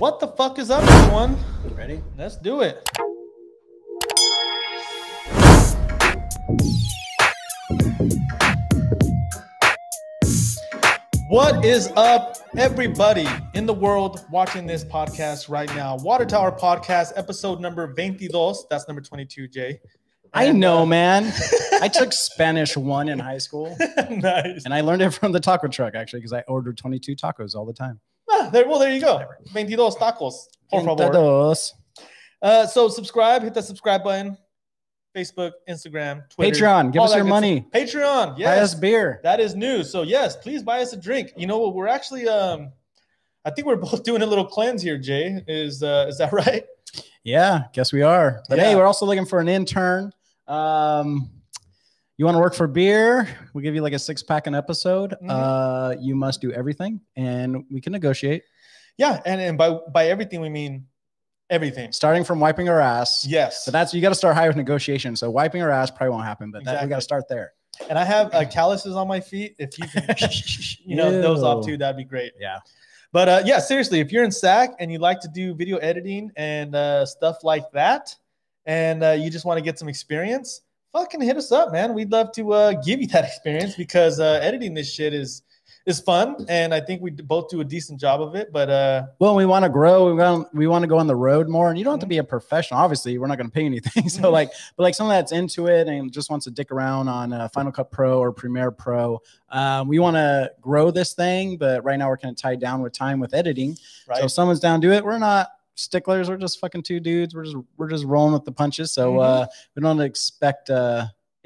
What the fuck is up, everyone? Ready? Let's do it. What is up, everybody in the world watching this podcast right now? Water Tower Podcast, episode number 22. That's number 22, Jay. I know, man. I took Spanish 1 in high school. Nice. And I learned it from the taco truck, actually, because I ordered 22 tacos all the time. Ah, there you go. 22 tacos, por favor. So subscribe, hit that subscribe button. Facebook, Instagram, Twitter. Patreon, give us your money. Patreon, yes. Buy us beer. That is new. So yes, please buy us a drink. You know what? We're actually, I think we're both doing a little cleanse here, Jay. Is that right? Yeah, guess we are. But hey, we're also looking for an intern. You want to work for beer? We'll give you like a 6-pack an episode. You must do everything, and we can negotiate. Yeah, and by everything we mean everything. Starting from wiping our ass. Yes. But that's, you got to start high with negotiation. So wiping our ass probably won't happen, but that, we got to start there. And I have calluses on my feet. If you can, you know, those off too, that'd be great. Yeah. But yeah, seriously, if you're in SAC and you like to do video editing and stuff like that, and you just want to get some experience, fucking hit us up, man. We'd love to give you that experience, because editing this shit is fun, and I think we both do a decent job of it. But well, we want to grow. We want to go on the road more, and you don't have to be a professional. Obviously, we're not going to pay anything. So like, but like someone that's into it and just wants to dick around on Final Cut Pro or Premiere Pro, we want to grow this thing. But right now, we're kind of tied down with time with editing. Right. So if someone's down to it, we're not sticklers. We're just fucking two dudes. We're just rolling with the punches. So we don't expect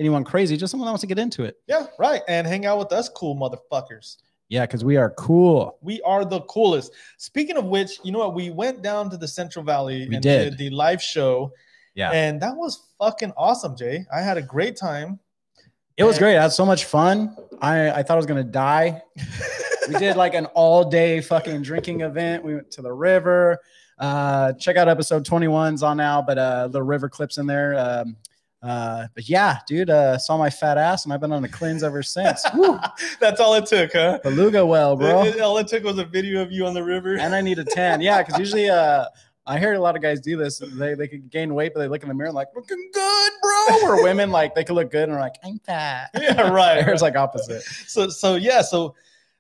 anyone crazy, just someone that wants to get into it. Yeah, right. And hang out with us cool motherfuckers. Yeah, because we are cool. We are the coolest. Speaking of which, you know what? We went down to the Central Valley and did the live show. Yeah. And that was fucking awesome, Jay. I had a great time. It was great. I had so much fun. I thought I was going to die. We did like an all-day fucking drinking event. We went to the river. Check out episode 21's on now, but the river clips in there. But yeah, dude, saw my fat ass, and I've been on a cleanse ever since. Woo. That's all it took, huh? Beluga well, bro. All it took was a video of you on the river. And I need a tan. Yeah, because usually I hear a lot of guys do this. They could gain weight, but they look in the mirror and like, looking good, bro. Or women, like, they could look good and are like, I'm fat. Yeah, right. It's like opposite. So yeah, so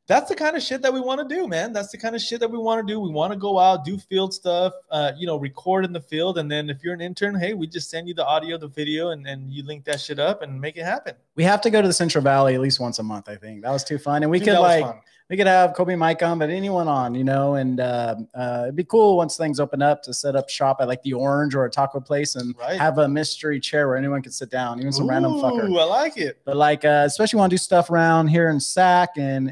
that's the kind of shit that we want to do, man. That's the kind of shit that we want to do. We want to go out, do field stuff, you know, record in the field. And then if you're an intern, hey, we just send you the audio, the video, and you link that shit up and make it happen. We have to go to the Central Valley at least once a month, I think. That was too fun. And we could we could have Kobe, Mike on, but anyone on, you know, and it'd be cool once things open up to set up shop at like the Orange or a taco place and have a mystery chair where anyone could sit down, even some random fucker. Ooh, I like it. But like, especially want to do stuff around here in SAC and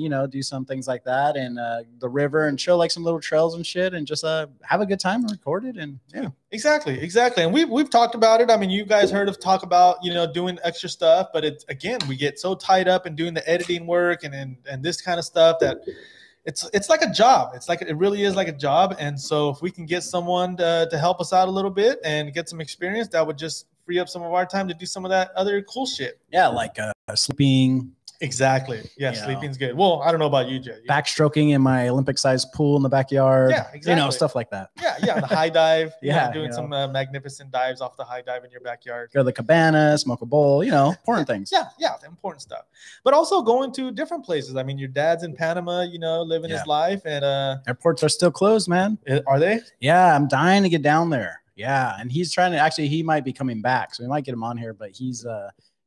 you know, do some things like that and the river and show like some little trails and shit and just have a good time and record it. And yeah, exactly. And we've talked about it. I mean, you guys heard of talk about, you know, doing extra stuff, but it's, again, we get so tied up in doing the editing work and this kind of stuff that it's like a job. It's like, it really is like a job. And so if we can get someone to help us out a little bit and get some experience, that would just free up some of our time to do some of that other cool shit. Yeah. Like sleeping. Exactly. Yeah. Sleeping's good. Well, I don't know about you, Jay. Backstroking in my Olympic sized pool in the backyard. Yeah. Exactly. You know, stuff like that. Yeah. Yeah. The high dive. Yeah. You know, doing some magnificent dives off the high dive in your backyard. Go to the cabana, smoke a bowl, you know, important things. Yeah. Yeah. Important stuff. But also going to different places. I mean, your dad's in Panama, you know, living his life. And airports are still closed, man. Are they? Yeah. I'm dying to get down there. Yeah. And he's trying to actually, he might be coming back. So we might get him on here, but he's,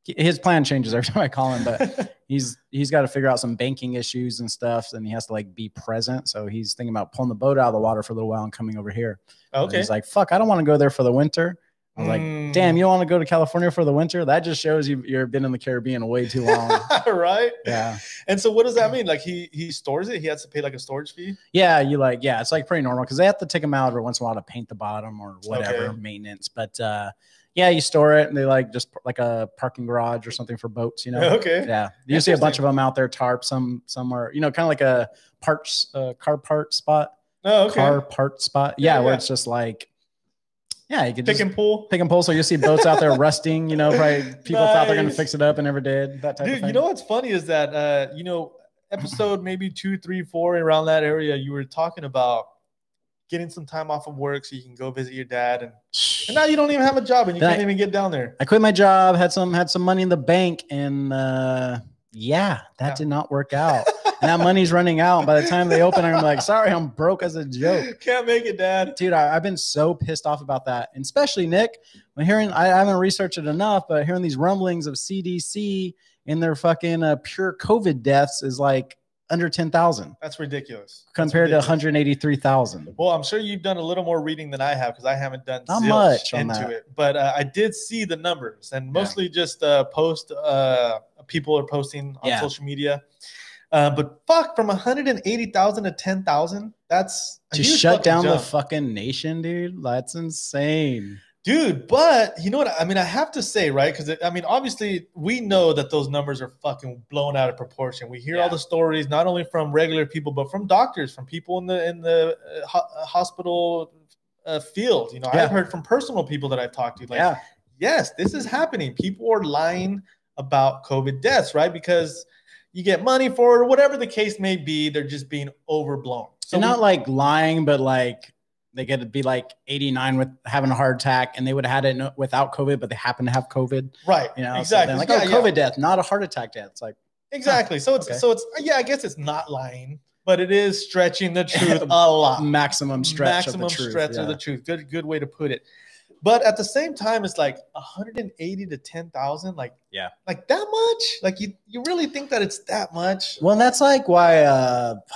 his plan changes every time I call him, but he's got to figure out some banking issues and stuff, and he has to like be present. So he's thinking about pulling the boat out of the water for a little while and coming over here. Okay. He's like, fuck, I don't want to go there for the winter. I was like, damn, you don't want to go to California for the winter? That just shows you've been in the Caribbean way too long. Right? Yeah. And so what does that mean? Like he stores it? He has to pay like a storage fee? Yeah, it's like pretty normal because they have to take them out every once in a while to paint the bottom or whatever, maintenance. But yeah, you store it, and they like just like a parking garage or something for boats, you know. Okay. Yeah, you see a bunch of them out there, tarp, some are, you know, kind of like a parts car part spot. Oh, okay. Car part spot. Yeah, where it's just like, you could pick and pull. Pick and pull. So you see boats out there rusting, you know. Probably people thought they're gonna fix it up and never did. That type of thing. You know what's funny is that you know, episode maybe 2, 3, 4 around that area, you were talking about getting some time off of work so you can go visit your dad, and now you don't even have a job and you can't even get down there. I quit my job, had some money in the bank, and did not work out. And that money's running out. By the time they open, I'm like, sorry, I'm broke as a joke. Can't make it, Dad. Dude, I've been so pissed off about that. And especially, Nick, when hearing, I haven't researched it enough, but hearing these rumblings of CDC and their fucking pure COVID deaths is like under 10,000. That's ridiculous. Compared to 183,000. Well, I'm sure you've done a little more reading than I have because I haven't done not much into that. It. But I did see the numbers, and mostly just people are posting on social media. But fuck, from 180,000 to 10,000, that's a huge shut down jump. The fucking nation, dude. That's insane, dude. But you know what? I mean, I have to say, right? Because I mean, obviously, we know that those numbers are fucking blown out of proportion. We hear all the stories, not only from regular people, but from doctors, from people in the hospital field. You know, I've heard from personal people that I've talked to, like, yes, this is happening. People are lying about COVID deaths, right? Because you get money for it, or whatever the case may be. They're just being overblown. So not like lying, but like they get to be like 89 with having a heart attack, and they would have had it without COVID, but they happen to have COVID. Right. You know, exactly. So like COVID death, not a heart attack death. It's like exactly. So it's I guess it's not lying, but it is stretching the truth a lot. Maximum stretch of the truth. Good way to put it. But at the same time, it's like 180 to 10,000, like that much? Like you really think that it's that much? Well, and that's like why,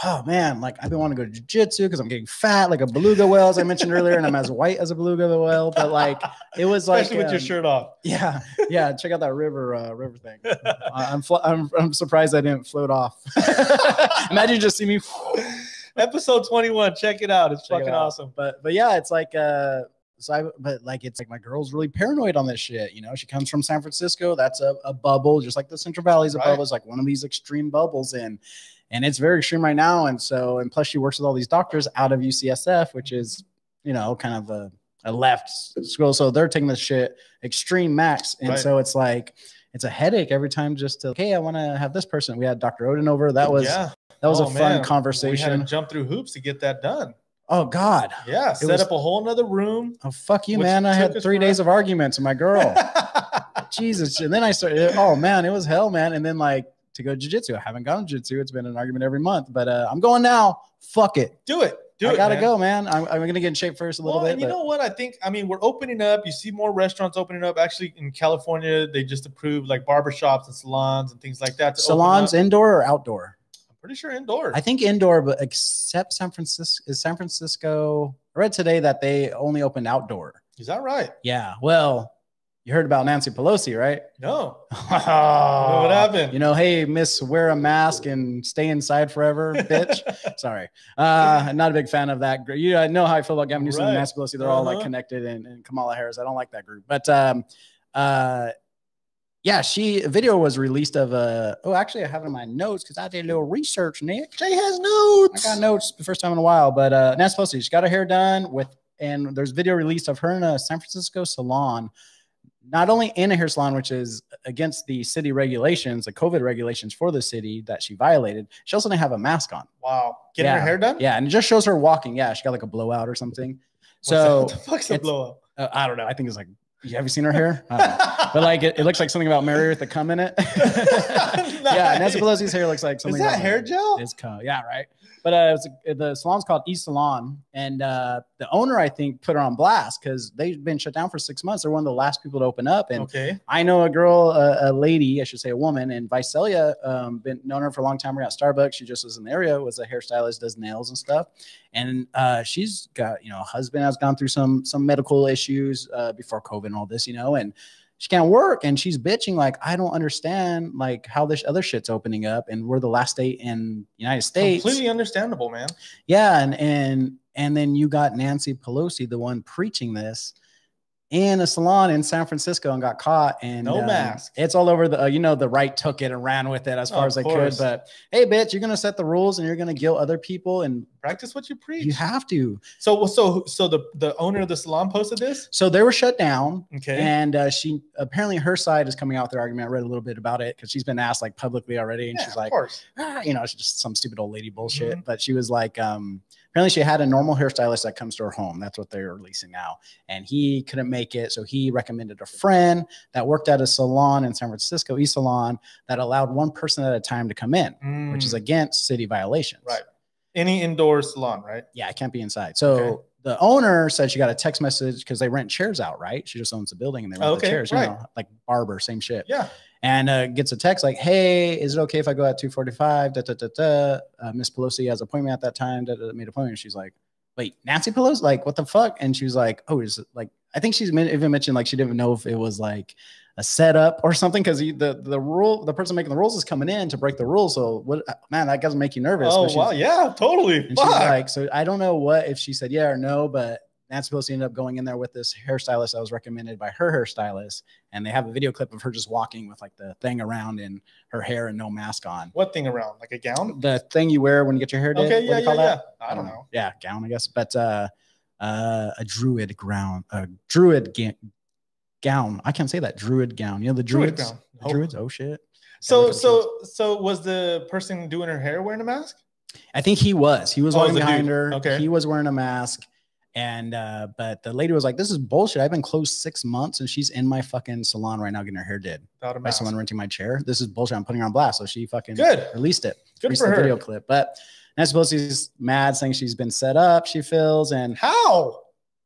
I've been wanting to go to jujitsu because I'm getting fat like a beluga whale, as I mentioned earlier, and I'm as white as a beluga whale. But like it was like, especially with your shirt off. Yeah, yeah. Check out that river thing. I'm surprised I didn't float off. Imagine you just see me. Episode 21. Check it out. It's fucking awesome. But yeah, it's like. It's like my girl's really paranoid on this shit. You know, she comes from San Francisco. That's a bubble, just like the Central Valley's a bubble. It's like one of these extreme bubbles, and it's very extreme right now. And plus she works with all these doctors out of UCSF, which is, you know, kind of a left school. So they're taking this shit extreme max. And so it's like, it's a headache every time just to, hey, I want to have this person. We had Dr. Odin over. That was a fun conversation. We had to jump through hoops to get that done. Oh, God. Yeah. Set up a whole nother room. Oh, fuck you, man. I had 3 days of arguments with my girl. Jesus. And then I started. Oh, man. It was hell, man. And then, like, to go jiu-jitsu. I haven't gone to jiu-jitsu. It's been an argument every month. But I'm going now. Fuck it. Do it. I got to go, man. I'm going to get in shape first a little bit. And you know what? I think, I mean, we're opening up. You see more restaurants opening up. Actually, in California, they just approved, like, barbershops and salons and things like that. Salons, indoor or outdoor? Pretty sure indoor. I think indoor, but except San Francisco. Is San Francisco? I read today that they only opened outdoor. Is that right? Yeah. Well, you heard about Nancy Pelosi, right? No. Oh, what happened? You know, hey, miss, wear a mask and stay inside forever, bitch. Sorry. Not a big fan of that. You know how I feel about Gavin Newsom and Nancy Pelosi. They're all like connected, and Kamala Harris. I don't like that group. But yeah, a video was released of actually I have it in my notes because I did a little research, Nick. Jay has notes. I got notes the first time in a while, but Nancy Pelosi, she got her hair done and there's video released of her in a San Francisco salon, not only in a hair salon, which is against the city regulations, the COVID regulations for the city that she violated. She also didn't have a mask on. Wow. Getting her hair done? Yeah, and it just shows her walking. Yeah, she got like a blowout or something. So what the fuck's a blowout? I don't know. I think it's like, have you seen her hair? I don't know. But like it looks like something about Mary with the cum in it. Yeah, Nancy Pelosi's hair looks like something. Is that hair gel? It's cum. Yeah, right. But the salon's called East Salon, and the owner, I think, put her on blast because they've been shut down for 6 months. They're one of the last people to open up. And I know a girl, a lady, I should say, a woman in Visalia, been known her for a long time. We're at Starbucks. She just was in the area, was a hairstylist, does nails and stuff. And she's got, you know, a husband has gone through some medical issues before COVID and all this, you know, and she can't work, and she's bitching like, I don't understand like how this other shit's opening up, and we're the last state in the United States. Completely understandable, man. Yeah, and then you got Nancy Pelosi, the one preaching this, in a salon in San Francisco and got caught. And no mask. It's all over the, the right took it and ran with it as far as they could. But hey, bitch, you're going to set the rules and you're going to guilt other people and practice what you preach. You have to. So the owner of the salon posted this? So they were shut down. Okay. And she, apparently her side is coming out with their argument. I read a little bit about it because she's been asked like publicly already. And she's like, it's just some stupid old lady bullshit. Mm-hmm. But she was like, Apparently she had a normal hairstylist that comes to her home. That's what they're releasing now. And he couldn't make it. So he recommended a friend that worked at a salon in San Francisco, e-salon, that allowed one person at a time to come in, which is against city violations. Right. Any indoor salon, right? Yeah, it can't be inside. So the owner said she got a text message because they rent chairs out, right? She just owns the building and they rent the chairs, you know, like barber, same shit. Yeah. And gets a text like, hey, is it okay if I go at 2:45? Miss Pelosi has an appointment at that time. Made an appointment. She's like, wait, Nancy Pelosi? Like, what the fuck? And she was like, oh, is it like, I think she's even mentioned like she didn't know if it was like a setup or something because the person making the rules is coming in to break the rules. So what, man, that doesn't make you nervous. Oh, wow. Yeah, totally. And she's like, so I don't know what if she said yeah or no, but Nancy Pelosi ended up going in there with this hairstylist that was recommended by her hairstylist. And they have a video clip of her just walking with like the thing around in her hair and no mask on. What thing around? Like a gown? The thing you wear when you get your hair did. Okay, yeah, yeah. I don't know. Yeah, gown, I guess. But a druid gown. A druid gown. I can't say that. Druid gown. You know the druids? Druid gown. The druids? Oh, shit. So was the person doing her hair wearing a mask? I think he was. He was walking behind her. Okay. He was wearing a mask. And but the lady was like, this is bullshit. I've been closed 6 months and she's in my fucking salon right now getting her hair did by someone renting my chair. This is bullshit. I'm putting her on blast. So she fucking released it. Good for her. Video clip. But I suppose she's mad, saying she's been set up, she feels. And how?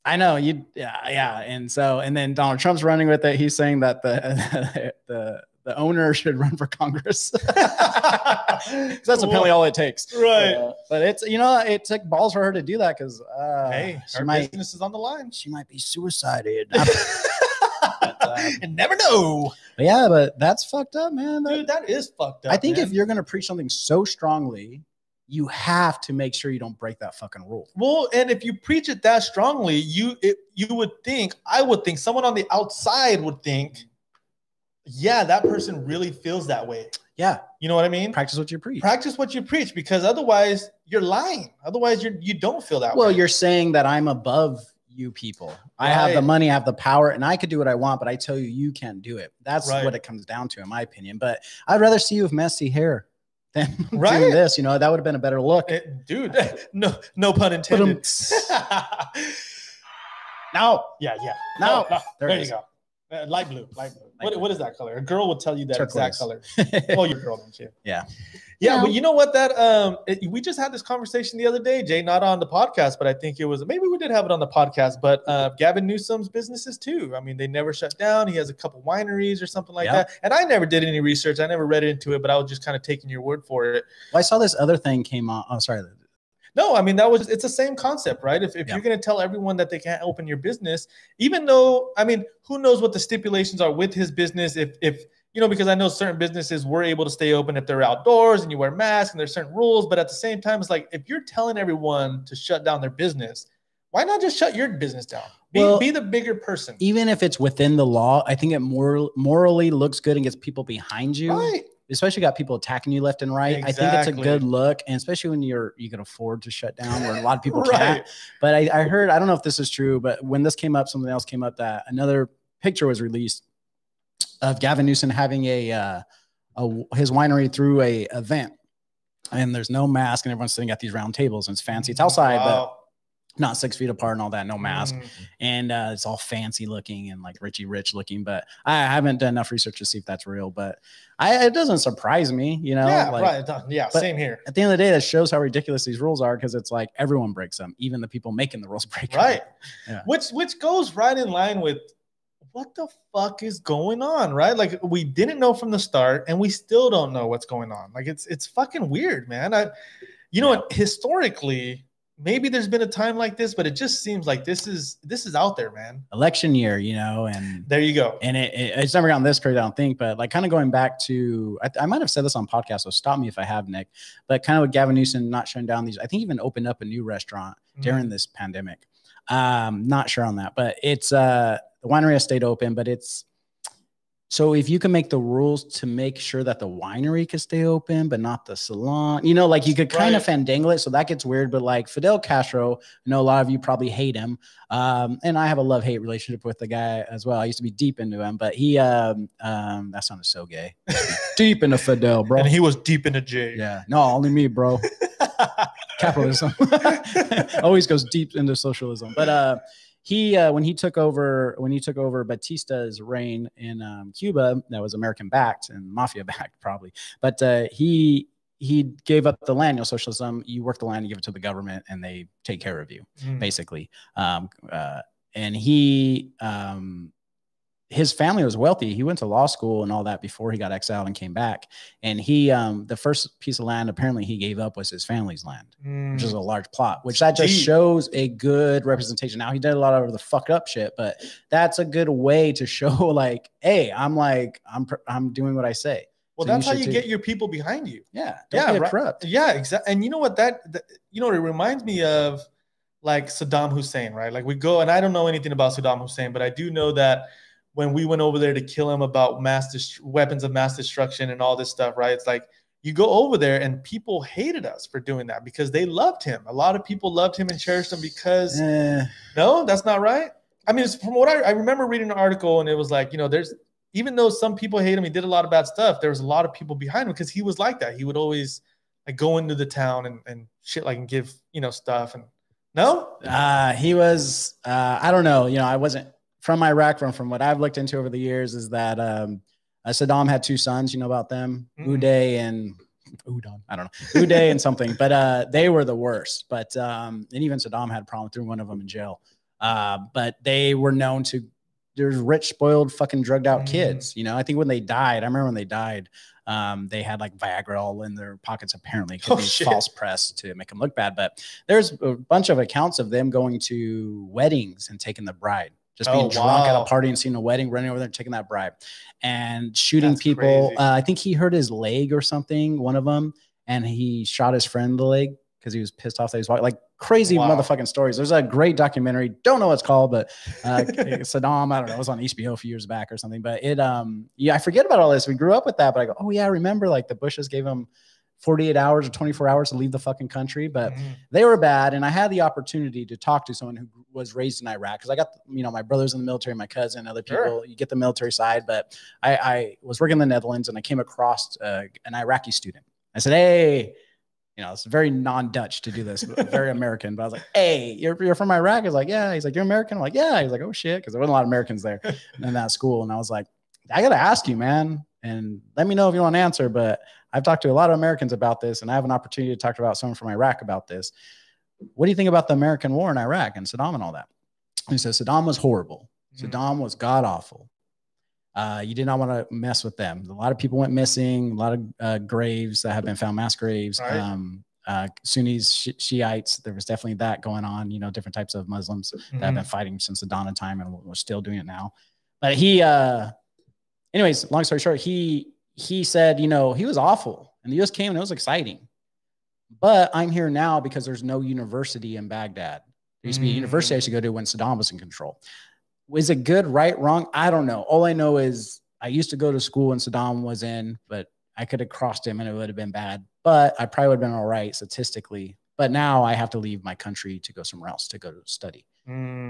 I know you. Yeah. And so, and then Donald Trump's running with it. He's saying that the owner should run for Congress. That's apparently all it takes. Right. But it's, you know, it took balls for her to do that because hey, her business is on the line. She might be suicided. You never know. But yeah, but that's fucked up, man. Dude, that is fucked up. I think if you're going to preach something so strongly, you have to make sure you don't break that fucking rule. Well, and if you preach it that strongly, you would think, I would think, someone on the outside would think, yeah, that person really feels that way. Yeah. You know what I mean? Practice what you preach. Practice what you preach, because otherwise you're lying. Otherwise you don't feel that way. Well, you're saying that I'm above you people. Right. I have the money, I have the power, and I could do what I want, but I tell you, you can't do it. That's what it comes down to, in my opinion. But I'd rather see you with messy hair than doing this. You know, that would have been a better look. Dude, no pun intended. Now. Yeah, yeah. Now. No. There you go. Light blue. What is that color? A girl will tell you that exact color. Oh, your girl, don't you? Yeah. Yeah, but you know what? That we just had this conversation the other day, Jay, not on the podcast, but I think it was, maybe we did have it on the podcast, but Gavin Newsom's businesses too. I mean, they never shut down. He has a couple wineries or something like that. And I never did any research. I never read into it, but I was just kind of taking your word for it. Well, I saw this other thing came on. Oh, sorry. No, I mean, it's the same concept, right? If you're going to tell everyone that they can't open your business, even though, I mean, who knows what the stipulations are with his business, if you know, because I know certain businesses were able to stay open if they're outdoors and you wear masks and there's certain rules. But at the same time, it's like, if you're telling everyone to shut down their business, why not just shut your business down? Be the bigger person. Even if it's within the law, I think it morally looks good and gets people behind you. Right. Especially got people attacking you left and right. Exactly. I think it's a good look. And especially when you can afford to shut down where a lot of people can't. But I heard, I don't know if this is true, but when this came up, something else came up that another picture was released of Gavin Newsom having his winery through a event. And there's no mask and everyone's sitting at these round tables and it's fancy. It's outside, but not 6 feet apart and all that, no mask. And it's all fancy looking and like Richie Rich looking, but I haven't done enough research to see if that's real, but it doesn't surprise me, you know? Yeah, like, right. Yeah, same here. At the end of the day, that shows how ridiculous these rules are because it's like everyone breaks them, even the people making the rules break them. Yeah. Which goes right in line with what the fuck is going on, right? Like, we didn't know from the start and we still don't know what's going on. Like, it's fucking weird, man. You know what? Historically, maybe there's been a time like this, but it just seems like this is out there, man. Election year, you know, and there you go. And it's never gotten this crazy, I don't think, but like kind of going back to, I might have said this on podcast, so stop me if I have, Nick, but kind of with Gavin Newsom not shutting down these, I think even opened up a new restaurant during this pandemic. Not sure on that, but it's the winery has stayed open, but it's, so if you can make the rules to make sure that the winery could stay open, but not the salon, you know, like you could kind of fandangle it. So that gets weird. But like Fidel Castro, I know a lot of you probably hate him. And I have a love-hate relationship with the guy as well. I used to be deep into him, but he, that sounded so gay. Deep into Fidel, bro. And he was deep into Jay. Yeah. No, only me, bro. capitalism. Always goes deep into socialism. But when he took over Batista's reign in Cuba, that was American backed and mafia backed probably. But he gave up the land. You know, socialism, you work the land, you give it to the government, and they take care of you, basically. And he, his family was wealthy. He went to law school and all that before he got exiled and came back. And he, the first piece of land apparently he gave up was his family's land, which is a large plot, which that just shows a good representation. Now, he did a lot of the fucked up shit, but that's a good way to show, like, hey, I'm doing what I say. Well, so that's how you get your people behind you. Yeah. Don't get corrupt. Yeah, exactly. And you know what it reminds me of, like, Saddam Hussein, right? Like, we go, and I don't know anything about Saddam Hussein, but I do know that when we went over there to kill him about weapons of mass destruction and all this stuff, right? It's like, you go over there and people hated us for doing that because they loved him. A lot of people loved him and cherished him because, no, that's not right. I mean, it's from what I remember reading an article, and it was like, you know, there's, even though some people hate him, he did a lot of bad stuff, there was a lot of people behind him because he was like that. He would always, like, go into the town and shit, like, and give, you know, stuff. And no, he was, I don't know. You know, I wasn't from Iraq, from what I've looked into over the years is that, Saddam had two sons, you know about them, Uday and Udon, I don't know, Uday and something, but, they were the worst, but, and even Saddam had a problem, threw one of them in jail. But they were known to, there's rich, spoiled, fucking drugged out kids. You know, I think when they died, I remember when they died, they had like Viagra all in their pockets, apparently, because false press to make them look bad. But there's a bunch of accounts of them going to weddings and taking the bride, just being drunk at a party and seeing a wedding, running over there and taking that bribe and shooting people. I think he hurt his leg or something, one of them, and he shot his friend in the leg because he was pissed off that he was walking. Like, crazy motherfucking stories. There's a great documentary. Don't know what it's called, but Saddam, I don't know. It was on HBO a few years back or something. But it, yeah, I forget about all this. We grew up with that, but I go, oh yeah, I remember like the Bushes gave him 48 hours or 24 hours to leave the fucking country, but they were bad. And I had the opportunity to talk to someone who was raised in Iraq. Cause I got, you know, my brother's in the military, my cousin, other people, you get the military side, but I was working in the Netherlands and I came across an Iraqi student. I said, hey, you know, it's very non-Dutch to do this, very American. But I was like, hey, you're from Iraq? He's like, yeah. He's like, you're American? I'm like, yeah. He's like, oh shit. Because there wasn't a lot of Americans there in that school. And I was like, I got to ask you, man. And let me know if you want to answer. But I've talked to a lot of Americans about this. And I have an opportunity to talk about someone from Iraq about this. What do you think about the American war in Iraq and Saddam and all that? And he says, Saddam was horrible. Saddam was god awful. You did not want to mess with them. A lot of people went missing. A lot of graves that have been found, mass graves, Sunnis, Shiites. There was definitely that going on, you know, different types of Muslims that have been fighting since the dawn of time and we're still doing it now. But he, anyways, long story short, he said, you know, he was awful and the U.S. came and it was exciting. But I'm here now because there's no university in Baghdad. There used to be a university I used to go to when Saddam was in control. Was it good, right, wrong? I don't know. All I know is I used to go to school when Saddam was in, but I could have crossed him and it would have been bad. But I probably would have been all right statistically. But now I have to leave my country to go somewhere else to go to study.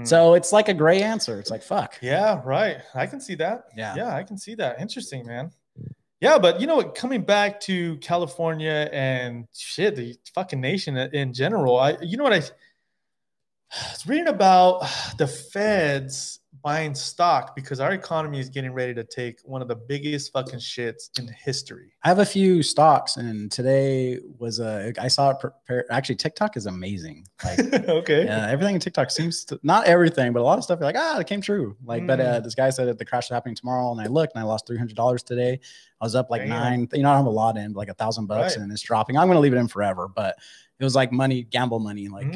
So it's like a gray answer. It's like, fuck. Yeah, right. I can see that. Yeah. Yeah, I can see that. Interesting, man. Yeah, but you know what? Coming back to California and shit, the fucking nation in general, I was reading about the feds buying stock because our economy is getting ready to take one of the biggest fucking shits in history. I have a few stocks, and today was I saw it prepared. Actually, TikTok is amazing. Like, okay. Everything in TikTok seems to, not everything, but a lot of stuff. You're like, it came true. Like, but this guy said that the crash is happening tomorrow, and I looked, and I lost $300 today. I was up like nine. You know, I have a lot in, but like $1,000, and it's dropping. I'm going to leave it in forever, but it was like money, gamble money, like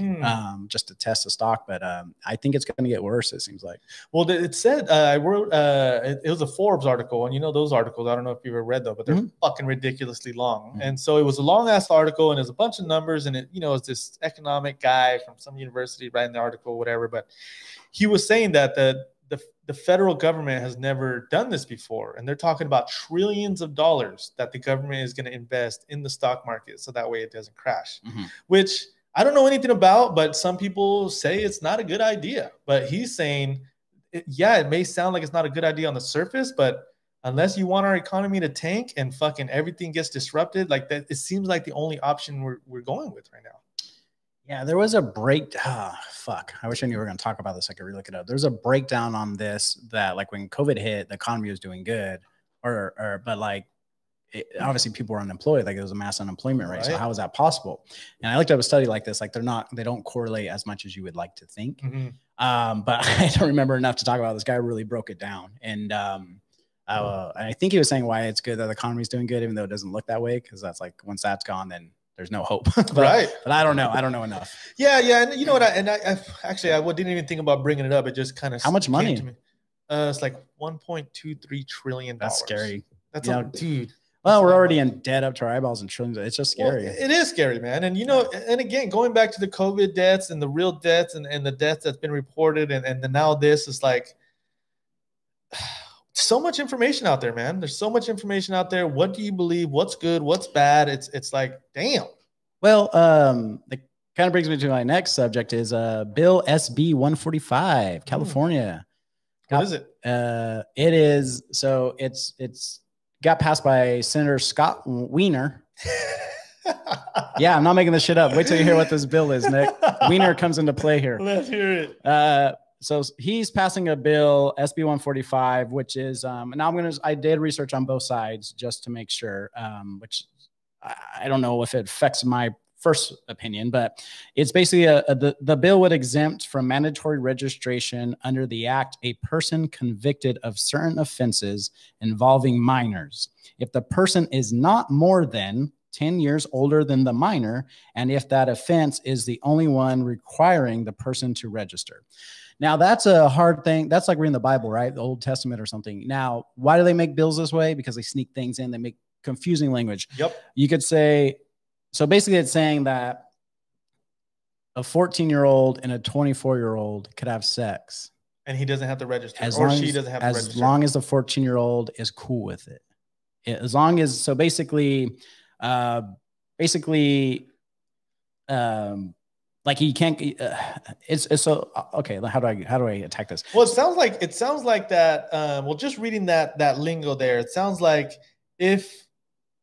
just to test the stock. But I think it's going to get worse, it seems like. Well, it said I wrote it was a Forbes article. And, you know, those articles, I don't know if you've ever read, though, but they're fucking ridiculously long. And so it was a long-ass article and there's a bunch of numbers. And, it, you know, it's this economic guy from some university writing the article, whatever. But he was saying that the federal government has never done this before. And they're talking about trillions of dollars that the government is going to invest in the stock market so that way it doesn't crash, which I don't know anything about, but some people say it's not a good idea. But he's saying, yeah, it may sound like it's not a good idea on the surface, but unless you want our economy to tank and fucking everything gets disrupted like that, it seems like the only option we're going with right now. Yeah, there was a break. Fuck. I wish I knew we were going to talk about this. I could relook it up. There's a breakdown on this that like when COVID hit, the economy was doing good but like obviously people were unemployed. Like it was a mass unemployment rate. Right. So how is that possible? And I looked up a study like this, like they don't correlate as much as you would like to think. Mm-hmm. But I don't remember enough to talk about. This guy really broke it down. And, I think he was saying why it's good that the economy is doing good, even though it doesn't look that way. Cause that's like, once that's gone, then there's no hope. But I don't know. I don't know enough. Yeah. Yeah. And you know what? I didn't even think about bringing it up. It just kind of, how much money? To me. It's like $1.23 trillion. That's scary. That's a dude. Well, we're already in debt up to our eyeballs and trillions. It's just scary. Well, it is scary, man. And, you know, and again, going back to the COVID deaths and the real deaths and the deaths that's been reported and the now this is like so much information out there, man. There's so much information out there. What do you believe? What's good? What's bad? It's like, damn. Well, that kind of brings me to my next subject is Bill SB 145, California. What is it? It is. So it's. Got passed by Senator Scott Wiener. Yeah, I'm not making this shit up. Wait till you hear what this bill is, Nick. Wiener comes into play here. Let's hear it. So he's passing a bill, SB 145, which is now I did research on both sides just to make sure, which I don't know if it affects my first opinion, but it's basically the bill would exempt from mandatory registration under the act a person convicted of certain offenses involving minors if the person is not more than 10 years older than the minor and if that offense is the only one requiring the person to register. Now, that's a hard thing. That's like reading the Bible, right? The Old Testament or something. Now, why do they make bills this way? Because they sneak things in. They make confusing language. Yep. You could say... So basically it's saying that a 14-year-old and a 24-year-old could have sex. And he doesn't have to register. Or she doesn't have to register. As long as the 14-year-old is cool with it. As long as, so basically, like he can't, it's so, okay. How do I attack this? Well, it sounds like that, well, just reading that lingo there, it sounds like if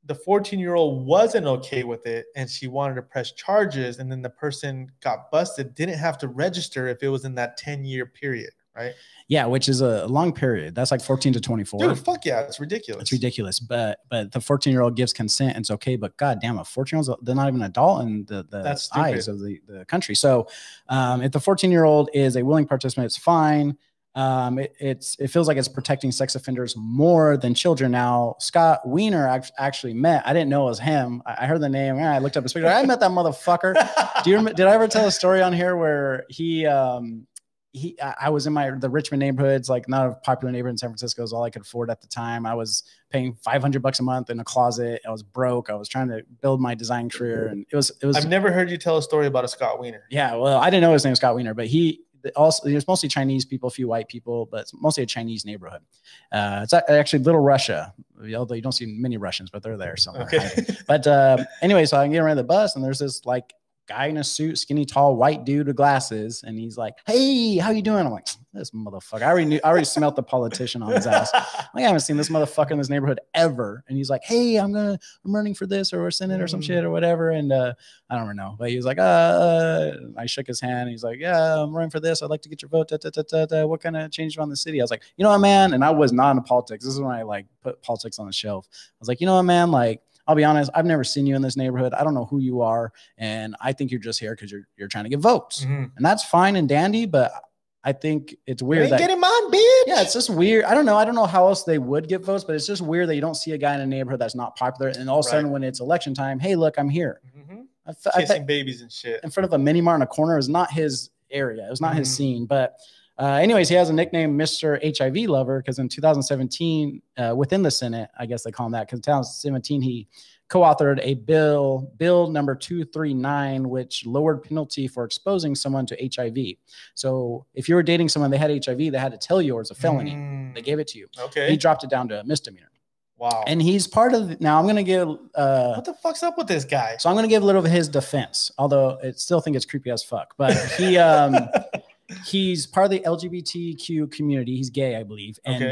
the 14-year-old wasn't okay with it and she wanted to press charges and then the person got busted, didn't have to register if it was in that 10-year period, right? Yeah, which is a long period. That's like 14 to 24. Dude, fuck yeah, it's ridiculous. It's ridiculous, but the 14-year-old gives consent and it's okay, but goddamn, a 14-year-old, they're not even an adult in the eyes of the country. So if the 14-year-old is a willing participant, it's fine. It feels like it's protecting sex offenders more than children. Now, Scott Wiener actually met. I didn't know it was him. I heard the name. I looked up his picture. I met that motherfucker. Do you remember, did I ever tell a story on here where I was in the Richmond neighborhoods, like not a popular neighborhood in San Francisco is all I could afford at the time. I was paying $500 a month in a closet. I was broke. I was trying to build my design career. And it was, I've never heard you tell a story about a Scott Wiener. Yeah. Well, I didn't know his name was Scott Wiener, but also, there's mostly Chinese people, a few white people, but it's mostly a Chinese neighborhood. It's actually Little Russia, although you don't see many Russians, but they're there somewhere. Okay. But anyway, so I'm getting rid of the bus, and there's this like guy in a suit, skinny, tall, white dude with glasses, and he's like, "Hey, how you doing?" I'm like, "This motherfucker." I already smelt the politician on his ass. Like, I haven't seen this motherfucker in this neighborhood ever. And he's like, "Hey, I'm running for this or Senate or some shit or whatever." And I don't know, but he was like, I shook his hand. He's like, "Yeah, I'm running for this. I'd like to get your vote. Da, da, da, da, da. What kind of change on the city?" I was like, "You know what, man?" And I was not into politics. This is when I like put politics on the shelf. I was like, "You know what, man? Like, I'll be honest, I've never seen you in this neighborhood. I don't know who you are. And I think you're just here because you're trying to get votes." Mm-hmm. And that's fine and dandy, but I think it's weird. Get him on, bitch. Yeah, it's just weird. I don't know how else they would get votes, but it's just weird that you don't see a guy in a neighborhood that's not popular. And all of a sudden when it's election time, "Hey, look, I'm here." Mm-hmm. Kissing babies and shit. In front of a mini mart in a corner is not his area. It was not his scene. But anyways, he has a nickname, Mr. HIV Lover, because in 2017, within the Senate, I guess they call him that, because in 2017, he co-authored a bill, Bill number 239, which lowered penalty for exposing someone to HIV. So if you were dating someone, they had HIV, they had to tell you it was a felony. They gave it to you. Okay. He dropped it down to a misdemeanor. Wow. And he's part of – now I'm going to give what the fuck's up with this guy? So I'm going to give a little of his defense, although I still think it's creepy as fuck. But he – he's part of the LGBTQ community. He's gay, I believe. And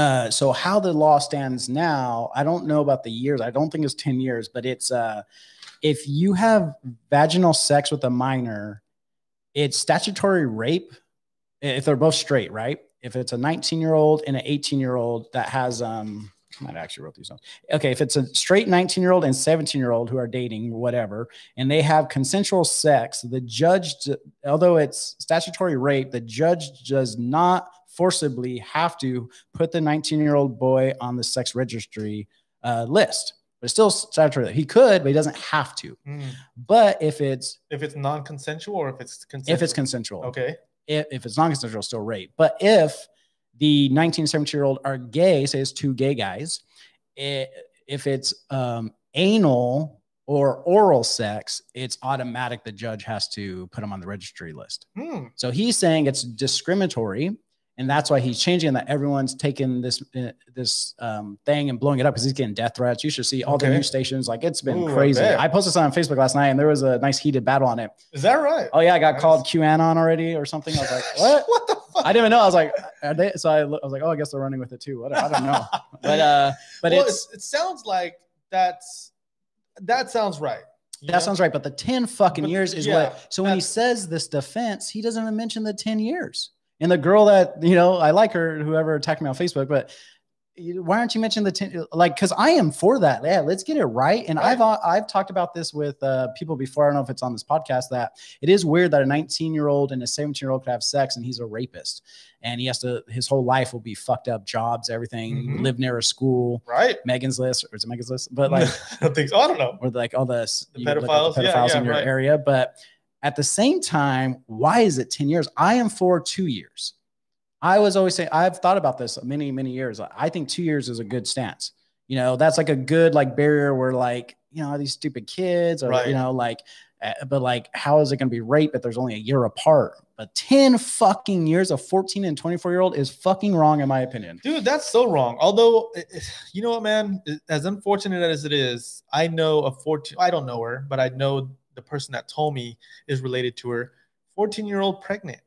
okay. So how the law stands now, I don't know about the years. I don't think it's 10 years, but it's if you have vaginal sex with a minor, it's statutory rape if they're both straight, right? If it's a 19-year-old and an 18-year-old that has, I might have actually wrote these down. Okay, if it's a straight 19-year-old and 17-year-old who are dating, whatever, and they have consensual sex, the judge, although it's statutory rape, the judge does not forcibly have to put the 19-year-old boy on the sex registry list. But it's still statutory. He could, but he doesn't have to. Mm. But if it's non-consensual or if it's consensual? If it's consensual. Okay. If it's non-consensual, it's still rape. But if the 19, 17-year-old are gay, say it's two gay guys, if it's anal or oral sex, it's automatic. The judge has to put them on the registry list. Mm. So he's saying it's discriminatory, and that's why he's changing that. Everyone's taking this thing and blowing it up because he's getting death threats. You should see all the news stations. Like, it's been crazy. I posted something on Facebook last night, and there was a nice heated battle on it. Is that right? Oh, yeah. I got called QAnon already or something. I was like, what? What the fuck? I didn't even know. I was like, are they? So I was like, oh, I guess they're running with it, too. I don't know. But well, it sounds like that sounds right. That sounds right. But the 10 fucking years is what. So when he says this defense, he doesn't even mention the 10 years. And the girl that, I like her, whoever attacked me on Facebook, but why aren't you mentioning the 10? Like, because I am for that. Yeah, let's get it right. And right. I've talked about this with people before. I don't know if it's on this podcast, that it is weird that a 19-year-old and a 17-year-old could have sex, and he's a rapist. And he has to, his whole life will be fucked up, jobs, everything, live near a school. Right. Megan's List, or is it Megan's List? But like, I don't know. Or like all the pedophiles, in your area. But at the same time, why is it 10 years? I am for 2 years. I was always saying, I've thought about this many, many years. I think 2 years is a good stance. That's like a good barrier where these stupid kids or, but how is it going to be rape if there's only a year apart? But 10 fucking years of 14 and 24-year-old is fucking wrong in my opinion. Dude, that's so wrong. Although, you know what, man, as unfortunate as it is, I know a 14, I don't know her, but I know the person that told me is related to her, 14-year-old pregnant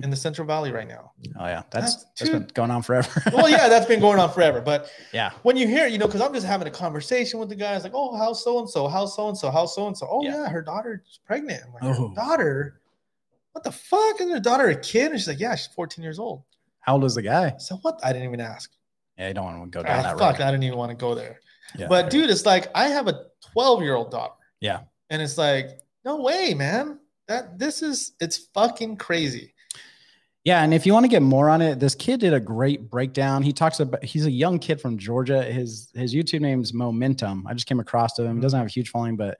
in the Central Valley right now. Oh yeah, that's been going on forever. Well, yeah, that's been going on forever. But yeah, when you hear, because I'm just having a conversation with the guys, like, oh, how's so and so, how's so and so, how's so and so. Oh yeah, her daughter's pregnant. I'm like, her daughter? What the fuck? Is her daughter a kid? And she's like, yeah, she's 14 years old. How old is the guy? So what? I didn't even ask. Yeah, I don't want to go down that road. I didn't even want to go there. Yeah, but dude, it's like I have a 12-year-old daughter. Yeah. And it's like, no way, man. It's fucking crazy. Yeah. And if you want to get more on it, this kid did a great breakdown. He talks about, he's a young kid from Georgia. His YouTube name's Momentum. I just came across to him. He doesn't have a huge following, but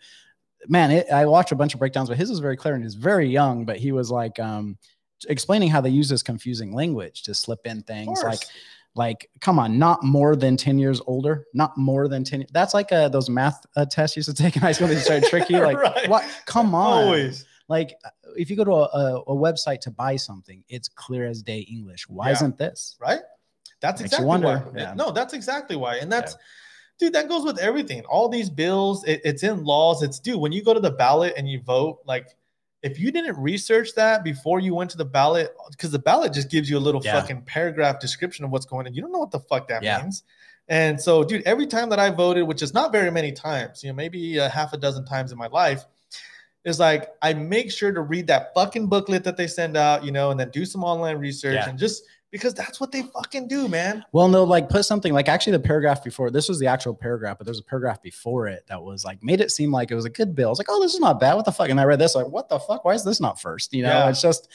man, I watched a bunch of breakdowns, but his is very clear and he's very young, but he was like explaining how they use this confusing language to slip in things like, come on, not more than 10 years older, not more than 10. That's like those math tests you used to take in high school. They just try to trick you. Like, what? Come on. Always. Like, if you go to a website to buy something, it's clear as day English. Why isn't this? Right? That's exactly why. Yeah. No, that's exactly why. And that's, dude, that goes with everything. All these bills, it's in laws. It's, dude, when you go to the ballot and you vote, like, if you didn't research that before you went to the ballot, because the ballot just gives you a little fucking paragraph description of what's going on. You don't know what the fuck that means. And so, dude, every time that I voted, which is not very many times, maybe a half a dozen times in my life, is like, I make sure to read that fucking booklet that they send out, and then do some online research and just because that's what they fucking do, man. Well, no, like put something like actually the paragraph before, this was the actual paragraph, but there's a paragraph before it that was like, made it seem like it was a good bill. It's like, oh, this is not bad. What the fuck? And I read this like, what the fuck? Why is this not first? It's just,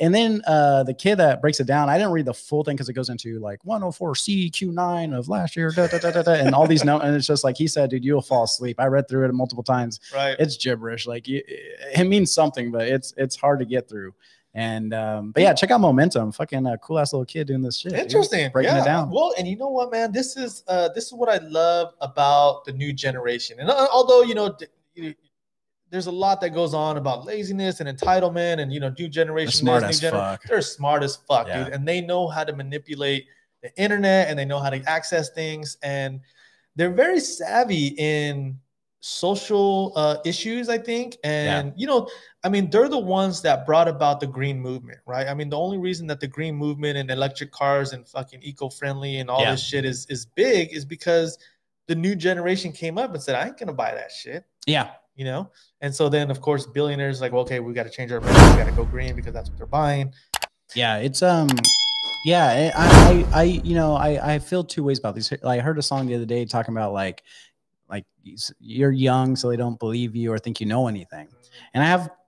and then the kid that breaks it down, I didn't read the full thing because it goes into like 104CQ9 of last year, and all these notes. And it's just like he said, dude, you'll fall asleep. I read through it multiple times. Right. It's gibberish. Like it means something, but it's hard to get through. And but yeah, check out Momentum. Fucking cool ass little kid doing this shit. Interesting. Breaking it down. Well, and you know what, man, this is what I love about the new generation. And although there's a lot that goes on about laziness and entitlement, and new generation, they're smart as fuck, dude, and they know how to manipulate the internet and they know how to access things, and they're very savvy in social issues, I think. And they're the ones that brought about the green movement, right? I mean, the only reason that the green movement and electric cars and fucking eco-friendly and all this shit is big is because the new generation came up and said, I ain't going to buy that shit. Yeah. You know? And so then, of course, billionaires like, well, okay, we got to change our brand. We got to go green because that's what they're buying. Yeah. It's, yeah, I feel two ways about these. I heard a song the other day talking about like you're young, so they don't believe you or think you know anything. And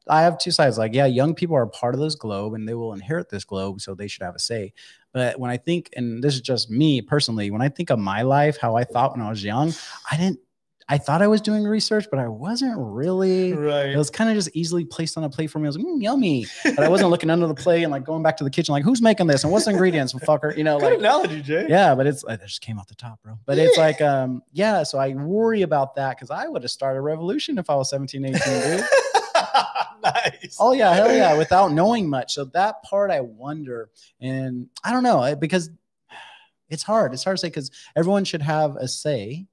I have two sides. Like, yeah, young people are part of this globe and they will inherit this globe, so they should have a say. But when I think, and this is just me personally, when I think of my life, how I thought when I was young, I thought I was doing research, but I wasn't really. Right. It was kind of just easily placed on a plate for me. I was like, yummy. But I wasn't looking under the plate and like going back to the kitchen, like, who's making this? And what's the ingredients? Fucker, you know, good like analogy, Jay. Yeah. But it's, it just came off the top, bro. But it's like, yeah. So I worry about that. Cause I would have started a revolution if I was 17, 18, dude. Nice. Oh yeah. Hell yeah. Without knowing much. So that part I wonder, and I don't know, because it's hard. It's hard to say, cause everyone should have a say.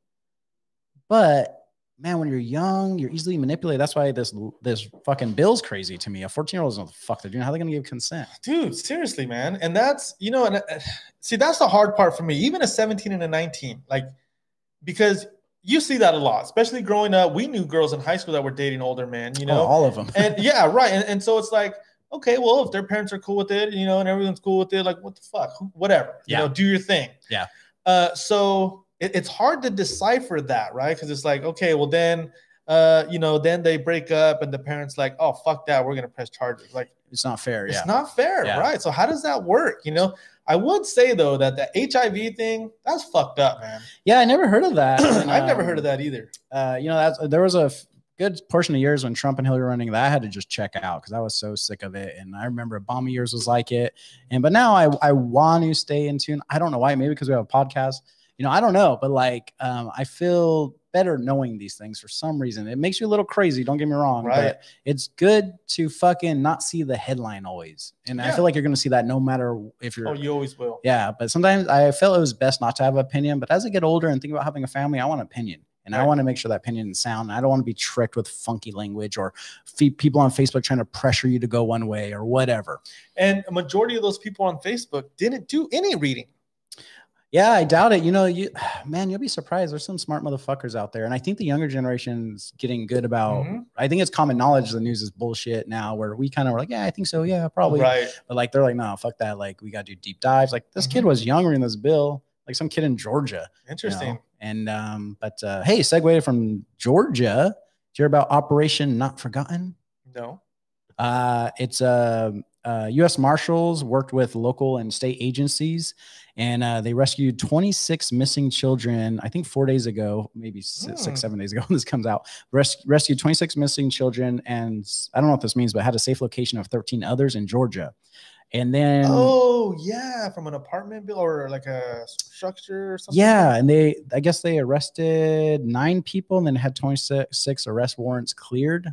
But man, when you're young, you're easily manipulated. That's why this fucking bill's crazy to me. A 14-year-old doesn't know what the fuck they're doing. How are they going to give consent? Dude, seriously, man. And that's, you know, and see, that's the hard part for me. Even a 17 and a 19, like, because you see that a lot, especially growing up. We knew girls in high school that were dating older men, you know, oh, all of them. And yeah, right. And so it's like, okay, well, if their parents are cool with it, you know, and everyone's cool with it, like, what the fuck, whatever, yeah. You know, do your thing. Yeah. So it's hard to decipher that, right? Because it's like, okay, well then, you know, then they break up and the parents like, oh, fuck that, we're going to press charges. Like, it's not fair. It's not fair, right? So how does that work? You know, I would say though that the HIV thing, that's fucked up, man. Yeah, I never heard of that. I've never heard of that either. You know, there was a good portion of years when Trump and Hillary were running that I had to just check out because I was so sick of it. And I remember Obama years was like it. And but now I want to stay in tune. I don't know why. Maybe because we have a podcast. You know, I don't know, but like, I feel better knowing these things for some reason. It makes you a little crazy. Don't get me wrong, right. But it's good to fucking not see the headline always. And yeah. I feel like you're going to see that no matter if you're, oh, you always will. Yeah. But sometimes I felt it was best not to have an opinion, but as I get older and think about having a family, I want an opinion. And right. I want to make sure that opinion is sound. I don't want to be tricked with funky language or people on Facebook trying to pressure you to go one way or whatever. And a majority of those people on Facebook didn't do any reading. Yeah, I doubt it. You know, man, you'll be surprised. There's some smart motherfuckers out there. And I think the younger generation's getting good about, I think it's common knowledge. The news is bullshit now where we kind of were like, yeah, I think so. Yeah, probably. Right. But like, they're like, no, fuck that. Like we got to do deep dives. Like this kid was younger in this bill, like some kid in Georgia. Interesting. You know? And, hey, segue from Georgia. Did you hear about Operation Not Forgotten? No. It's, U.S. Marshals worked with local and state agencies, and they rescued 26 missing children, I think 4 days ago, maybe six, 7 days ago when this comes out. Rescued 26 missing children, and I don't know what this means, but had a safe location of 13 others in Georgia. And then, oh yeah, from an apartment building or like a structure or something. Yeah, and I guess they arrested 9 people and then had 26 arrest warrants cleared.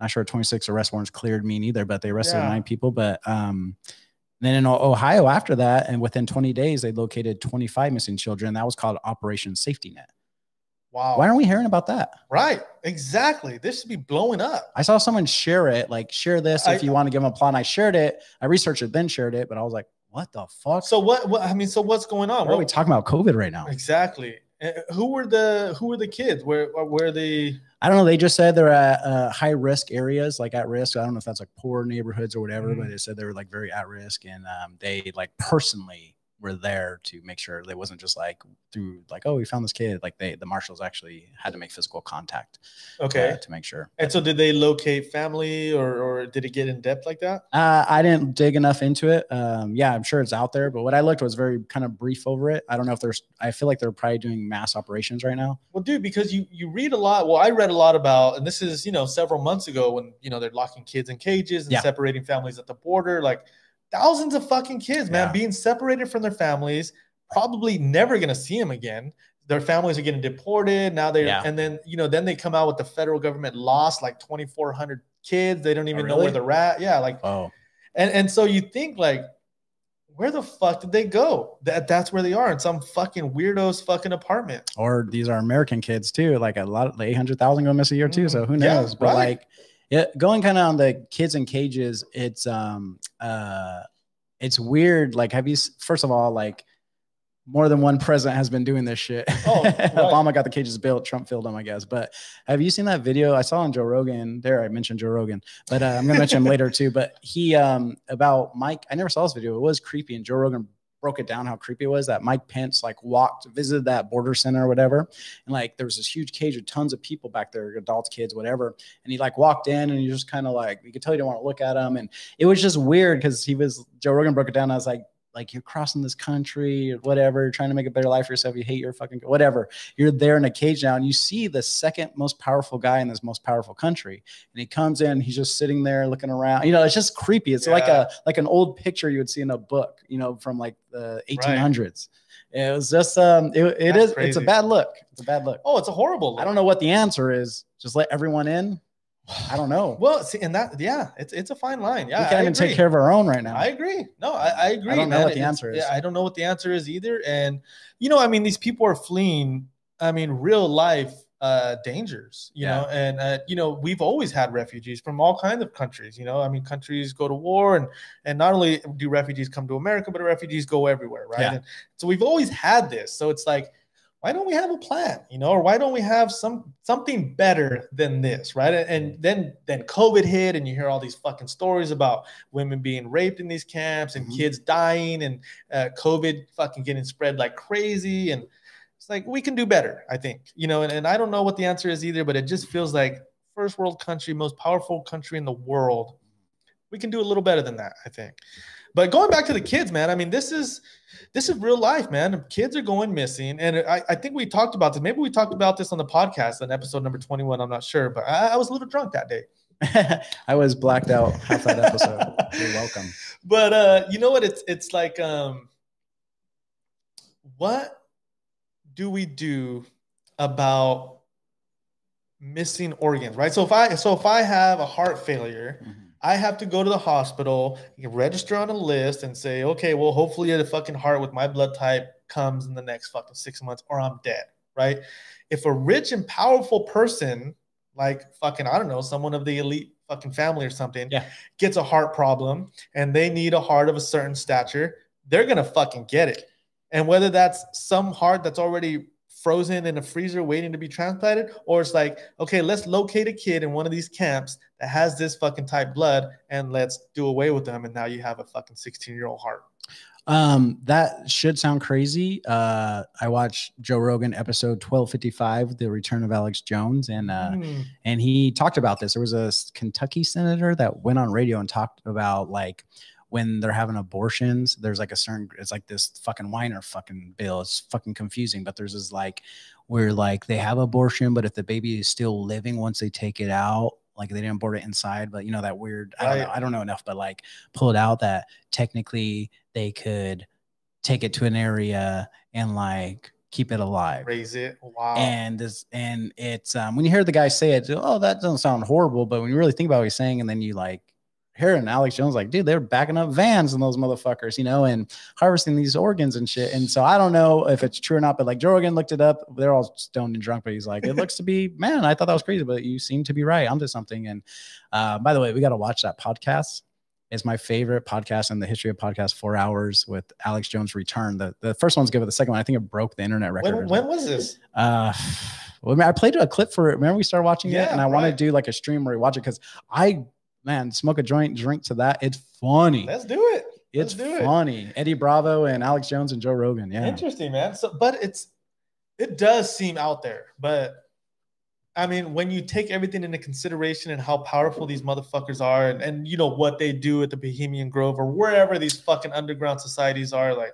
Not sure 26 arrest warrants cleared mean either, but they arrested 9 people. But then in Ohio after that, and within 20 days, they located 25 missing children. That was called Operation Safety Net. Wow. Why aren't we hearing about that? Right. Exactly. This should be blowing up. I saw someone share it, like share this if you want to give them a plot. And I shared it. I researched it, then shared it. But I was like, what the fuck? So what I mean, so what's going on? Why are we talking about COVID right now? Exactly. Who were the kids? Where they? I don't know. They just said they're at high risk areas, like at risk. I don't know if that's like poor neighborhoods or whatever, but they said they were like very at risk, and they like personally were there to make sure it wasn't just like through like, oh, we found this kid. Like the marshals actually had to make physical contact. Okay. To make sure. And so did they locate family or did it get in depth like that? I didn't dig enough into it. Yeah, I'm sure it's out there, but what I looked was very kind of brief over it. I don't know if I feel like they're probably doing mass operations right now. Well, dude, because you read a lot. Well, I read a lot about, and this is, you know, several months ago when, you know, they're locking kids in cages and separating families at the border. Like, thousands of fucking kids, man, being separated from their families, probably never going to see them again. Their families are getting deported. Now they, and then, you know, then they come out with the federal government lost like 2,400 kids. They don't even know where they're at. Yeah. Like, oh, and so you think like, where the fuck did they go? That's where they are, in some fucking weirdo's fucking apartment. Or these are American kids too. Like a lot of the 800,000 go miss a year too. So who knows? But like, yeah, going kind of on the kids in cages, it's weird. Like, first of all, like more than one president has been doing this shit. Oh, right. Obama got the cages built. Trump filled them, I guess. But have you seen that video I saw on Joe Rogan? There, I mentioned Joe Rogan, but I'm going to mention him later too. But he about Mike. I never saw this video. It was creepy, and Joe Rogan broke it down how creepy it was that Mike Pence like visited that border center or whatever. And like, there was this huge cage with tons of people back there, adults, kids, whatever. And he like walked in and he just kind of like, you could tell you didn't want to look at him. And it was just weird. Cause he was, Joe Rogan broke it down. I was like you're crossing this country or whatever. You're trying to make a better life for yourself. You hate your fucking, whatever. You're there in a cage now. And you see the second most powerful guy in this most powerful country. And he comes in, he's just sitting there looking around, you know, it's just creepy. It's like an old picture you would see in a book, you know, from like the 1800s. Right. It was just, it's a bad look. It's a bad look. Oh, it's a horrible look. I don't know what the answer is. Just let everyone in. I don't know. Well, see, and that, yeah, it's a fine line. Yeah, we can't even take care of our own right now. I agree. No, I agree. I don't know what the answer is. Yeah, I don't know what the answer is either. And, you know, I mean, these people are fleeing, I mean, real life dangers, you know, and, you know, we've always had refugees from all kinds of countries, you know, I mean, countries go to war and not only do refugees come to America, but refugees go everywhere, right? Yeah. And so we've always had this. So it's like, why don't we have a plan, you know, or why don't we have something better than this, right? And then COVID hit, and you hear all these fucking stories about women being raped in these camps and kids dying, and COVID fucking getting spread like crazy. And it's like, we can do better, I think, you know, and I don't know what the answer is either, but it just feels like first world country, most powerful country in the world. We can do a little better than that, I think. But going back to the kids, man, I mean, this is real life, man. Kids are going missing. And I think we talked about this. Maybe we talked about this on the podcast on episode number 21. I'm not sure, but I was a little drunk that day. I was blacked out half that episode. You're welcome. But you know what? It's like, what do we do about missing organs, right? So if I have a heart failure, I have to go to the hospital, register on a list, and say, okay, well, hopefully the fucking heart with my blood type comes in the next fucking 6 months, or I'm dead, right? If a rich and powerful person, like fucking, I don't know, someone of the elite fucking family or something, gets a heart problem and they need a heart of a certain stature, they're going to fucking get it. And whether that's some heart that's already frozen in a freezer waiting to be transplanted, or it's like, okay, let's locate a kid in one of these camps that has this fucking type blood and let's do away with them. And now you have a fucking 16-year-old heart. That should sound crazy. I watched Joe Rogan episode 1255, The Return of Alex Jones. And, and he talked about this. There was a Kentucky senator that went on radio and talked about like, when they're having abortions, there's like a certain, it's like this fucking Wiener fucking bill. It's fucking confusing, but there's this like, where like they have abortion, but if the baby is still living, once they take it out, like they didn't abort it inside, but you know, that weird, I don't know enough, but like pull it out that technically they could take it to an area and like keep it alive, raise it. Wow. And it's, when you hear the guy say it, oh, that doesn't sound horrible. But when you really think about what he's saying, and then you like, and Alex Jones, like, dude, they're backing up vans and those motherfuckers, you know, and harvesting these organs and shit. And so I don't know if it's true or not, but like Joe Rogan looked it up. They're all stoned and drunk, but he's like, it looks to be, man, I thought that was crazy, but you seem to be right. I'm to something. And by the way, we got to watch that podcast. It's my favorite podcast in the history of podcasts, 4 hours with Alex Jones Return. The first one's good, but the second one, I think it broke the internet record. When was this? Well, I played a clip for it. Remember we started watching it? And I want to do like a stream where we watch it because man, smoke a joint, drink to that. It's funny. Let's do it. It's funny. Eddie Bravo and Alex Jones and Joe Rogan. Yeah. Interesting, man. So, but it does seem out there, but I mean, when you take everything into consideration and how powerful these motherfuckers are and you know what they do at the Bohemian Grove or wherever these fucking underground societies are, like,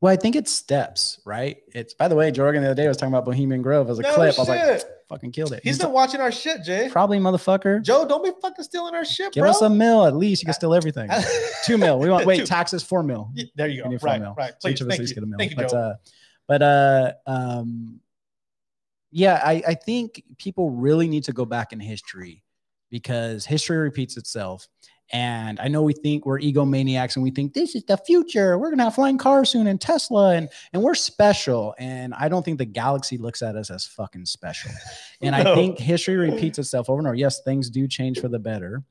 well, I think it's steps, right? It's, by the way, Joe Rogan the other day was talking about Bohemian Grove as a clip. I was like, fucking killed it. He's been watching our shit, Jay. Probably, motherfucker. Joe, don't be fucking stealing our shit, bro. Give us $1 million at least. You can steal everything. $2 million. We want, wait, taxes, $4 million. There you go. Right. Please, each of us at least get $1 million. Thank you, Joe. Yeah, I think people really need to go back in history because history repeats itself. And I know we think we're egomaniacs and we think this is the future. We're going to have flying cars soon and Tesla and we're special. And I don't think the galaxy looks at us as fucking special. And I think history repeats itself over and over. Yes, things do change for the better.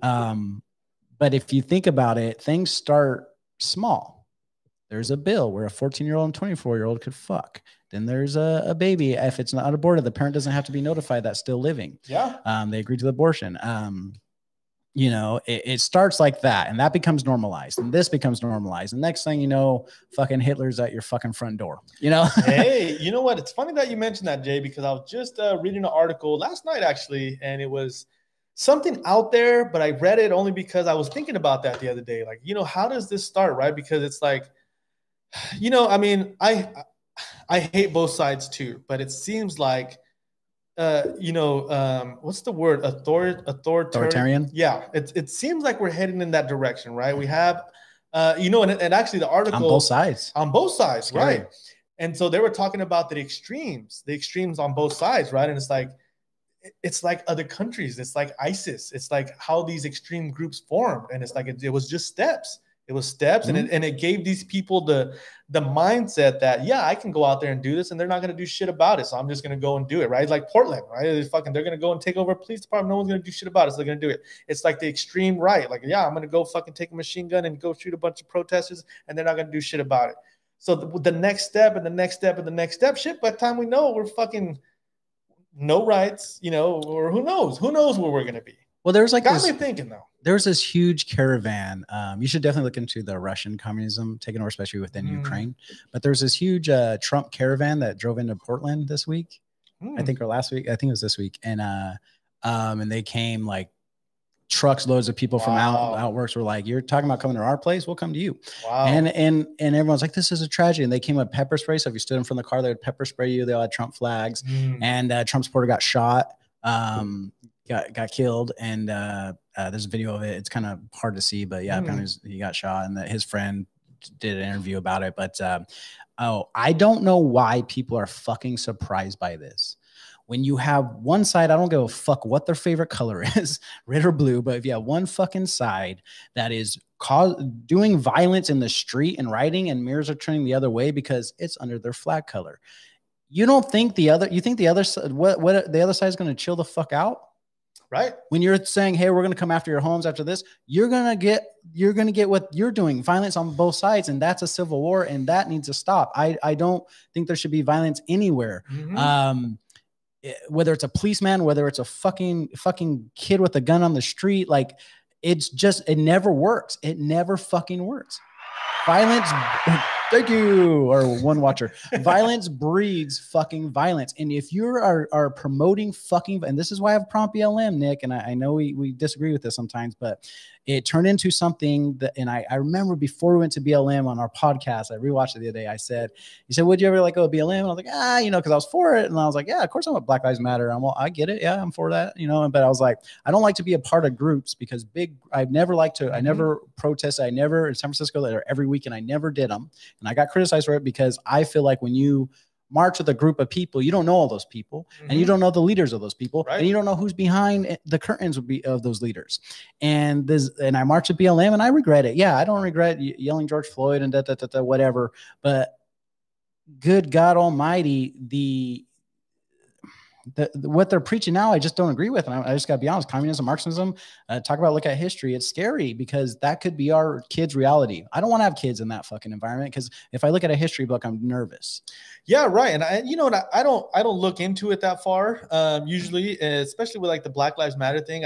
But if you think about it, things start small. There's a bill where a 14-year-old and 24-year-old could fuck. Then there's a baby. If it's not aborted, the parent doesn't have to be notified that's still living. Yeah. They agreed to the abortion. You know, it starts like that, and that becomes normalized, and this becomes normalized. And next thing you know, fucking Hitler's at your fucking front door, you know? Hey, you know what? It's funny that you mentioned that, Jay, because I was just reading an article last night, actually, and it was something out there, but I read it only because I was thinking about that the other day. Like, you know, how does this start, right? Because it's like, you know, I mean, I hate both sides too, but it seems like, you know, what's the word? Authoritarian. Yeah. It seems like we're heading in that direction, right? We have, you know, and actually the article on both sides, scary. Right? And so they were talking about the extremes on both sides, right? And it's like other countries, it's like ISIS, it's like how these extreme groups formed, and it's like it was just steps. It was steps, mm-hmm. and it gave these people the mindset that, yeah, I can go out there and do this, and they're not going to do shit about it, so I'm just going to go and do it, right? Like Portland, right? They're going to go and take over a police department. No one's going to do shit about it, so they're going to do it. It's like the extreme right. Like, yeah, I'm going to go fucking take a machine gun and go shoot a bunch of protesters, and they're not going to do shit about it. So the next step and the next step and the next step, shit, by the time we know, we're fucking no rights, you know, or who knows? Who knows where we're going to be? Well, there's like got me thinking though. There's this huge caravan. You should definitely look into the Russian communism taking over, especially within Ukraine. But there's this huge Trump caravan that drove into Portland this week, I think, or last week. I think it was this week, and they came like trucks, loads of people from outworks were like, "You're talking about coming to our place? We'll come to you." Wow. And everyone's like, "This is a tragedy." And they came with pepper spray. So if you stood in front of the car, they would pepper spray you. They all had Trump flags, and Trump supporter got shot. Got killed, and there's a video of it. It's kind of hard to see, but yeah, apparently he got shot, and that his friend did an interview about it. But I don't know why people are fucking surprised by this. When you have one side, I don't give a fuck what their favorite color is, red or blue, but if you have one fucking side that is doing violence in the street and rioting, and mirrors are turning the other way because it's under their flag color, you don't think the other side is going to chill the fuck out? Right. When you're saying, hey, we're going to come after your homes after this, you're going to get what you're doing, violence on both sides. And that's a civil war, and that needs to stop. I don't think there should be violence anywhere. Whether it's a policeman, whether it's a fucking kid with a gun on the street, like it's just, it never works. It never fucking works. Violence. Thank you. Or one watcher. Violence breeds fucking violence. And if you are promoting fucking, and this is why I have Prompt BLM, Nick, and I know we disagree with this sometimes, but it turned into something that, and I remember before we went to BLM on our podcast, I rewatched it the other day. I said, you said, would you ever like go to BLM? And I was like, you know, because I was for it. And I was like, yeah, of course I'm a Black Lives Matter. Well, I get it. Yeah, I'm for that. You know, but I was like, I don't like to be a part of groups because I've never liked to, I never protest. I never in San Francisco there every weekend. I never did them. And I got criticized for it because I feel like when you march with a group of people, you don't know all those people, and you don't know the leaders of those people, right. And you don't know who's behind the curtains would be of those leaders. And this, and I marched at BLM, and I regret it. Yeah, I don't regret yelling George Floyd and whatever, but good God Almighty, what they're preaching now, I just don't agree with. And I just gotta be honest, communism, Marxism, look at history. It's scary because that could be our kids' reality. I don't want to have kids in that fucking environment. Cause if I look at a history book, I'm nervous. Yeah. Right. And I don't look into it that far. Usually, especially with like the Black Lives Matter thing.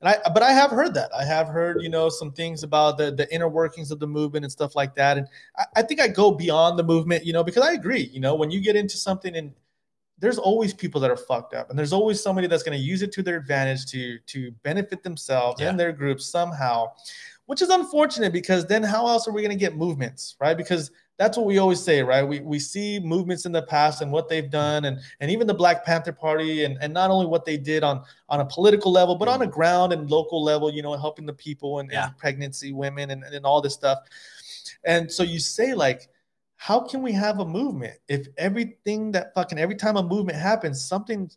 But I have heard that. I have heard, you know, some things about the inner workings of the movement and stuff like that. And I think I go beyond the movement, you know, because I agree, you know, when you get into something and there's always people that are fucked up, and there's always somebody that's going to use it to their advantage to benefit themselves and their group somehow, which is unfortunate because then how else are we going to get movements, right? Because that's what we always say, right? We see movements in the past and what they've done, and even the Black Panther Party, and not only what they did on a political level, but on a ground and local level, you know, helping the people and pregnancy women and all this stuff. And so you say like, how can we have a movement if every time a movement happens, something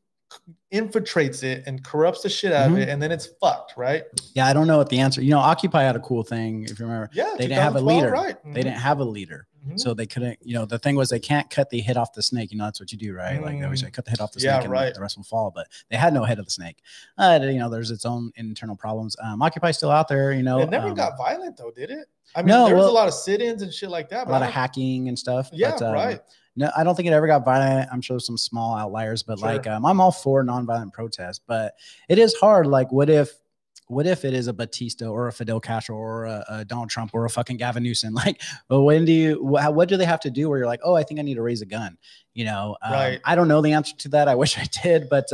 infiltrates it and corrupts the shit out of it, and then it's fucked, right? Yeah, I don't know what the answer. You know, Occupy had a cool thing, if you remember. Yeah, they didn't have a leader. Right. They didn't have a leader. Mm-hmm. So they couldn't, you know, the thing was they can't cut the head off the snake. You know, that's what you do, right? Mm-hmm. Like they always say, cut the head off the snake and the rest will fall. But they had no head of the snake. You know, there's its own internal problems. Occupy's still out there, you know. It never got violent though, did it? I mean, no, there was a lot of sit-ins and shit like that. A lot of hacking and stuff. Yeah, but, no, I don't think it ever got violent. I'm sure some small outliers, but like I'm all for nonviolent protest, but it is hard. Like what if it is a Batista or a Fidel Castro or a Donald Trump or a fucking Gavin Newsom? Like, well, what do they have to do where you're like, oh, I think I need to raise a gun? You know, I don't know the answer to that. I wish I did, but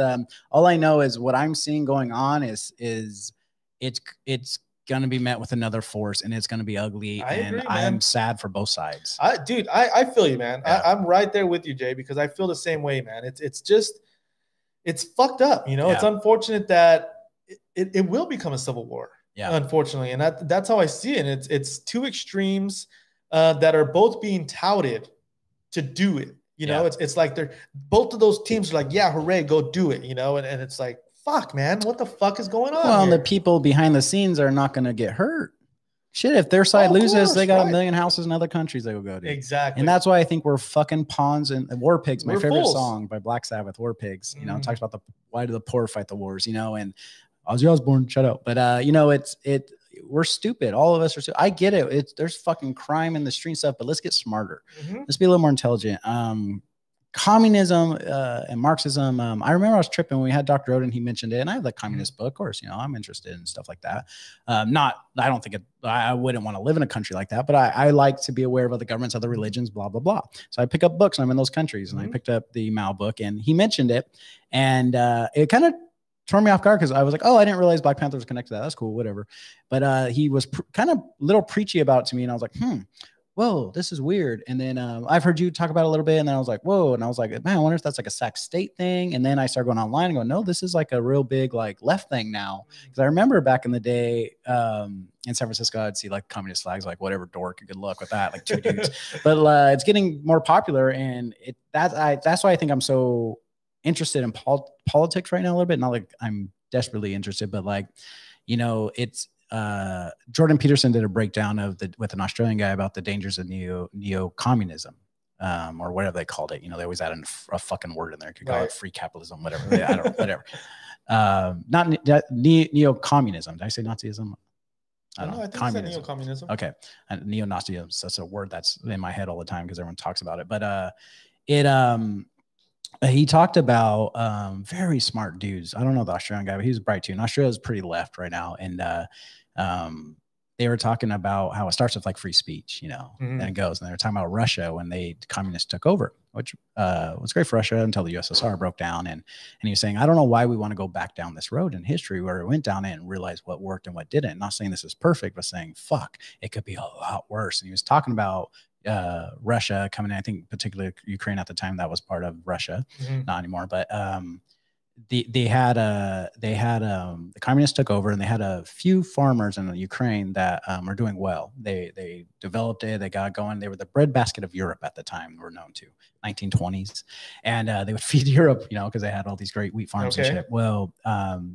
all I know is what I'm seeing going on is it's going to be met with another force, and it's going to be ugly. I am sad for both sides. Dude, I feel you, man. Yeah. I'm right there with you, Jay, because I feel the same way, man. It's just, it's fucked up. You know, it's unfortunate that it will become a civil war, unfortunately. And that's how I see it. It's two extremes that are both being touted to do it. You know, it's like they're both of those teams are like, yeah, hooray, go do it. You know, and it's like, fuck, man, what the fuck is going on? Well, here? The people behind the scenes are not going to get hurt. Shit, if their side loses, they got a million houses in other countries they will go to. Exactly. And that's why I think we're fucking pawns and war pigs. My favorite song by Black Sabbath, War Pigs, you know, it talks about why do the poor fight the wars, you know, and Ozzy Osbourne, shut up. But, you know, we're stupid. All of us are stupid. I get it. There's fucking crime in the street and stuff, but let's get smarter. Let's be a little more intelligent. Communism and Marxism. I remember I was tripping when we had Dr. Roden. He mentioned it, and I have that communist book, of course. You know, I'm interested in stuff like that. I don't think I wouldn't want to live in a country like that, but I like to be aware of other governments, other religions, blah blah blah. So I pick up books, and I'm in those countries, and I picked up the Mao book, and he mentioned it, and it kind of tore me off guard because I was like, oh, I didn't realize Black Panther was connected to that. That's cool, whatever. But he was kind of little preachy about it to me, and I was like, whoa, this is weird. And then I've heard you talk about it a little bit, and then I was like, whoa. And I was like, man, I wonder if that's like a Sac State thing. And then I started going online and going, no, this is like a real big like left thing now. Because I remember back in the day in San Francisco, I'd see like communist flags, like whatever, dork, good luck with that, like two dudes. But it's getting more popular, and that's why I think I'm so interested in politics right now a little bit. Not like I'm desperately interested, but like, you know, it's, Jordan Peterson did a breakdown of with an Australian guy about the dangers of neo-communism, or whatever they called it. You know, they always add a fucking word in there. You could call it free capitalism, whatever. I don't know, whatever. Not neo-communism. Did I say Nazism? I don't know. I think communism. It's neo-communism. Okay. And neo-Nazism. So that's a word that's in my head all the time because everyone talks about it. But he talked about very smart dudes. I don't know the Australian guy, but he was bright too. And Australia is pretty left right now. And they were talking about how it starts with like free speech, you know, and it goes. And they were talking about Russia when the communists took over, which was great for Russia until the USSR broke down. And he was saying, I don't know why we want to go back down this road in history where it went down it and realized what worked and what didn't. Not saying this is perfect, but saying, fuck, it could be a lot worse. And he was talking about Russia coming in, I think particularly Ukraine at the time, that was part of Russia, not anymore, but the communists took over, and they had a few farmers in Ukraine that were doing well. They developed it, they got going. They were the breadbasket of Europe at the time, were known to 1920s, and they would feed Europe, you know, because they had all these great wheat farms and shit. Well,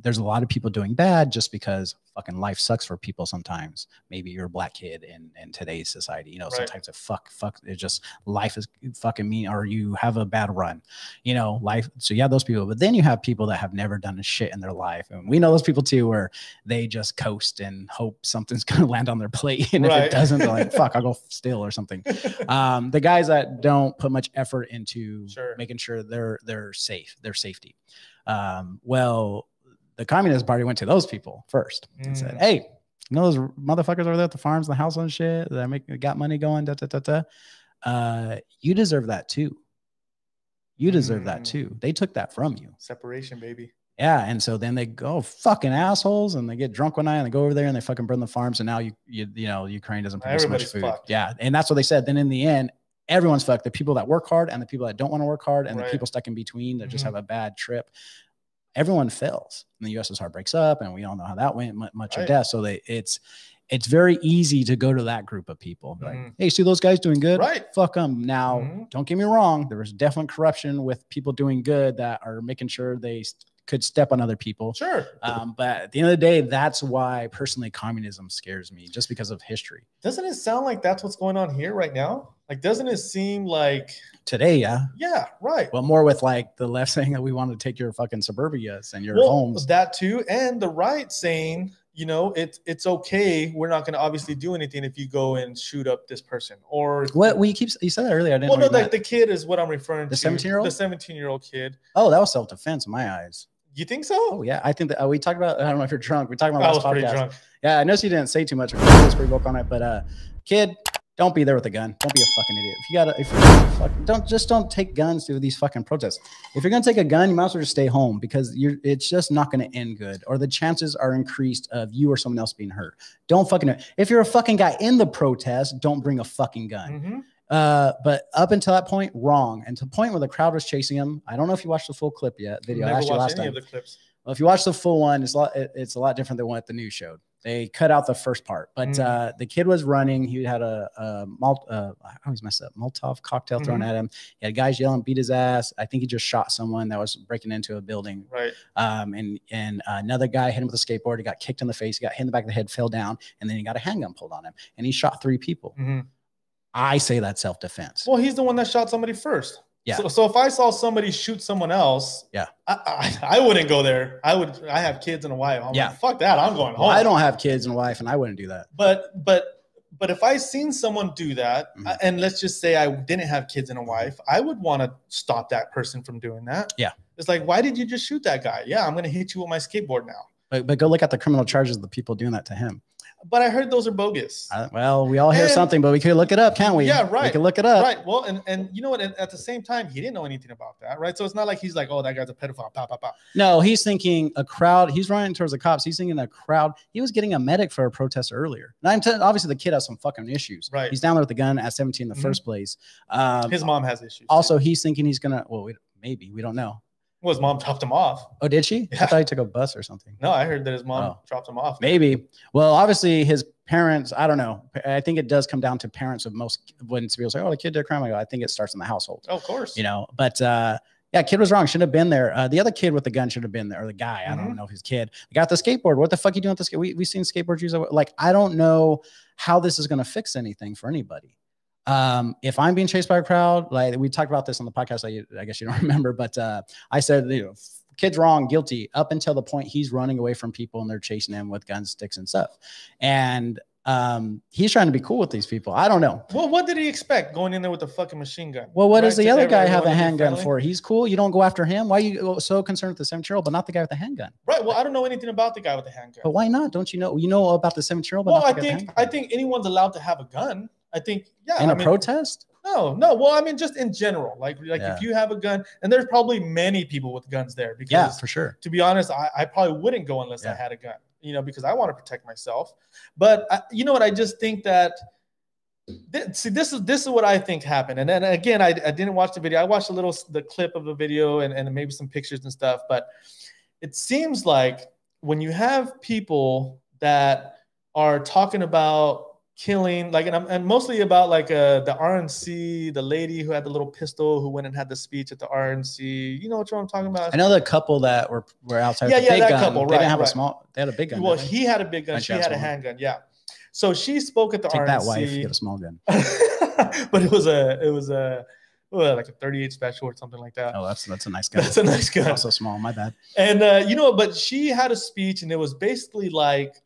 there's a lot of people doing bad just because fucking life sucks for people sometimes. Maybe you're a black kid in today's society, you know, sometimes it's fuck, it's just life is fucking mean, or you have a bad run, you know, life. So you have those people, but then you have people that have never done a shit in their life, and we know those people too, where they just coast and hope something's gonna land on their plate, and if it doesn't, they're like, fuck, I'll go steal or something. The guys that don't put much effort into making sure they're safe, their safety. Well, the Communist Party went to those people first and said, hey, you know those motherfuckers over there at the farms and the house and shit that got money going, you deserve that too. You deserve that too. They took that from you. Separation, baby. Yeah, and so then they go, fucking assholes, and they get drunk one night, and they go over there and they fucking burn the farms, and now you know, Ukraine doesn't produce much food. Fucked. Yeah, and that's what they said. Then in the end, everyone's fucked. The people that work hard and the people that don't want to work hard and the people stuck in between that just have a bad trip. Everyone fails. And the USSR breaks up, and we all know how that went, much of death. So it's very easy to go to that group of people. Like, hey, see those guys doing good? Fuck them. Now, don't get me wrong. There was definite corruption with people doing good that are making sure they could step on other people. Sure. But at the end of the day, that's why personally communism scares me, just because of history. Doesn't it sound like that's what's going on here right now? Like, doesn't it seem like today? Yeah. Yeah. Right. Well, more with like the left saying that we want to take your fucking suburbias and your homes. That too. And the right saying, you know, it's okay. We're not going to obviously do anything if you go and shoot up this person or what we keep. You said that earlier. I didn't know. Well, no, the kid is what I'm referring to. The 17-year-old? The 17-year-old kid. Oh, that was self-defense in my eyes. You think so? Oh, yeah. I think that we talked about, I don't know if you're drunk. We talked about last podcast. I was pretty drunk. Yeah. I noticed you didn't say too much. I was pretty woke on it, but kid, don't be there with a gun. Don't be a fucking idiot. If you gotta, don't take guns to these fucking protests. If you're gonna take a gun, you might as well just stay home, because you're, it's just not gonna end good, or the chances are increased of you or someone else being hurt. Don't fucking. If you're a fucking guy in the protest, don't bring a fucking gun. Mm-hmm. But up until that point, wrong. And to the point where the crowd was chasing him, I don't know if you watched the full clip yet. Video. Never I asked you last time. Well, if you watch the full one, it's a lot different than what the news showed. They cut out the first part, but the kid was running. He had I always mess up, Molotov cocktail thrown at him. He had guys yelling, beat his ass. I think he just shot someone that was breaking into a building. Right. And another guy hit him with a skateboard. He got kicked in the face. He got hit in the back of the head, fell down, and then he got a handgun pulled on him, and he shot three people. I say that's self-defense. Well, he's the one that shot somebody first. Yeah. So if I saw somebody shoot someone else, yeah, I wouldn't go there. I have kids and a wife. I'm like, fuck that. I'm going home. Well, I don't have kids and a wife, and I wouldn't do that. But if I seen someone do that, and let's just say I didn't have kids and a wife, I would want to stop that person from doing that. Yeah. It's like, why did you just shoot that guy? Yeah, I'm going to hit you with my skateboard now. But go look at the criminal charges of the people doing that to him. But I heard those are bogus. Well, we all hear something, but we could look it up, can't we? Yeah, right. We can look it up. Right. Well, and you know what? At the same time, he didn't know anything about that, right? So it's not like he's like, oh, that guy's a pedophile. Pow, pow, pow. No, he's thinking a crowd. He's running towards the cops. He's thinking a crowd. He was getting a medic for a protest earlier. And obviously, the kid has some fucking issues. Right. He's down there with the gun at 17 in the first place. His mom has issues. Also, he's thinking he's going to, well, maybe. We don't know. Well, his mom dropped him off. Oh, did she? Yeah. I thought he took a bus or something. No, I heard that his mom dropped him off. Maybe. Well, obviously his parents, I don't know. I think it does come down to parents of most, when people say, oh, the kid did a crime. I think it starts in the household. Oh, of course. You know, but yeah, kid was wrong. Shouldn't have been there. The other kid with the gun should have been there. Or the guy, I don't know if his kid. Got the skateboard. What the fuck you doing with the skateboard? We've seen skateboards use it. Like, I don't know how this is going to fix anything for anybody. If I'm being chased by a crowd, like we talked about this on the podcast, I guess you don't remember, but I said, you know, kid's wrong, guilty, up until the point he's running away from people and they're chasing him with guns, sticks, and stuff. And he's trying to be cool with these people. I don't know. Well, what did he expect going in there with a fucking machine gun? Well, what does the other guy have a handgun for? He's cool. You don't go after him. Why are you so concerned with the 17-year-old, but not the guy with the handgun? Right. Well, I don't know anything about the guy with the handgun. But why not? Don't you know? You know about the 17-year-old? Well, I think anyone's allowed to have a gun. I think, yeah. In a protest? No. Well, I mean, just in general, like if you have a gun, and there's probably many people with guns there, because for sure. To be honest, I probably wouldn't go unless I had a gun, you know, because I want to protect myself. But you know what? I just think that this is what I think happened. And then again, I didn't watch the video. I watched the clip of the video and maybe some pictures and stuff. But it seems like when you have people that are talking about killing, like, and mostly about like the RNC, the lady who had the little pistol who went and had the speech at the RNC. You know what I'm talking about? I know the couple that were outside. Yeah, that gun. Couple. They didn't have a small. They had a big gun. Well, he had a big gun. She had a handgun. Yeah. So she spoke at the RNC. Take that, wife. Get a small gun. But it was like a 38 special or something like that. Oh, that's a nice gun. That's a nice gun. It's also small. My bad. And you know, but she had a speech, and it was basically like,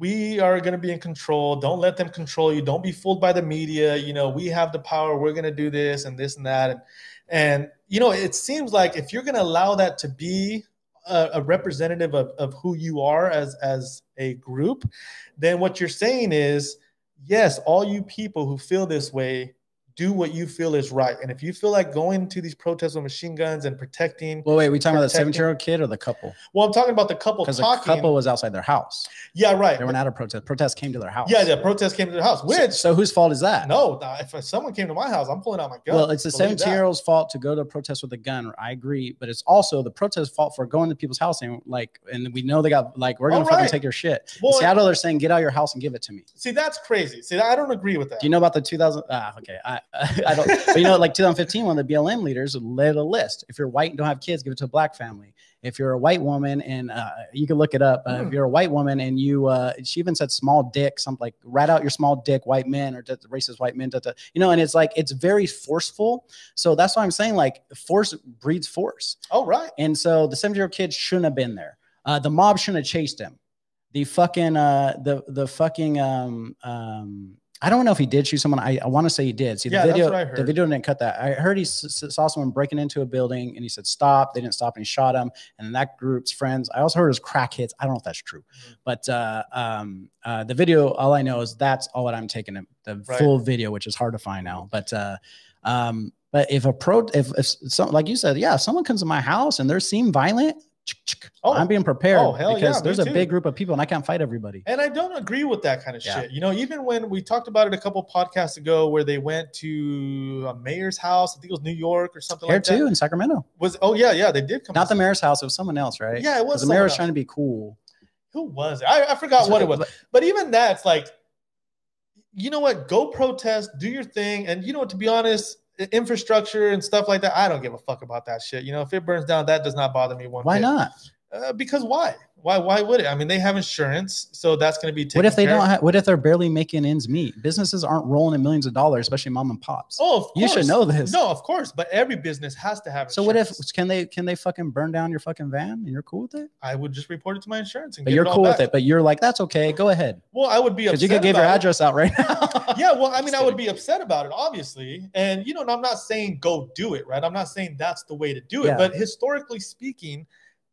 we are going to be in control. Don't let them control you. Don't be fooled by the media. You know, we have the power. We're going to do this and this and that. And you know, it seems like if you're going to allow that to be a representative of who you are as a group, then what you're saying is, yes, all you people who feel this way, do what you feel is right. And if you feel like going to these protests with machine guns and protecting. Well, wait, are we talking about the 17-year-old kid or the couple? Well, I'm talking about the couple talking. Because the couple was outside their house. Yeah, right. They weren't at a protest. Protest came to their house. Yeah, the protest came to their house. Which. So whose fault is that? No, if someone came to my house, I'm pulling out my gun. Well, it's the 17-year-old's fault to go to a protest with a gun. I agree. But it's also the protest's fault for going to people's house and like, and we know they got like, we're going to fucking take your shit. Well, in Seattle, they're saying, get out of your house and give it to me. See, that's crazy. See, I don't agree with that. Do you know about the 2000? Ah, okay. I don't, but you know, like 2015, one of the BLM leaders led a list. If you're white and don't have kids, give it to a black family. If you're a white woman and you can look it up. If you're a white woman and you, she even said small dick, something like rat out your small dick, white men or racist white men, you know, and it's like, it's very forceful. So that's why I'm saying like force breeds force. Oh, right. And so the 7-year-old kid shouldn't have been there. The mob shouldn't have chased him. The fucking, I don't know if he did shoot someone. I want to say he did. See, yeah, the video, that's what I heard. The video didn't cut that. I heard he saw someone breaking into a building and he said, stop. They didn't stop and he shot him. And that group's friends. I also heard it was crack hits. I don't know if that's true, but the video, all I know is that's all that I'm taking it. The full video, which is hard to find now. But if something, like you said, yeah, if someone comes to my house and they seem violent, I'm being prepared because there's a big group of people and I can't fight everybody. And I don't agree with that kind of shit. You know, even when we talked about it a couple podcasts ago where they went to a mayor's house, I think it was New York or something like that. Here too in Sacramento. They did come. Not the mayor's house. It was someone else, right? Yeah, it was. The mayor was trying to be cool. Who was it? I forgot what it was. But even that's like, you know what? Go protest, do your thing. And you know what? To be honest, infrastructure and stuff like that, I don't give a fuck about that shit. You know, if it burns down, that does not bother me one bit. Why not? Because why would it? I mean, they have insurance, so that's going to be taken care of. What if they don't have, what if they're barely making ends meet? Businesses aren't rolling in millions of dollars, especially mom and pops. Oh, of course. You should know this. No, of course, but every business has to have insurance. So what if, can they fucking burn down your fucking van and you're cool with it? I would just report it to my insurance and get it all back. But you're cool with it, but you're like, that's okay, go ahead. Well, I would be upset. Because you could give your address out right now. Yeah, well, I mean, I would be upset about it, obviously. And, you know, I'm not saying go do it, right? I'm not saying that's the way to do it. Yeah. But historically speaking,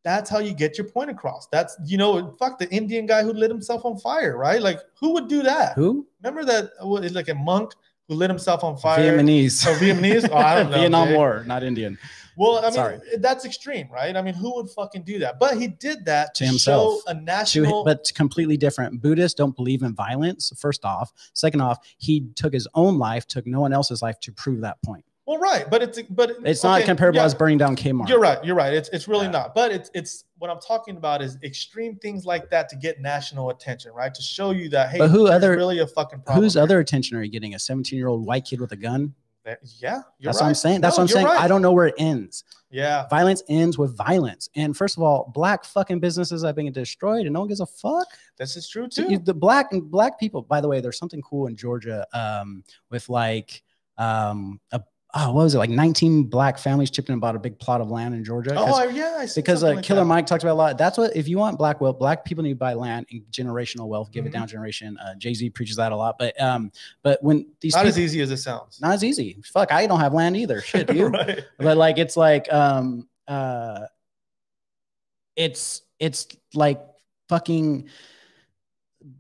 that's how you get your point across. That's, you know, fuck the Indian guy who lit himself on fire, right? Like, who would do that? Who? Remember that, like a monk who lit himself on fire? Vietnamese. Oh, Vietnamese? Oh, I don't know. Vietnam War, not Indian. Well, I mean, that's extreme, right? I mean, who would fucking do that? But he did that to himself. Show a national... But completely different. Buddhists don't believe in violence, first off. Second off, he took his own life, took no one else's life to prove that point. Well, right. But it's not comparable as burning down Kmart. You're right. It's really not. But it's what I'm talking about is extreme things like that to get national attention, right? To show you that, hey, there's really a fucking problem. Whose other attention are you getting? A 17-year-old white kid with a gun? Yeah, that's what I'm saying. That's what I'm saying. Right. I don't know where it ends. Yeah, violence ends with violence. And first of all, black fucking businesses are being destroyed, and no one gives a fuck. This is true too. The black people. By the way, there's something cool in Georgia with like what was it, like 19 black families chipped in and bought a big plot of land in Georgia. Oh yeah, I see, because Killer Mike talks about a lot. That's what, if you want black wealth, black people need to buy land and generational wealth, give it down generation. Jay-Z preaches that a lot, but when these not people, as easy as it sounds, not as easy. Fuck, I don't have land either. Shit, dude. Right. But like it's like it's like fucking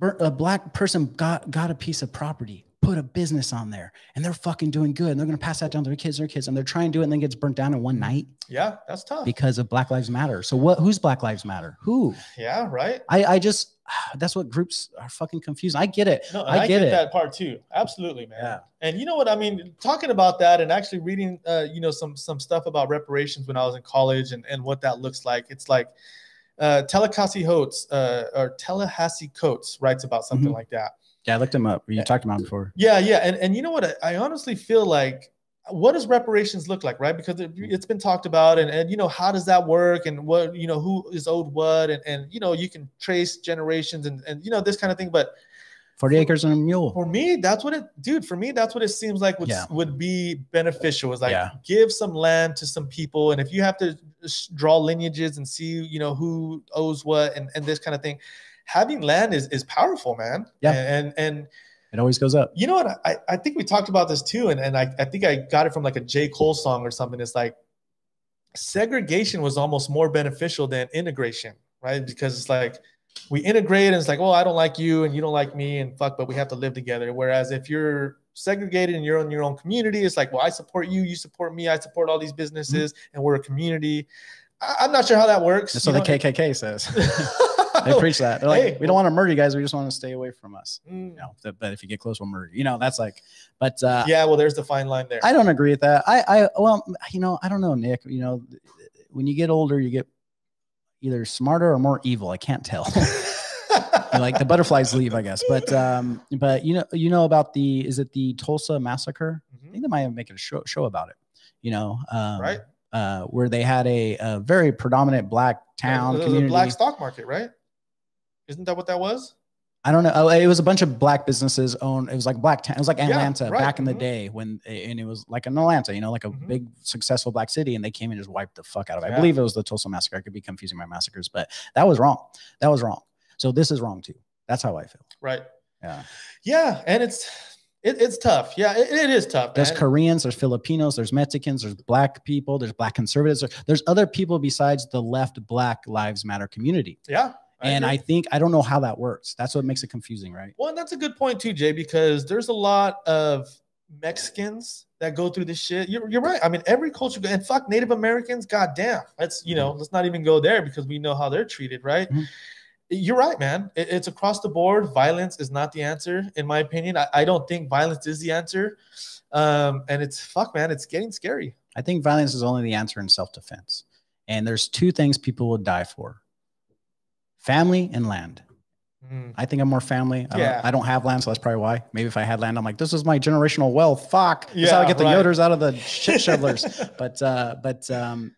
a black person got a piece of property, put a business on there, and they're fucking doing good, and they're going to pass that down to their kids, and they're trying to do it, and then gets burnt down in one night. Yeah, that's tough. Because of Black Lives Matter. So who's Black Lives Matter? Who? Yeah, right. I just, that's what groups are fucking confused. I get it. No, I get that part too. Absolutely, man. Yeah. And you know what I mean, talking about that and actually reading you know, some stuff about reparations when I was in college and what that looks like. It's like Tallahassee Coates writes about something like that. Yeah, I looked him up. You talked about him before. Yeah. And you know what? I honestly feel like, what does reparations look like, right? Because it's been talked about, and you know, how does that work, and what, you know, who is owed what, and you know, you can trace generations and you know, this kind of thing. But 40 acres and a mule. For me, that's what it, dude, for me, that's what it seems like would be beneficial, is like give some land to some people. And if you have to draw lineages and see, you know, who owes what and this kind of thing. Having land is powerful, man. Yeah. And it always goes up. You know what? I think we talked about this too. And I think I got it from like a J. Cole song or something. It's like segregation was almost more beneficial than integration, right? Because it's like we integrate and it's like, well, I don't like you and you don't like me and fuck, but we have to live together. Whereas if you're segregated and you're in your own community, it's like, well, I support you, you support me, I support all these businesses and we're a community. I'm not sure how that works. That's what the KKK says. They preach that. They're like, hey, we don't want to murder you guys. We just want to stay away from us. You know, but if you get close, we'll murder you. You know, that's like, but yeah, well, there's the fine line there. I don't agree with that. Well, you know, I don't know, Nick. You know, when you get older, you get either smarter or more evil. I can't tell. like the butterflies leave, I guess. But you know about the, is it the Tulsa massacre? Mm-hmm. I think they might have making a show about it, you know, right. Where they had a very predominant black town, the black stock market, right? Isn't that what that was? I don't know. Oh, it was a bunch of black businesses owned. It was like black town. It was like Atlanta back in the day and it was like an Atlanta, you know, like a big successful black city, and they came and just wiped the fuck out of it. I believe it was the Tulsa massacre. I could be confusing my massacres, but that was wrong. That was wrong. So this is wrong too. That's how I feel. Right. Yeah. Yeah. And it's tough. Yeah. It is tough. There's Koreans, there's Filipinos, there's Mexicans, there's black people, there's black conservatives. There's other people besides the left Black Lives Matter community. Yeah. And I think, I don't know how that works. That's what makes it confusing, right? Well, and that's a good point too, Jay, because there's a lot of Mexicans that go through this shit. You're right. I mean, every culture, and fuck Native Americans, goddamn. That's, you know, let's not even go there because we know how they're treated, right? Mm-hmm. You're right, man. It's across the board. Violence is not the answer, in my opinion. I don't think violence is the answer. And it's, fuck, man, it's getting scary. I think violence is only the answer in self-defense. And there's two things people will die for. Family and land. Mm. I think I'm more family. I don't have land, so that's probably why. Maybe if I had land, I'm like, this is my generational wealth. Fuck. That's how I get the yoders out of the shit shovelers. But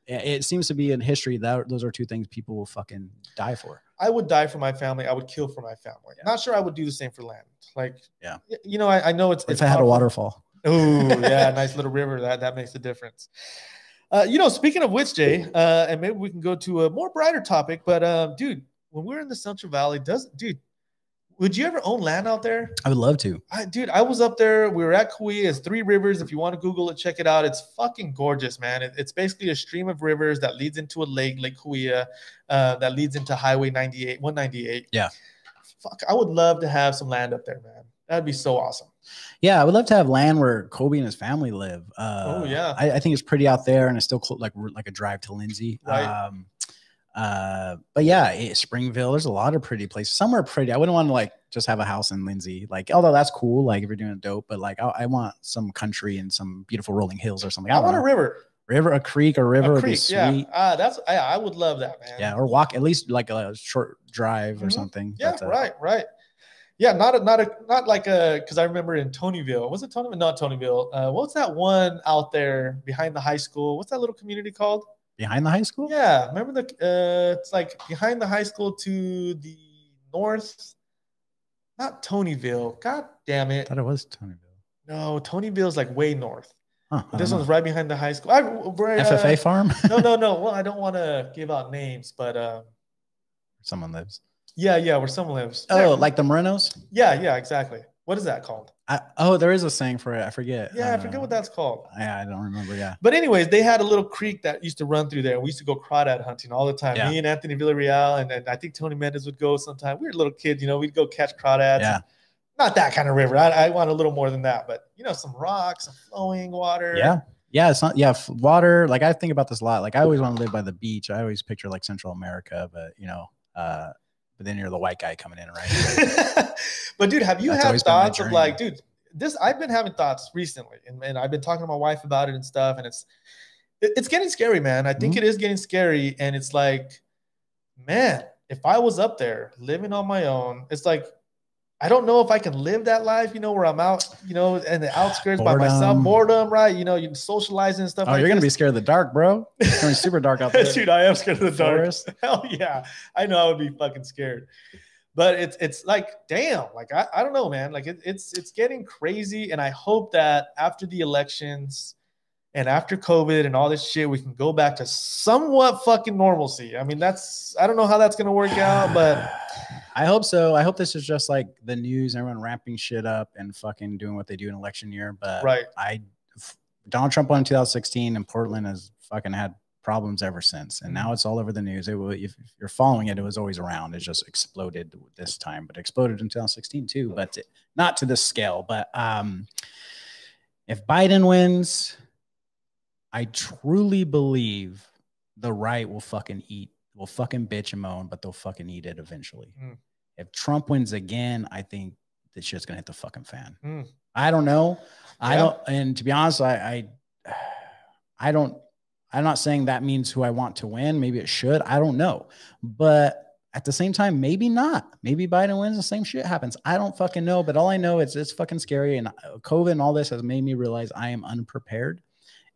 it seems to be in history that those are two things people will fucking die for. I would die for my family. I would kill for my family. Yeah. Not sure I would do the same for land. Like, yeah, you know, I know it's. If I had a waterfall. Oh yeah, nice little river. That makes a difference. You know, speaking of which, Jay, and maybe we can go to a more brighter topic. But dude. When we're in the Central Valley, would you ever own land out there? I would love to. I was up there. We were at Kauai. It's three rivers. If you want to Google it, check it out. It's fucking gorgeous, man. It's basically a stream of rivers that leads into a lake, Lake Kauai, that leads into Highway 98, 198. Yeah. Fuck, I would love to have some land up there, man. That'd be so awesome. Yeah, I would love to have land where Kobe and his family live. I think it's pretty out there, and it's still like a drive to Lindsay. Right. But yeah, Springville, there's a lot of pretty places. Some are pretty. I wouldn't want to like just have a house in Lindsay, like, although that's cool, like if you're doing it dope, but like, I want some country and some beautiful rolling hills or something. I want a river, a creek, would be sweet. Yeah. I would love that, man. Yeah. Or walk, at least like a short drive or something. Yeah. Right. Yeah. Cause I remember in Tonyville, was it Tonyville? Not Tonyville. What's that one out there behind the high school? What's that little community called? Behind the high school? Yeah. Remember it's like behind the high school to the north. Not Tonyville. God damn it. I thought it was Tonyville. No, Tonyville's like way north. Huh, this one's right behind the high school. FFA farm? No. Well, I don't want to give out names, but. Someone lives. Yeah, where someone lives. Oh, there. Like the Morenos? Yeah, exactly. What is that called? There is a saying for it. I forget. Yeah, I forget what that's called. Yeah, I don't remember. Yeah. But anyways, they had a little creek that used to run through there. We used to go crawdad hunting all the time. Yeah. Me and Anthony Villarreal, and I think Tony Mendez would go sometime. We were little kids, you know, we'd go catch crawdads. Yeah. Not that kind of river. I want a little more than that, but you know, some rocks, some flowing water. Yeah. Yeah, it's not. Yeah, water. Like I think about this a lot. Like I always want to live by the beach. I always picture like Central America, but you know, but then you're the white guy coming in, right? But dude, have you had thoughts of like, dude, this? I've been having thoughts recently, and I've been talking to my wife about it and stuff, and it's getting scary, man. I think it is getting scary, and it's like, man, if I was up there living on my own, it's like, I don't know if I can live that life, you know, where I'm out, you know, and the outskirts by myself, boredom, right? You know, you socializing and stuff. Oh, you're going to be scared of the dark, bro. It's going to be super dark out there. Dude, I am scared of the dark. Forest. Hell yeah. I know I would be fucking scared. But it's like, damn, like, I don't know, man. Like, it's getting crazy. And I hope that after the elections and after COVID and all this shit, we can go back to somewhat fucking normalcy. I mean, I don't know how that's going to work out, but... I hope so. I hope this is just like the news, everyone ramping shit up and fucking doing what they do in election year. But Donald Trump won in 2016, and Portland has fucking had problems ever since. And now it's all over the news. If you're following it, it was always around. It just exploded this time, but exploded in 2016 too, but not to this scale. But if Biden wins, I truly believe the right will fucking eat. Will fucking bitch and moan, but they'll fucking eat it eventually. Mm. If Trump wins again, I think this shit's gonna hit the fucking fan. Mm. I don't know. Yeah. I don't. And to be honest, I don't. I'm not saying that means who I want to win. Maybe it should. I don't know. But At the same time, maybe not. Maybe Biden wins, the same shit happens. I don't fucking know, but all I know is it's fucking scary, and COVID and all this has made me realize I am unprepared,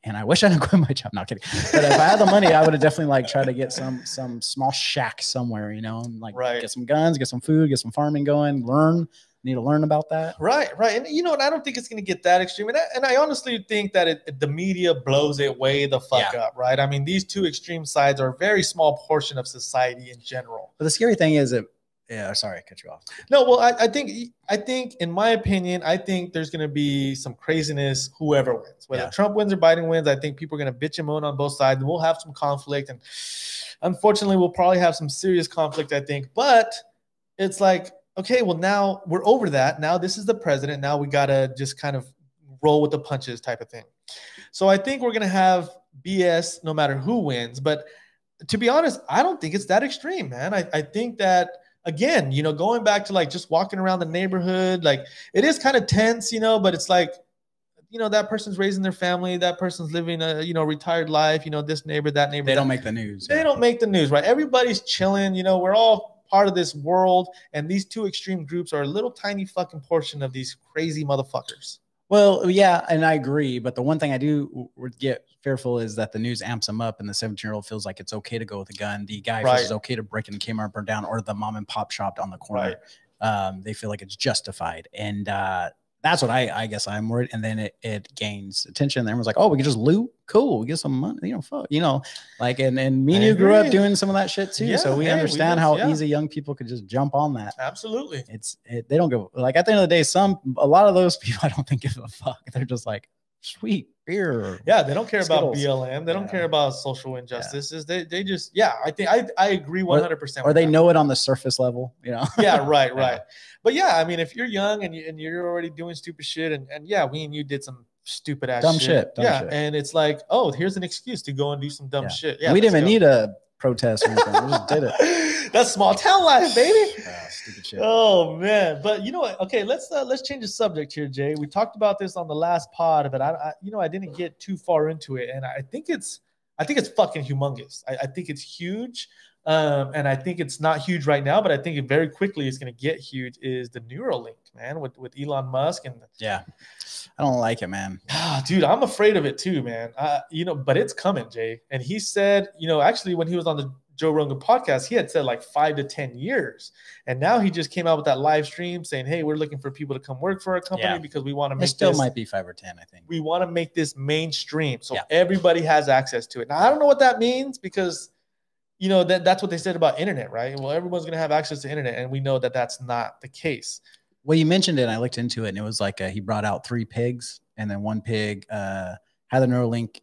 and I wish I didn't quit my job. Not kidding. But if I had the money, I would have definitely like tried to get some small shack somewhere, you know, and like get some guns, get some food, get some farming going, learn. Need to learn about that. Right, right. And you know what? I don't think it's going to get that extreme. And I honestly think that the media blows it way the fuck up, right? I mean, these two extreme sides are a very small portion of society in general. But the scary thing is that, yeah, sorry, I cut you off. No, well, I think, in my opinion, I think there's going to be some craziness whoever wins. Whether Trump wins or Biden wins, I think people are going to bitch and moan on both sides. And we'll have some conflict. And unfortunately, we'll probably have some serious conflict, I think. But it's like, okay, well, now we're over that. Now this is the president. Now we got to just kind of roll with the punches type of thing. So I think we're going to have BS no matter who wins. But to be honest, I don't think it's that extreme, man. I think that, again, you know, going back to like just walking around the neighborhood, like it is kind of tense, you know, but it's like, you know, that person's raising their family. That person's living a, you know, retired life, you know, this neighbor, that neighbor. They don't make the news. They don't make the news, right? Everybody's chilling. You know, we're all part of this world, and these two extreme groups are a little tiny fucking portion of these crazy motherfuckers. Well, yeah, and I agree, but the one thing I do get fearful is that the news amps them up, and the 17-year-old feels like it's okay to go with a gun. The guy feels it's okay to break in the Kmart and burn down, or the mom and pop shop on the corner. They feel like it's justified, and that's what I guess I'm worried. And then it gains attention. Everyone's like, oh, we can just loot. Cool. We get some money. You know, fuck, you know, like, and me and you grew up doing some of that shit too. Yeah, so we understand how easy young people could just jump on that. Absolutely. They don't go, like, at the end of the day, a lot of those people, I don't think give a fuck. They're just like, sweet beer. Yeah. They don't care about BLM. They don't care about social injustices. They just, I think I agree 100%. Or they know it on the surface level, you know? Yeah. Right. Right. Yeah. But yeah, I mean, if you're young and you're already doing stupid shit and yeah, we and you did some stupid ass dumb shit. Dumb shit. And it's like, oh, here's an excuse to go and do some dumb shit. Yeah, we didn't even need a protest or anything. We just did it. That's small town life, baby. Stupid shit. Oh man. But you know what? Okay, let's change the subject here, Jay. We talked about this on the last pod, but I you know, I didn't get too far into it, and I think it's fucking humongous. I think it's huge. And I think it's not huge right now, but I think it very quickly is going to get huge, is the Neuralink, man, with Elon Musk. And yeah, I don't like it, man. Dude, I'm afraid of it too, man. You know, but it's coming, Jay. And he said, you know, actually when he was on the Joe Rogan podcast, he had said like 5 to 10 years. And now he just came out with that live stream saying, hey, we're looking for people to come work for our company because we want to make this. It still might be 5 or 10, I think. We want to make this mainstream. So everybody has access to it. Now, I don't know what that means because, you know, that's what they said about internet, right? Well, everyone's going to have access to internet, and we know that that's not the case. Well, you mentioned it, and I looked into it, and it was like he brought out 3 pigs, and then one pig had the Neuralink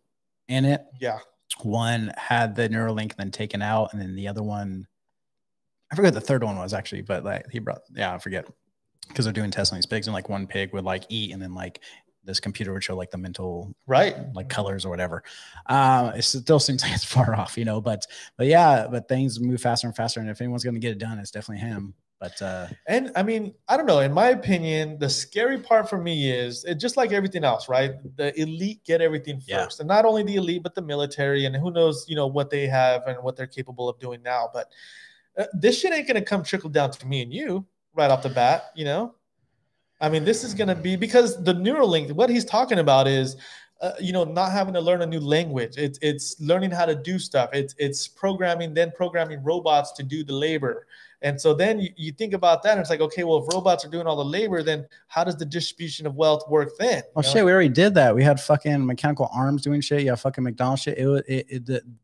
in it. Yeah. One had the Neuralink then taken out, and then the other one, I forget what the third one was actually, but like he brought, I forget, because they're doing tests on these pigs, and like one pig would like eat, and then like this computer would show like the mental like colors or whatever. It still seems like it's far off, you know, but yeah, but things move faster and faster. And if anyone's going to get it done, it's definitely him. But, and I mean, I don't know, in my opinion, the scary part for me is it just like everything else, right? The elite get everything first and not only the elite, but the military, and who knows, you know, what they have and what they're capable of doing now. But this shit ain't going to come trickle down to me and you right off the bat, you know? I mean, this is going to be, because the Neuralink, what he's talking about is, you know, not having to learn a new language. It's learning how to do stuff. It's programming, then programming robots to do the labor. And so then you think about that, and it's like, okay, well, if robots are doing all the labor, then how does the distribution of wealth work then? Oh, shit, we already did that. We had fucking mechanical arms doing shit. Yeah, fucking McDonald's shit.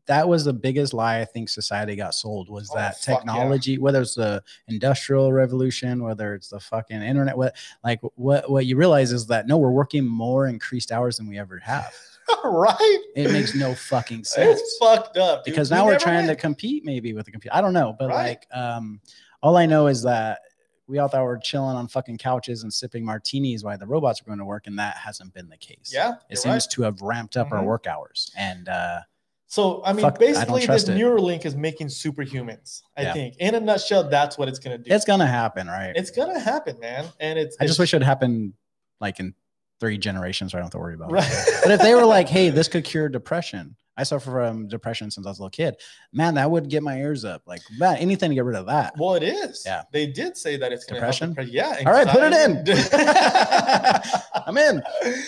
That was the biggest lie I think society got sold, was that technology, whether it's the industrial revolution, whether it's the fucking internet, what you realize is that, no, we're working more increased hours than we ever have. Right? It makes no fucking sense. It's fucked up, dude. Because now we're trying to compete maybe with the computer. I don't know, but like, all I know is that we all thought we're chilling on fucking couches and sipping martinis while the robots are going to work, and that hasn't been the case. Yeah, it seems to have ramped up our work hours. And so, I mean, basically, this Neuralink is making superhumans, I think. In a nutshell, that's what it's going to do. It's going to happen, right? It's going to happen, man. And I just wish it happened like in 3 generations, so I don't have to worry about it. But if they were like, hey, this could cure depression, I suffer from depression since I was a little kid. Man, that would get my ears up. Like, man, anything to get rid of that. Well, it is. Yeah. They did say that it's depression. Yeah. Anxiety. All right, put it in. I'm in.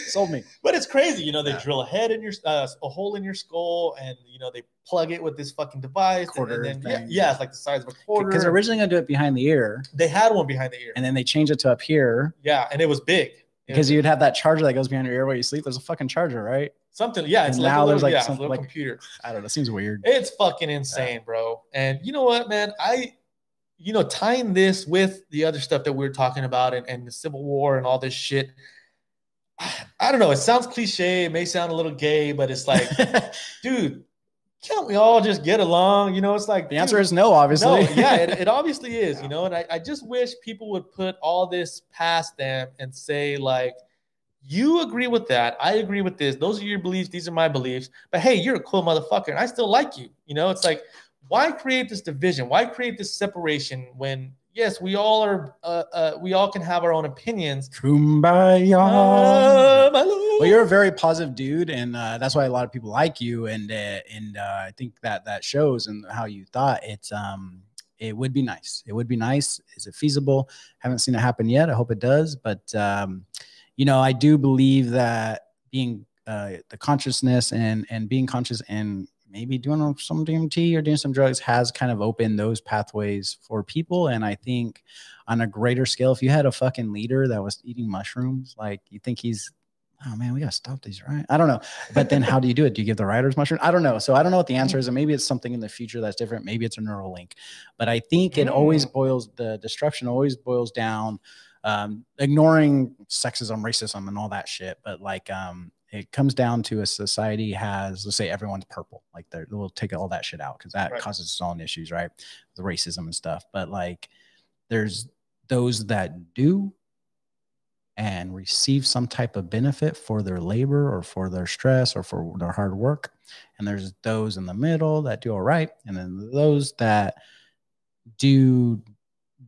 Sold me. But it's crazy. You know, they drill a head in your, a hole in your skull, and, you know, they plug it with this fucking device. Quarter thing. Yeah, it's like the size of a quarter. Because originally going to do it behind the ear. They had one behind the ear. And then they changed it to up here. Yeah, and it was big. Because you'd have that charger that goes behind your ear while you sleep. There's a fucking charger, right? Something, yeah. It's now there's like some little computer. I don't know. It seems weird. It's fucking insane, bro. And you know what, man? You know, tying this with the other stuff that we were talking about and the Civil War and all this shit. I don't know. It sounds cliche. It may sound a little gay, but it's like, dude, can't we all just get along? You know, it's like the answer is no, obviously. No, yeah, it obviously is, you know. And I just wish people would put all this past them and say, like, you agree with that, I agree with this, those are your beliefs, these are my beliefs, but hey, you're a cool motherfucker and I still like you. You know, it's like, why create this division? Why create this separation when, yes, we all are, we all can have our own opinions. Kumbaya. Well, you're a very positive dude, and that's why a lot of people like you, and I think that shows in how you thought. It's it would be nice. It would be nice. Is it feasible? Haven't seen it happen yet. I hope it does, but you know, I do believe that being the consciousness and being conscious and maybe doing some DMT or doing some drugs has kind of opened those pathways for people. And I think on a greater scale, if you had a fucking leader that was eating mushrooms, like, you think he's, oh man, we got to stop these, right? I don't know. But then how do you do it? Do you give the writers mushroom? I don't know. So I don't know what the answer is. And maybe it's something in the future that's different. Maybe it's a Neuralink. But I think it always boils, the destruction always boils down, ignoring sexism, racism, and all that shit. But like, it comes down to a society has, let's say everyone's purple, like they'll take all that shit out because that causes its own issues, right? The racism and stuff. But like, there's those that do and receive some type of benefit for their labor or for their stress or for their hard work. And there's those in the middle that do all right. And then those that do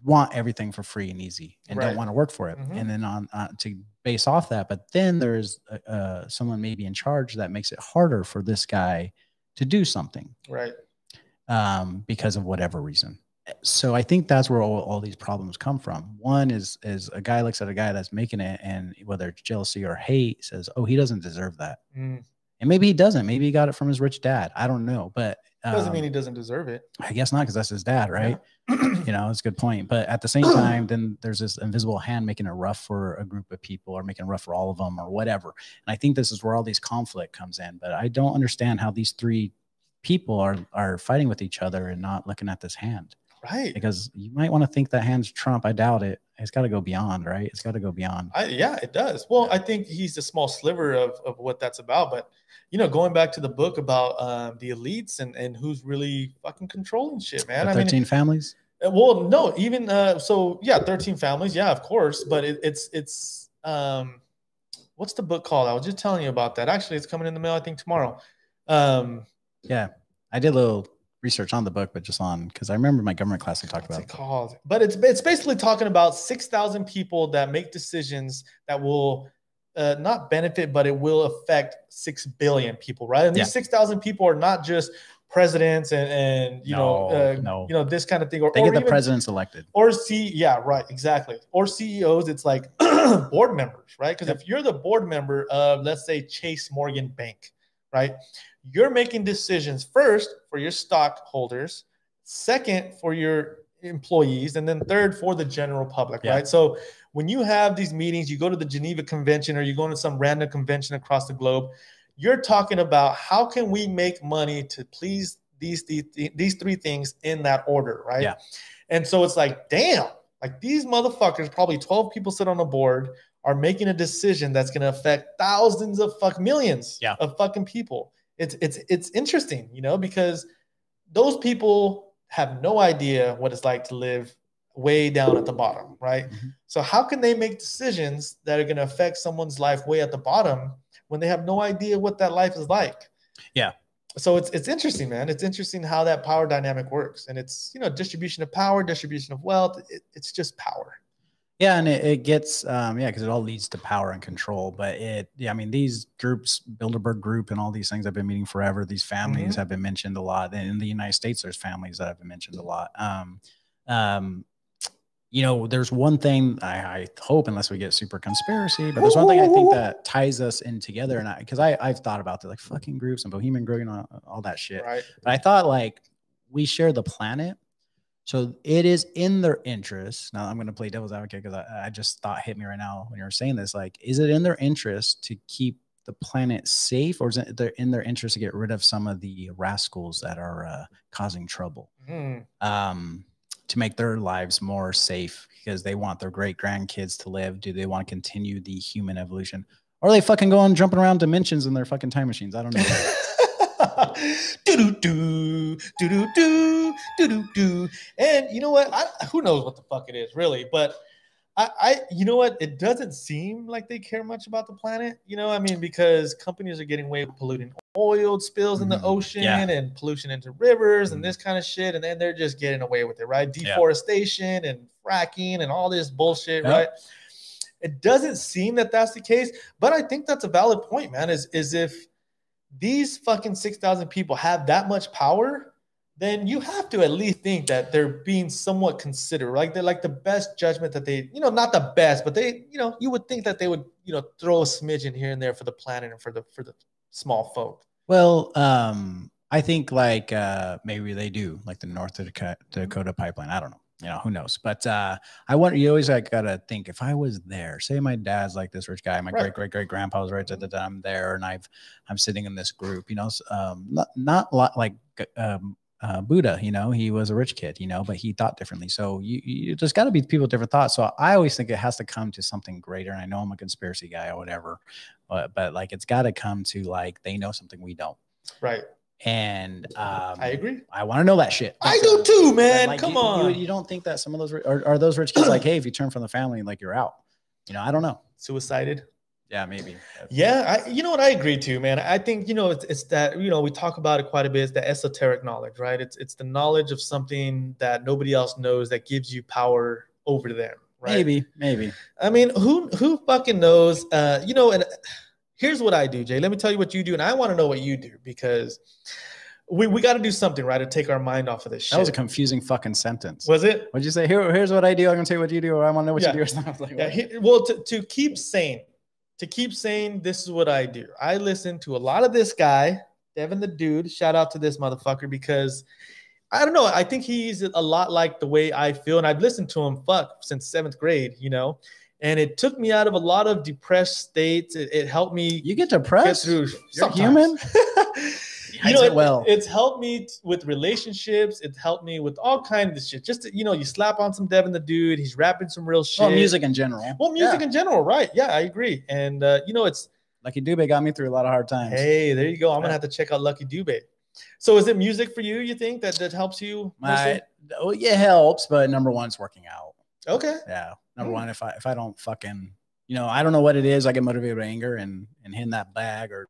want everything for free and easy and don't want to work for it. And then on to base off that, but then there's someone maybe in charge that makes it harder for this guy to do something, right? Because of whatever reason. So I think that's where all these problems come from. One is a guy looks at a guy that's making it, and whether it's jealousy or hate, says, "Oh, he doesn't deserve that," and maybe he doesn't. Maybe he got it from his rich dad. I don't know, but doesn't mean he doesn't deserve it. I guess not, because that's his dad, right? Yeah. You know, it's a good point. But at the same time, then there's this invisible hand making it rough for a group of people, or making it rough for all of them, or whatever. And I think this is where all these conflict comes in. But I don't understand how these three people are fighting with each other and not looking at this hand. Right. Because you might want to think that hand's Trump. I doubt it. It's got to go beyond, right? It's got to go beyond. Yeah, it does. Well, yeah. I think he's a small sliver of what that's about. But, you know, going back to the book about the elites and who's really fucking controlling shit, man. The 13 families? Well, no, even so, yeah, 13 families. Yeah, of course. But it's what's the book called? I was just telling you about that. Actually, it's coming in the mail, I think, tomorrow. Yeah, I did a little research on the book, but just on, because I remember my government class we talked about it. But it's basically talking about 6,000 people that make decisions that will not benefit, but it will affect 6 billion people, right? And these 6,000 people are not just presidents and you you know, this kind of thing, or they get the presidents elected, or or CEOs. It's like board members, right? Because if you're the board member of, let's say, Chase Morgan Bank, right? You're making decisions first for your stockholders, second for your employees, and then third for the general public, right? So when you have these meetings, you go to the Geneva Convention, or you go to some random convention across the globe, you're talking about how can we make money to please these three things in that order, right? Yeah. And so it's like, damn, like these motherfuckers, probably 12 people sit on a board, are making a decision that's going to affect thousands of millions of fucking people. It's interesting, you know, because those people have no idea what it's like to live way down at the bottom, right? So how can they make decisions that are going to affect someone's life way at the bottom when they have no idea what that life is like? Yeah. So it's interesting, man. It's interesting how that power dynamic works. And it's, you know, distribution of power, distribution of wealth. It's just power. Yeah, and it gets, yeah, because it all leads to power and control. But it, yeah, I mean, these groups, Bilderberg Group and all these things have been meeting forever. These families have been mentioned a lot. And in the United States, there's families that have been mentioned a lot. You know, there's one thing I hope, unless we get super conspiracy, but there's one thing I think that ties us in together. And I've thought about the like fucking groups and Bohemian Grove and all that shit. Right. But I thought like we share the planet. So it is in their interest. Now I'm going to play devil's advocate because I just thought hit me right now when you were saying this. Like, is it in their interest to keep the planet safe, or is it in their interest to get rid of some of the rascals that are causing trouble to make their lives more safe because they want their great grandkids to live? Do they want to continue the human evolution, or are they fucking going jumping around dimensions in their fucking time machines? I don't know. And you know what? Who knows what the fuck it is, really? But you know what? It doesn't seem like they care much about the planet. You know, I mean, because companies are getting away with polluting oil spills in the ocean and pollution into rivers and this kind of shit, and then they're just getting away with it, right? Deforestation and fracking and all this bullshit, right? It doesn't seem that that's the case, but I think that's a valid point, man. Is if these fucking 6,000 people have that much power, then you have to at least think that they're being somewhat considerate. Like they're like the best judgment that they, you know, not the best, but they, you know, you would think that they would, you know, throw a smidgen here and there for the planet and for the small folk. Well, I think like maybe they do, like the North Dakota pipeline. I don't know. You know, who knows? But I wonder, you always like, got to think, if I was there, say my dad's like this rich guy, my great-great-great-grandpa was right at the time there, and I'm sitting in this group, you know, not like Buddha, you know, he was a rich kid, you know, but he thought differently. So you just got to be people with different thoughts. So I always think it has to come to something greater. And I know I'm a conspiracy guy or whatever, but like it's got to come to like they know something we don't. Right. And I agree. I want to know that shit. That's I do too, man. Like, Come on. You don't think that some of those are those rich kids like, hey, if you turn from the family, like you're out. You know, I don't know. Suicided. Yeah, maybe. Yeah, you know what? I agree too, man. I think, you know, it's that, you know, we talk about it quite a bit. It's the esoteric knowledge, right? It's the knowledge of something that nobody else knows that gives you power over them, right? Maybe. I mean, who fucking knows? You know, and here's what I do, Jay. Let me tell you what you do, and I want to know what you do, because we got to do something, right, to take our mind off of this shit. That was a confusing fucking sentence. Was it? What'd you say? Here's what I do. I'm going to tell you what you do, or I want to know what you do. Or something. Like, yeah, well, to keep sane. To keep saying, this is what I do. I listen to a lot of this guy, Devin the Dude. Shout out to this motherfucker, because I don't know. I think he's a lot like the way I feel. And I've listened to him since 7th grade, you know. And it took me out of a lot of depressed states. It helped me. You get depressed? Get through sometimes. You're human? You know, it's helped me with relationships. It's helped me with all kinds of shit. Just to, you know, you slap on some Devin the Dude. He's rapping some real shit. Well, music in general. Well, music in general, right? Yeah, I agree. And you know, it's Lucky Dubé got me through a lot of hard times. Hey, there you go. I'm gonna have to check out Lucky Dubé. So, is it music for you? You think that helps you? Oh, yeah, it helps. But number one, it's working out. Okay. Yeah. Number one, if I don't fucking, you know, I don't know what it is. I get motivated by anger and hitting that bag or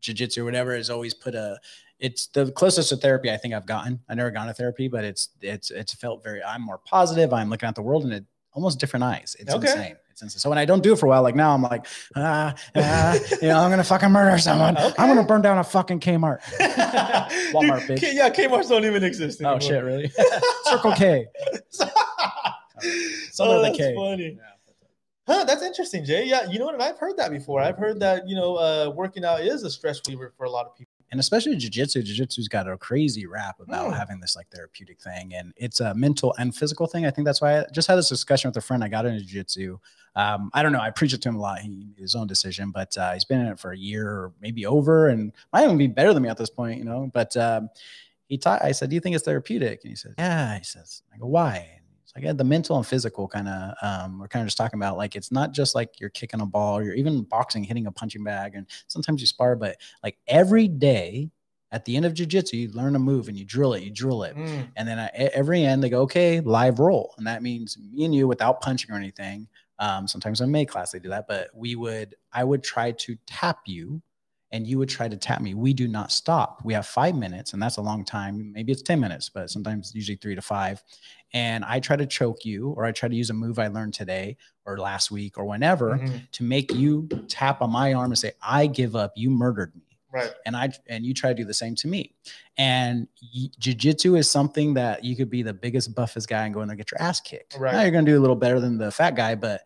jujitsu or whatever is always it's the closest to therapy I think I've gotten. I've never gone to therapy, but it's felt very, I'm more positive. I'm looking at the world in almost different eyes. It's insane. It's insane. So when I don't do it for a while, like now I'm like, you know, I'm going to fucking murder someone. Okay. I'm going to burn down a fucking Kmart. Walmart, bitch. Yeah, Kmart's don't even exist anymore. Oh shit, really? Circle K. Oh, that's funny. Yeah. Huh, that's interesting, Jay. Yeah, you know what? And I've heard that before. I've heard that, you know, working out is a stress reliever for a lot of people. And especially jiu-jitsu. Jiu-jitsu's got a crazy rap about having this like therapeutic thing. And it's a mental and physical thing. I think that's why I just had this discussion with a friend. I got into jiu-jitsu. I don't know. I preach it to him a lot. He made his own decision, but he's been in it for a year or maybe over and might even be better than me at this point, you know. But I said, do you think it's therapeutic? And he says, yeah. He says, I go, why? Like the mental and physical kind of, we're kind of just talking about like, it's not just like you're kicking a ball or you're even boxing, hitting a punching bag. And sometimes you spar, but like every day at the end of jiu-jitsu, you learn a move and you drill it. And then at every end they go, okay, live roll. And that means me and you without punching or anything. Sometimes in May class, they do that, but I would try to tap you. and you would try to tap me. We do not stop. We have 5 minutes, and that's a long time. Maybe it's 10 minutes, but sometimes usually 3 to 5. And I try to choke you, or I try to use a move I learned today or last week or whenever to make you tap on my arm and say, I give up. You murdered me. Right. And you try to do the same to me. And jiu-jitsu is something that you could be the biggest, buffest guy and go in there and get your ass kicked. Right. Now you're going to do a little better than the fat guy, but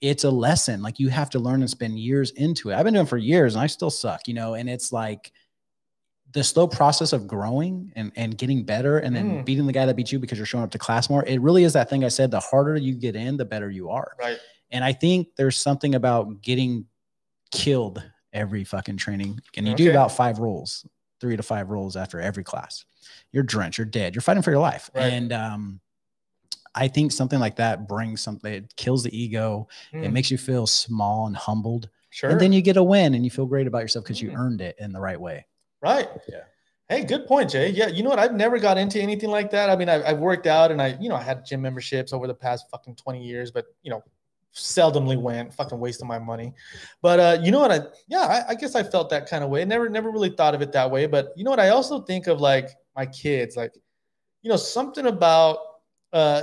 it's a lesson. Like, you have to learn and spend years into it. I've been doing it for years and I still suck, you know, and it's like the slow process of growing and getting better and then beating the guy that beat you because you're showing up to class more. It really is that thing I said, the harder you get in, the better you are. Right. And I think there's something about getting killed every fucking training. And you do about 5 rolls, 3 to 5 rolls after every class. You're drenched, you're dead, you're fighting for your life. Right. And, I think something like that brings something, it kills the ego. It makes you feel small and humbled. Sure. And then you get a win and you feel great about yourself because you earned it in the right way. Right. Yeah. Hey, good point, Jay. Yeah. You know what? I've never got into anything like that. I mean, I've worked out and you know, I had gym memberships over the past fucking 20 years, but you know, seldomly went, fucking wasting my money. But you know what? I guess I felt that kind of way. I never really thought of it that way. But you know what? I also think of like my kids, like, you know, something about,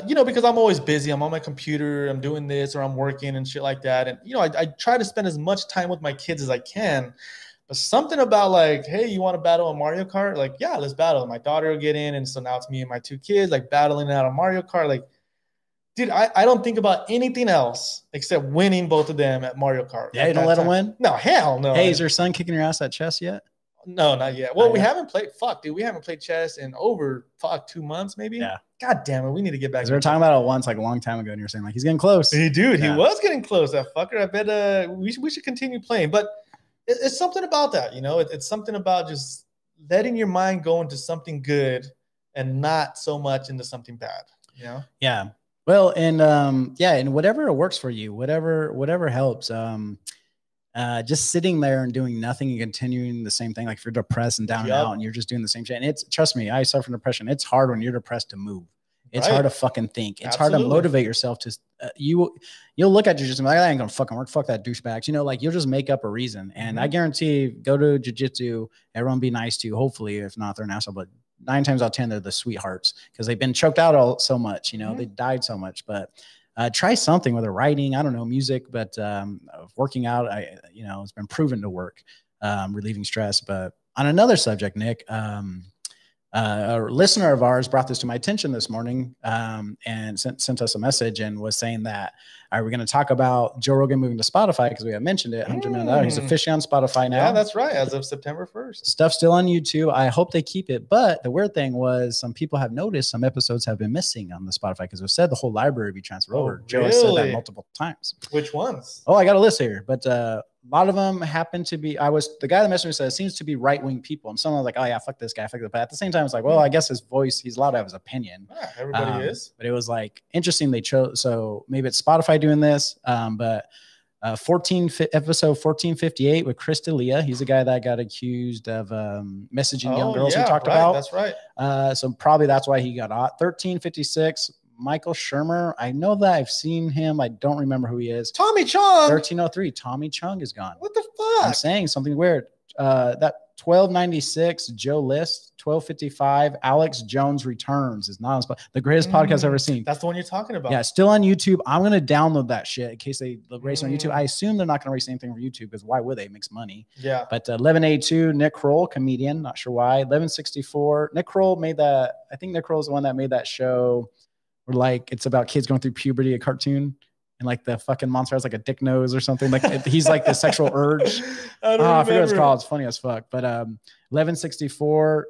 you know, because I'm always busy. I'm on my computer, I'm doing this or I'm working and shit like that. And, you know, I try to spend as much time with my kids as I can, but something about like, hey, you want to battle on Mario Kart? Like, yeah, let's battle. My daughter will get in. And so now it's me and my 2 kids like battling out on Mario Kart. Like, dude, I don't think about anything else except winning both of them at Mario Kart. Yeah, you don't let them win? No, hell no. Hey, is your son kicking your ass at chess yet? No, not yet. Well, haven't played. Fuck, dude, we haven't played chess in over 2 months, maybe. Yeah. God damn it, we need to get back. We were talking about it once, like a long time ago, and you were saying like he's getting close. Hey, dude, he was getting close. That fucker. I bet we should continue playing. But it's something about that, you know. It's something about just letting your mind go into something good and not so much into something bad. You know. Yeah. Well, and and whatever works for you, whatever helps. Just sitting there and doing nothing and continuing the same thing. Like if you're depressed and down and out and you're just doing the same shit. And it's, trust me, I suffer from depression. It's hard when you're depressed to move. It's hard to fucking think. It's hard to motivate yourself to, you'll look at jiu-jitsu like, I ain't gonna fucking work. Fuck that douchebag. You know, like you'll just make up a reason. And I guarantee go to jiu-jitsu, everyone be nice to you. Hopefully, if not, they're an asshole, but 9 times out of 10, they're the sweethearts because they've been choked out so much, you know, they died so much, but try something, whether writing, I don't know, music, but working out, you know, it's been proven to work, relieving stress. But on another subject, Nick, a listener of ours brought this to my attention this morning and sent us a message and was saying that, are we going to talk about Joe Rogan moving to Spotify? Because we have mentioned it. He's officially on Spotify now. Yeah, that's right. As of September 1st. Stuff's still on YouTube. I hope they keep it. But the weird thing was some people have noticed some episodes have been missing on the Spotify because it was said the whole library would be transferred over. Joe has said that multiple times. Which ones? Oh, I got a list here. But a lot of them happen to be, the guy that messaged me said, it seems to be right-wing people. And someone was like, oh yeah, fuck this guy, fuck that. But at the same time, it's like, well, I guess his voice, he's allowed to have his opinion. Yeah, everybody is. But it was like, interesting they chose, so maybe it's Spotify doing this, but episode 1458 with Chris D'Elia. He's the guy that got accused of messaging young girls we talked about. That's right. So probably that's why he got out. 1356. Michael Shermer. I know that I've seen him. I don't remember who he is. Tommy Chung. 1303. Tommy Chung is gone. What the fuck? I'm saying something weird. That 1296. Joe List. 1255. Alex Jones Returns is not on the greatest podcast I've ever seen. That's the one you're talking about. Yeah, still on YouTube. I'm gonna download that shit in case they race on YouTube. I assume they're not gonna race anything from YouTube because why would they? It makes money. Yeah. But 1182. Nick Kroll, comedian. Not sure why. 1164. Nick Kroll made that. I think Nick Kroll is the one that made that show. Like it's about kids going through puberty, a cartoon, and like the fucking monster has like a dick nose or something. Like he's like the sexual urge. I forget what it's called. It's funny as fuck. But 1164,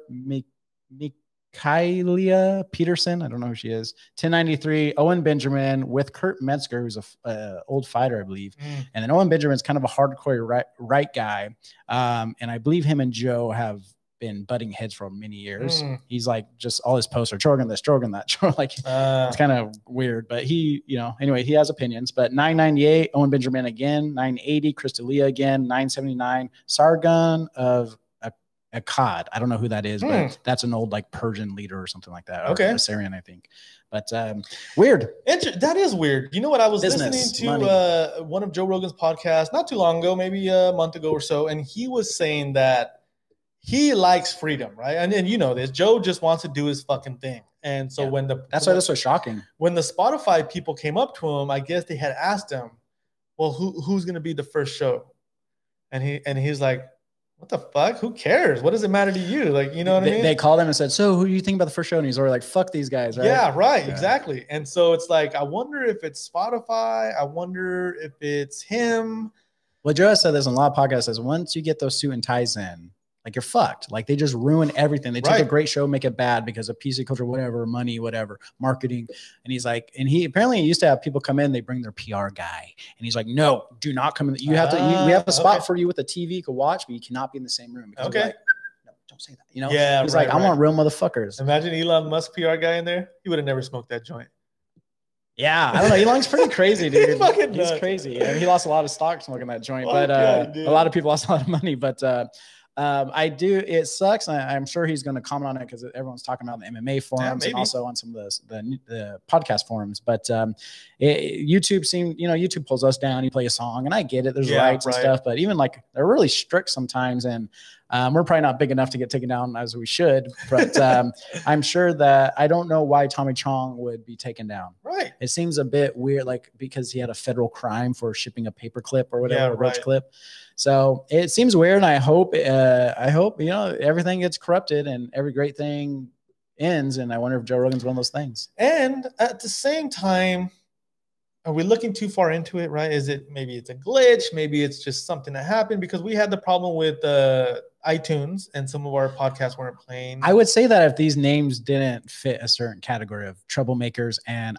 Mikaela Peterson. I don't know who she is. 1093, Owen Benjamin with Kurt Metzger, who's a old fighter, I believe. And then Owen Benjamin's kind of a hardcore right guy. And I believe him and Joe have been butting heads for many years. He's like just all his posts are Jorgen this, Jorgen that. Like it's kind of weird, but he, you know, anyway, he has opinions. But 998, Owen Benjamin again, 980, Chris D'Elia again, 979, Sargon of Akkad. I don't know who that is, but that's an old like Persian leader or something like that. Okay. Assyrian, I think. But weird. That is weird. You know what? I was listening to one of Joe Rogan's podcasts not too long ago, maybe a month ago or so. And he was saying that he likes freedom, right? And you know this. Joe just wants to do his fucking thing. And so that's why that's so shocking. When the Spotify people came up to him, I guess they had asked him, well, who's going to be the first show? And he's like, what the fuck? Who cares? What does it matter to you? Like, you know what I mean? They called him and said, so who do you think about the first show? And he's already like, fuck these guys, right? Yeah, right. Yeah. Exactly. And so it's like, I wonder if it's Spotify. I wonder if it's him. Well, Joe has said this on a lot of podcasts, is once you get those suit and ties in, like you're fucked. Like they just ruin everything. They took a great show, make it bad because of PC culture, whatever, money, whatever, marketing. And he's like, and he apparently used to have people come in, they bring their PR guy. And he's like, no, do not come in. You have to, we have a spot for you with a TV you can watch, but you cannot be in the same room. Because you're like, no, don't say that. You know? Yeah. He's like, I want real motherfuckers. Imagine Elon Musk PR guy in there. He would have never smoked that joint. Yeah, I don't know. Elon's pretty crazy, dude. He's crazy. I mean, he lost a lot of stock smoking that joint, a lot of people lost a lot of money, but, I do. It sucks. I'm sure he's going to comment on it because everyone's talking about the MMA forums and also on some of the podcast forums. But YouTube seemed, you know, YouTube pulls us down. You play a song, and I get it. There's rights and stuff, but even like they're really strict sometimes, and we're probably not big enough to get taken down as we should. But I'm sure that I don't know why Tommy Chong would be taken down. Right. It seems a bit weird, like because he had a federal crime for shipping a paperclip or whatever, a roach clip. So it seems weird, and I hope you know everything gets corrupted and every great thing ends. And I wonder if Joe Rogan's one of those things. And at the same time, are we looking too far into it? Right? Is it maybe it's a glitch? Maybe it's just something that happened because we had the problem with iTunes and some of our podcasts weren't playing. I would say that if these names didn't fit a certain category of troublemakers, and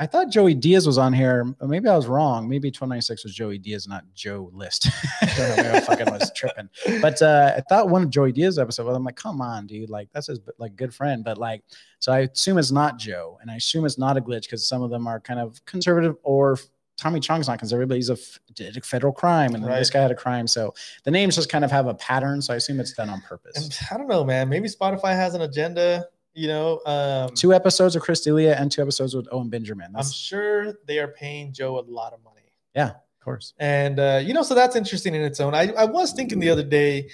I thought Joey Diaz was on here. Maybe I was wrong. Maybe 1296 was Joey Diaz, not Joe List. I don't know. Maybe I fucking was tripping. But I thought one of Joey Diaz episodes, I'm like, come on, dude. Like, that's his like good friend. But like, so I assume it's not Joe. And I assume it's not a glitch because some of them are kind of conservative or Tommy Chong's not conservative, but he's did a federal crime. And then this guy had a crime. So the names just kind of have a pattern. So I assume it's done on purpose. And I don't know, man. Maybe Spotify has an agenda. You know, 2 episodes of Chris D'Elia and 2 episodes with Owen Benjamin. I'm sure they are paying Joe a lot of money. Yeah, of course. And, you know, so that's interesting in its own. I was thinking the other day,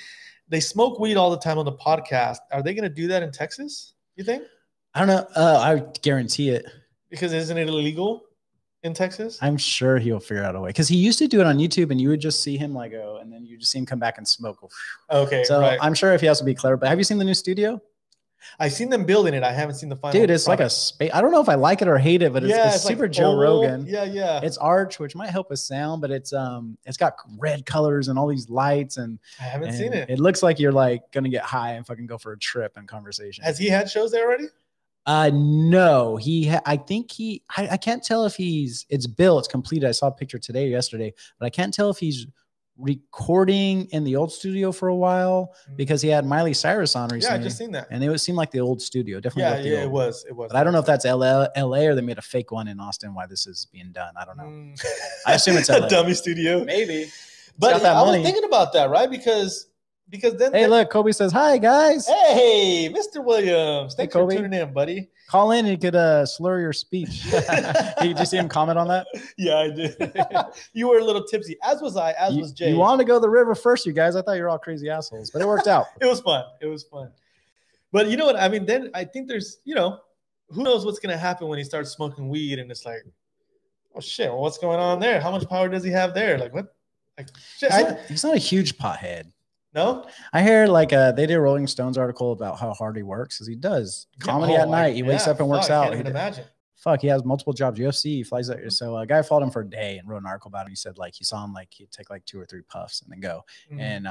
they smoke weed all the time on the podcast. Are they going to do that in Texas, you think? I don't know. I guarantee it. Because isn't it illegal in Texas? I'm sure he'll figure out a way. Because he used to do it on YouTube, and you would just see him like go, and then you just see him come back and smoke. Okay, so I'm sure if he has to be clever. But have you seen the new studio? I've seen them building it. I haven't seen the final. Dude, it's like a space. I don't know if I like it or hate it, but it's super like Joe Rogan. Yeah, yeah. It's arch, which might help with sound, but it's got red colors and all these lights. And I haven't seen it. It looks like you're like gonna get high and fucking go for a trip and conversation. Has he had shows there already? No. I can't tell if it's built. It's completed. I saw a picture today or yesterday, but I can't tell if he's recording in the old studio for a while because he had Miley Cyrus on recently. Yeah, I just seen that. And it seemed like the old studio. Definitely. Yeah, it was. But I don't know if that's LA or they made a fake one in Austin, why this is being done. I don't know. I assume it's LA. A dummy studio. Maybe. But yeah, I was thinking about that, right? Because then hey, look, Kobe says, hi, guys. Hey, Mr. Williams. Thanks for tuning in, buddy. Call in and you could slur your speech. Did you see him comment on that? Yeah, I did. You were a little tipsy, as was I, as was Jay. You wanted to go to the river first, you guys. I thought you were all crazy assholes, but it worked out. It was fun. It was fun. But you know what? I mean, then I think there's, you know, who knows what's going to happen when he starts smoking weed and it's like, oh, shit, well, what's going on there? How much power does he have there? Like, what? Like, shit, he's not a huge pothead. No, I hear like they did a Rolling Stones article about how hard he works because he does comedy at night. He wakes up and works out. I can't even imagine. Fuck, he has multiple jobs. UFC, he flies out. So a guy followed him for a day and wrote an article about him. He said like he saw him like he'd take like 2 or 3 puffs and then go. And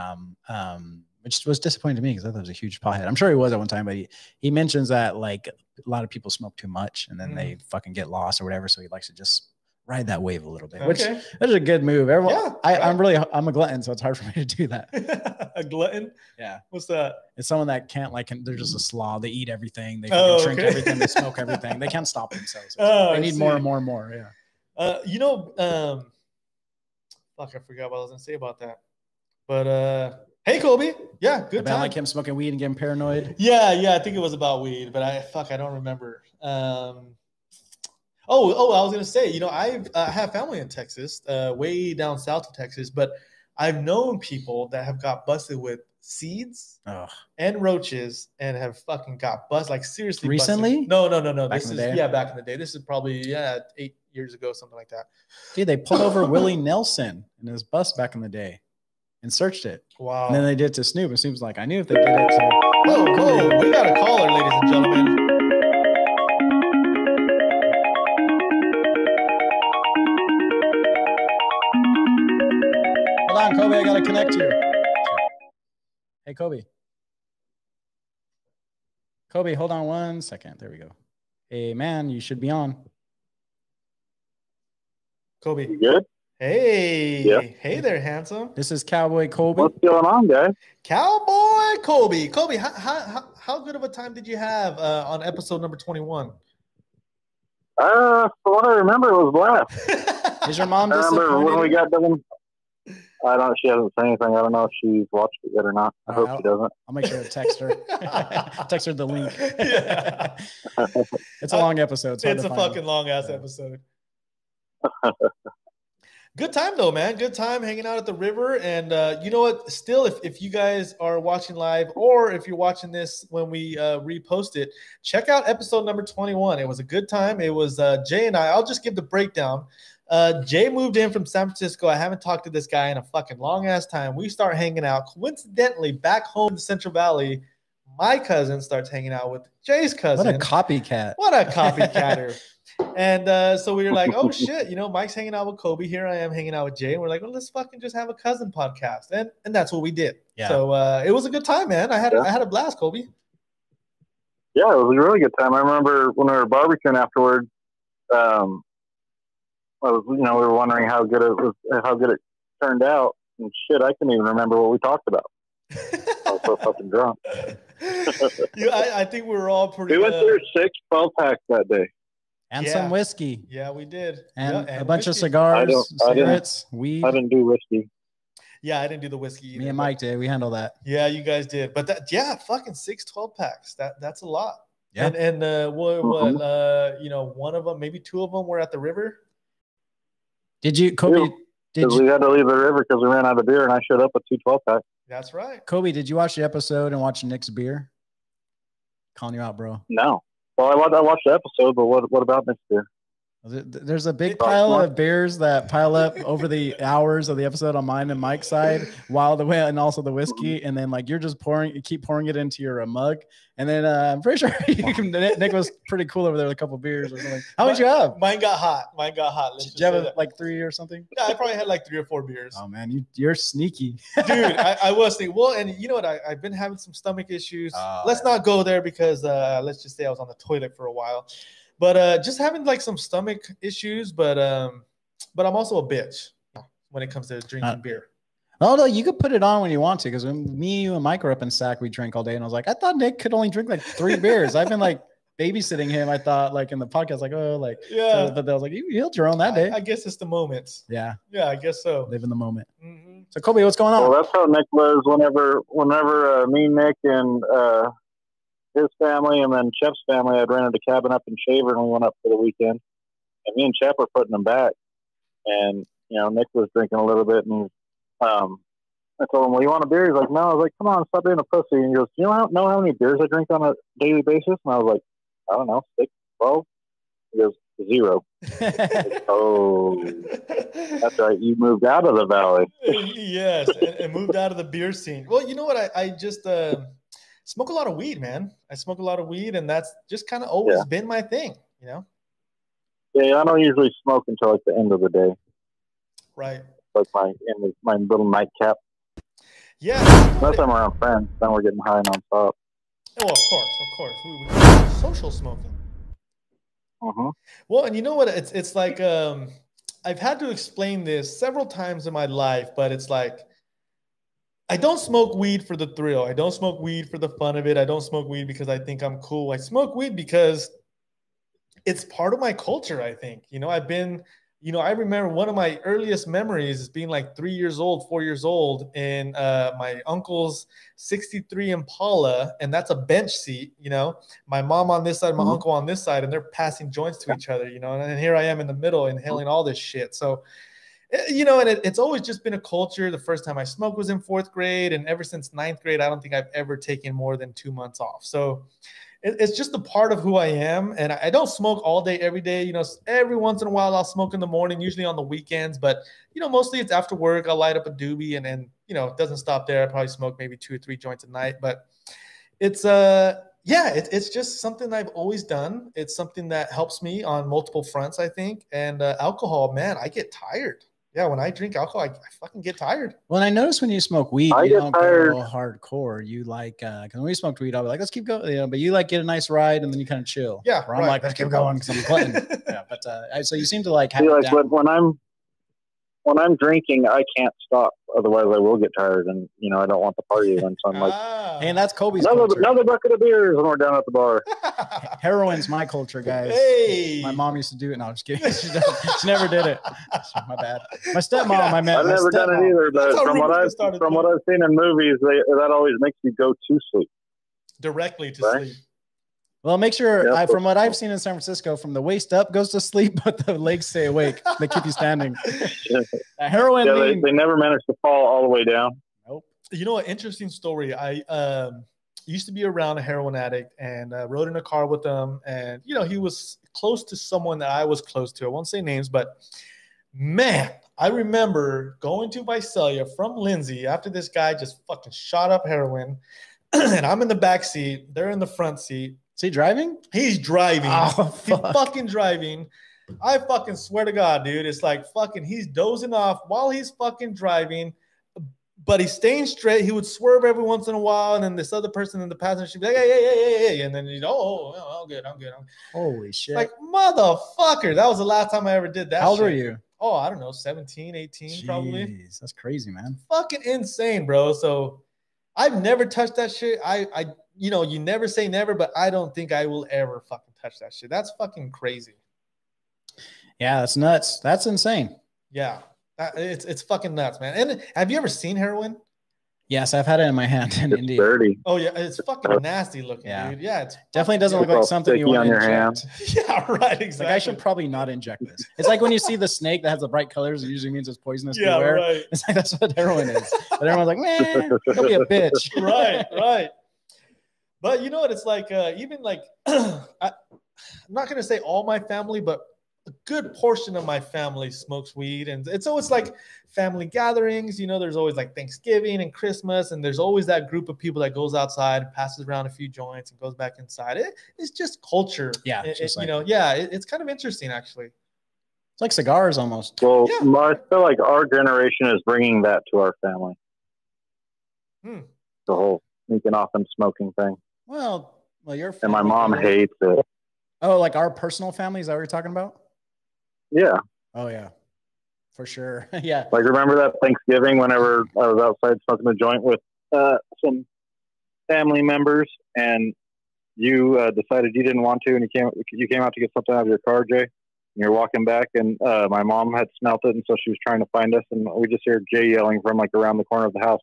which was disappointing to me because I thought he was a huge pothead. I'm sure he was at one time, but he mentions that like a lot of people smoke too much and then they fucking get lost or whatever. So he likes to just ride that wave a little bit, which that is a good move. Everyone, I'm a glutton, so it's hard for me to do that. A glutton? Yeah. What's that? It's someone that can't like, they're just a slob. They eat everything. They drink everything. They smoke everything. They can't stop themselves. They need more and more and more. Yeah. You know, fuck, I forgot what I was gonna say about that. But Hey, Kobe. Yeah, good time. Like him smoking weed and getting paranoid. Yeah, I think it was about weed, but I don't remember. I was gonna say, I have family in Texas, way down south of Texas, but I've known people that have got busted with seeds and roaches and have fucking got busted, like seriously. Recently? Busted. No. Back in the day. This is probably 8 years ago, something like that. Dude, they pulled over Willie Nelson in his bus back in the day and searched it. Wow. And then they did it to Snoop. It seems like I knew if they did it to. Oh, cool. We got a caller, ladies and gentlemen. Hold on, Kobe. I gotta connect you. Hey, Kobe. Kobe, hold on one second. There we go. Hey, man, you should be on. Kobe. You good? Hey. Yeah. Hey there, handsome. This is Cowboy Kobe. What's going on, guys? Cowboy Kobe. Kobe, how good of a time did you have on episode number 21? From what I remember, it was blast. Is your mom disappointed? I remember when we got done. I don't. She hasn't said anything. I don't know if she's watched it yet or not. I hope she doesn't. I'll make sure to text her. Text her the link. Yeah. It's a long episode. It's a fucking long-ass episode. Good time, though, man. Good time hanging out at the river. And you know what? Still, if you guys are watching live or if you're watching this when we repost it, check out episode number 21. It was a good time. It was Jay and I. I'll just give the breakdown. Jay moved in from San Francisco. I haven't talked to this guy in a fucking long ass time. We start hanging out. Coincidentally, back home in the Central Valley, my cousin starts hanging out with Jay's cousin. What a copycat. What a copycatter. And so we were like, oh shit, Mike's hanging out with Kobe. Here I am hanging out with Jay. And we're like, well, let's fucking just have a cousin podcast. And that's what we did. Yeah. So it was a good time, man. I had a blast, Kobe. Yeah, it was a really good time. I remember when we were barbecuing afterwards, I was, we were wondering how good it turned out, and shit, I couldn't even remember what we talked about. I was so fucking drunk. I think we were all pretty. We went through 6 12-packs that day, and some whiskey. Yeah, we did, and a bunch whiskey. Of cigars, cigarettes, weed. I didn't do whiskey. Yeah, I didn't do the whiskey either. Me and Mike did. We handled that. Yeah, you guys did, but fucking 6 12-packs. That's a lot. Yeah, and one of them, maybe 2 of them were at the river. Did you, Kobe? We had to leave the river because we ran out of beer, and I showed up with 2 12-packs. That's right. Kobe, did you watch the episode and watch Nick's beer? Calling you out, bro. No. Well, I watched the episode, but what about Nick's beer? There's a big pile of beers that pile up over the hours of the episode on mine and Mike's side, and also the whiskey, and then you're just keep pouring it into your mug, and then I'm pretty sure Nick was pretty cool over there with a couple beers or something. How much you have? Mine got hot. Did you have like 3 or something? Yeah, I probably had like 3 or 4 beers. Oh man, you're sneaky, dude. I was thinking. Well, and you know what? I've been having some stomach issues. Let's not go there because let's just say I was on the toilet for a while. But just having some stomach issues, but I'm also a bitch when it comes to drinking beer. Although you could put it on when you want to, because when me, you, and Mike were up in SAC, we drank all day, and I was like, I thought Nick could only drink 3 beers. I've been babysitting him. I thought in the podcast, yeah. So, but I was like, he'll drown that day. I guess it's the moment. Yeah, I guess so. Live in the moment. Mm-hmm. So Kobe, what's going on? Well, that's how Nick was whenever me, Nick, and. His family and then Chef's family had rented a cabin up in Shaver, and we went up for the weekend. And me and Chef were putting them back. And, Nick was drinking a little bit, and I told him, well, you want a beer? He's like, no. I was like, come on, stop being a pussy. And he goes, you don't know how many beers I drink on a daily basis? And I was like, I don't know, 6, 12? He goes, 0. Oh, that's right. You moved out of the valley. Yes, and moved out of the beer scene. Well, you know what? I just... smoke a lot of weed, man. I smoke a lot of weed, and that's just kind of always been my thing, Yeah, I don't usually smoke until the end of the day. Right. My little nightcap. Yeah. Unless I'm around friends, then we're getting high and on top. Oh, of course. We social smoking. Well, and you know what? It's like I've had to explain this several times in my life, but it's like, I don't smoke weed for the thrill. I don't smoke weed for the fun of it. I don't smoke weed because I think I'm cool. I smoke weed because it's part of my culture, I think. I've been you know, I remember one of my earliest memories is being like 3 years old, 4 years old in my uncle's 63 Impala. And that's a bench seat, you know, my mom on this side, my uncle on this side, and they're passing joints to each other, you know, and here I am in the middle inhaling all this shit. So, you know, and it's always just been a culture. The first time I smoked was in 4th grade. And ever since 9th grade, I don't think I've ever taken more than 2 months off. So it's just a part of who I am. And I don't smoke all day, every day. You know, every once in a while, I'll smoke in the morning, usually on the weekends. But, you know, mostly it's after work. I'll light up a doobie and then, you know, it doesn't stop there. I probably smoke maybe 2 or 3 joints a night. But it's, yeah, it's just something I've always done. It's something that helps me on multiple fronts, I think. And alcohol, man, I get tired. Yeah, when I drink alcohol, I fucking get tired. Well, I notice when you smoke weed, you don't go hardcore. You like, because when we smoked weed, I'll be like, let's keep going. You know, but you like get a nice ride and then you kind of chill. Yeah, right. I'm like, let's keep going because I'm playing. Yeah, but so you seem to like have like when I'm drinking, I can't stop. Otherwise, I will get tired, and you know I don't want the party again. So I'm like, and that's Kobe's culture. Another bucket of beers when we're down at the bar. Heroin's my culture, guys. Hey. My mom used to do it. No, I'm just kidding. She never did it. My bad. My stepmom. Yeah. I met. I've never done it either, but from what I've seen in movies, that always makes you go to sleep. Directly to sleep. Well, make sure, from what I've seen in San Francisco, from the waist up goes to sleep, but the legs stay awake. They keep you standing. Heroin. Yeah, they never manage to fall all the way down. Nope. You know, an interesting story. I used to be around a heroin addict and rode in a car with him. And, you know, he was close to someone that I was close to. I won't say names, but, man, I remember going to Visalia from Lindsay after this guy just fucking shot up heroin. And I'm in the back seat. They're in the front seat. Is he driving? He's driving. Oh, fuck. He's fucking driving. I fucking swear to God, dude. It's like fucking he's dozing off while he's fucking driving, but he's staying straight. He would swerve every once in a while, and then this other person in the passenger seat would be like, hey. And then he's, oh, I'm good. Holy shit. Like, motherfucker. That was the last time I ever did that. How old were you? Oh, I don't know, 17, 18 Jeez, probably. That's crazy, man. Fucking insane, bro. So I've never touched that shit. I you know, you never say never, but I don't think I will ever fucking touch that shit. That's fucking crazy. Yeah, that's nuts. That's insane. Yeah, it's fucking nuts, man. And have you ever seen heroin? Yes, I've had it in my hand. It's Indeed. Dirty. Oh, yeah, it's fucking nasty looking, dude. Yeah, it definitely doesn't look like something you want to inject. Yeah, right, exactly. Like, I should probably not inject this. It's like when you see the snake that has the bright colors, it usually means it's poisonous. Yeah, beware. Right. It's like, that's what heroin is. But everyone's like, man, don't be a bitch. Right. But you know what? It's like even like I'm not going to say all my family, but a good portion of my family smokes weed. And it's always like family gatherings. You know, there's always like Thanksgiving and Christmas. And there's always that group of people that goes outside, passes around a few joints and goes back inside. It's just culture. Yeah. It's kind of interesting, actually. It's like cigars almost. Well, yeah. I feel like our generation is bringing that to our family. The whole sneaking off and smoking thing. Well, your family, and my mom hates it. Oh, like our personal family? Is that what you're talking about? Yeah. Oh, yeah. For sure. Yeah. Like, remember that Thanksgiving whenever I was outside smoking a joint with some family members, and you decided you didn't want to, and you came out to get something out of your car, Jay, and you're walking back, and my mom had smelt it, and so she was trying to find us, and we just heard Jay yelling from, like, around the corner of the house,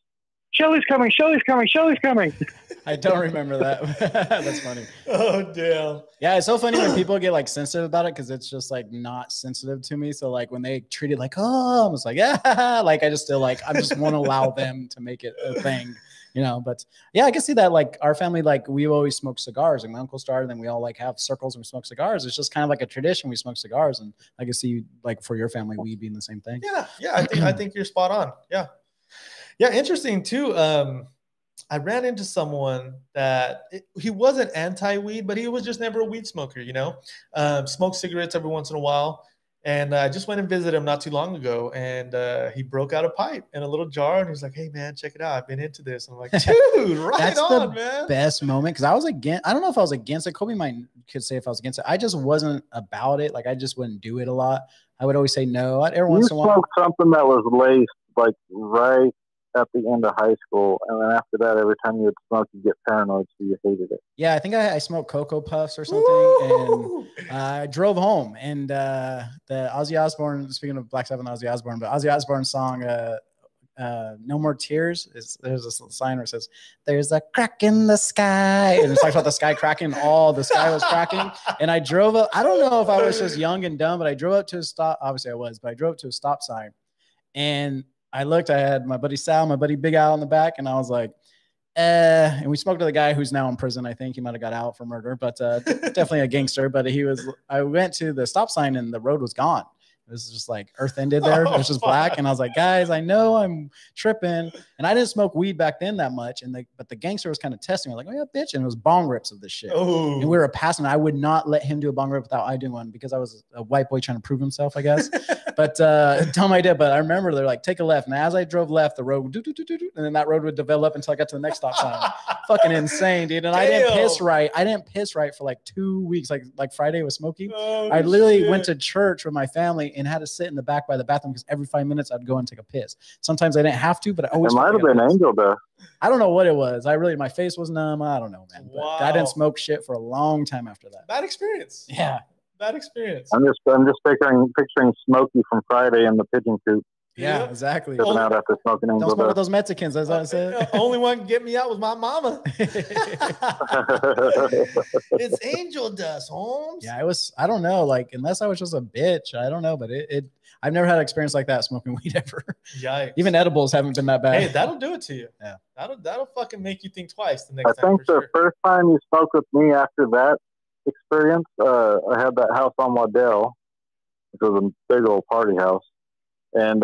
Shelly's coming. I don't remember that. That's funny. Oh, damn. Yeah, it's so funny when people get, like, sensitive about it because it's just, like, not sensitive to me. So, like, when they treat it like, oh, I'm just like, yeah. Like, I just still, like, I just want to allow them to make it a thing, you know. But, yeah, I can see that, like, our family, like, we always smoke cigars. Like, my uncle started, and we all, like, have circles and we smoke cigars. It's just kind of like a tradition. We smoke cigars. And I can see, like, for your family, weed being the same thing. Yeah, I think you're spot on. Yeah. Yeah, interesting too. I ran into someone that he wasn't anti-weed, but he was just never a weed smoker, you know, smoked cigarettes every once in a while. And I just went and visited him not too long ago, and he broke out a pipe in a little jar, and he's like, "Hey, man, check it out. I've been into this." I'm like, "Dude, right That's on, the man!" Best moment because I don't know if I was against it. Kobe could say if I was against it. I just wasn't about it. Like, I just wouldn't do it a lot. I would always say no. Every once in a while, you smoked something that was laced, like right at the end of high school, and then after that, every time you would smoke, you'd get paranoid, so you hated it. Yeah, I think I smoked Cocoa Puffs or something, Woo! And I drove home, and the Ozzy Osbourne, speaking of Black Sabbath and Ozzy Osbourne, but Ozzy Osbourne's song, No More Tears, there's a sign where it says, there's a crack in the sky, and it talks about the sky cracking, all the sky was cracking, and I drove up, I don't know if I was just young and dumb, but I drove up to a stop, obviously I was, but I drove up to a stop sign, and I looked, I had my buddy Sal, my buddy Big Al in the back, and I was like, and we spoke to the guy who's now in prison, I think he might have got out for murder, but definitely a gangster, but I went to the stop sign, and the road was gone. This is just like earth ended there. It was just black. And I was like, guys, I know I'm tripping. And I didn't smoke weed back then that much. And but the gangster was kind of testing me. Like, oh yeah, bitch. And it was bong rips of this shit. Oh. And we were passing. I would not let him do a bong rip without I doing one because I was a white boy trying to prove himself, I guess. But dumb idea. But I remember they're like, take a left. And as I drove left, the road would do, do, do, do, do. And then that road would develop until I got to the next stop sign. Fucking insane, dude. And damn. I didn't piss right for like 2 weeks. Like Friday was smoking. Oh, I literally went to church with my family and had to sit in the back by the bathroom because every 5 minutes I'd go and take a piss. Sometimes I didn't have to, but I always. It might have been angel though. I don't know what it was. My face was numb. I don't know, man. Wow. I didn't smoke shit for a long time after that. Bad experience. Yeah, bad experience. I'm just picturing Smokey from Friday in the pigeon coop. Yeah, yeah, exactly. Only, out after smoking don't smoke with those Mexicans, as I said. Only one can get me out was my mama. It's angel dust, Holmes. Yeah, it was. I don't know. Like, unless I was just a bitch, I don't know. But I've never had an experience like that smoking weed ever. Yikes. Even edibles haven't been that bad. Hey, that'll do it to you. Yeah, that'll fucking make you think twice the next time. I think the first time you spoke with me after that experience, I had that house on Waddell, which was a big old party house. And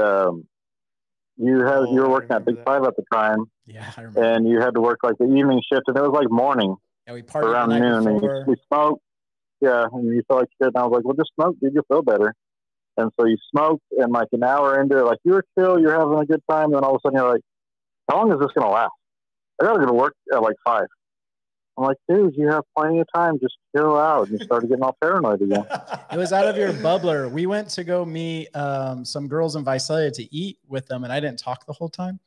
you were working at Big Five at the time. Yeah, I remember. And you had to work like the evening shift, and it was like morning. Yeah, we partied around noon, and we smoked. Yeah, and you felt like shit, and I was like, "Well, just smoke, dude. You'll feel better." And so you smoked, and like an hour into it, like you were chill, you're having a good time, and then all of a sudden you're like, "How long is this gonna last? I gotta go to work at like 5." I'm like, dude, you have plenty of time. Just chill out. You started getting all paranoid again. It was out of your bubbler. We went to go meet some girls in Visalia to eat with them, and I didn't talk the whole time.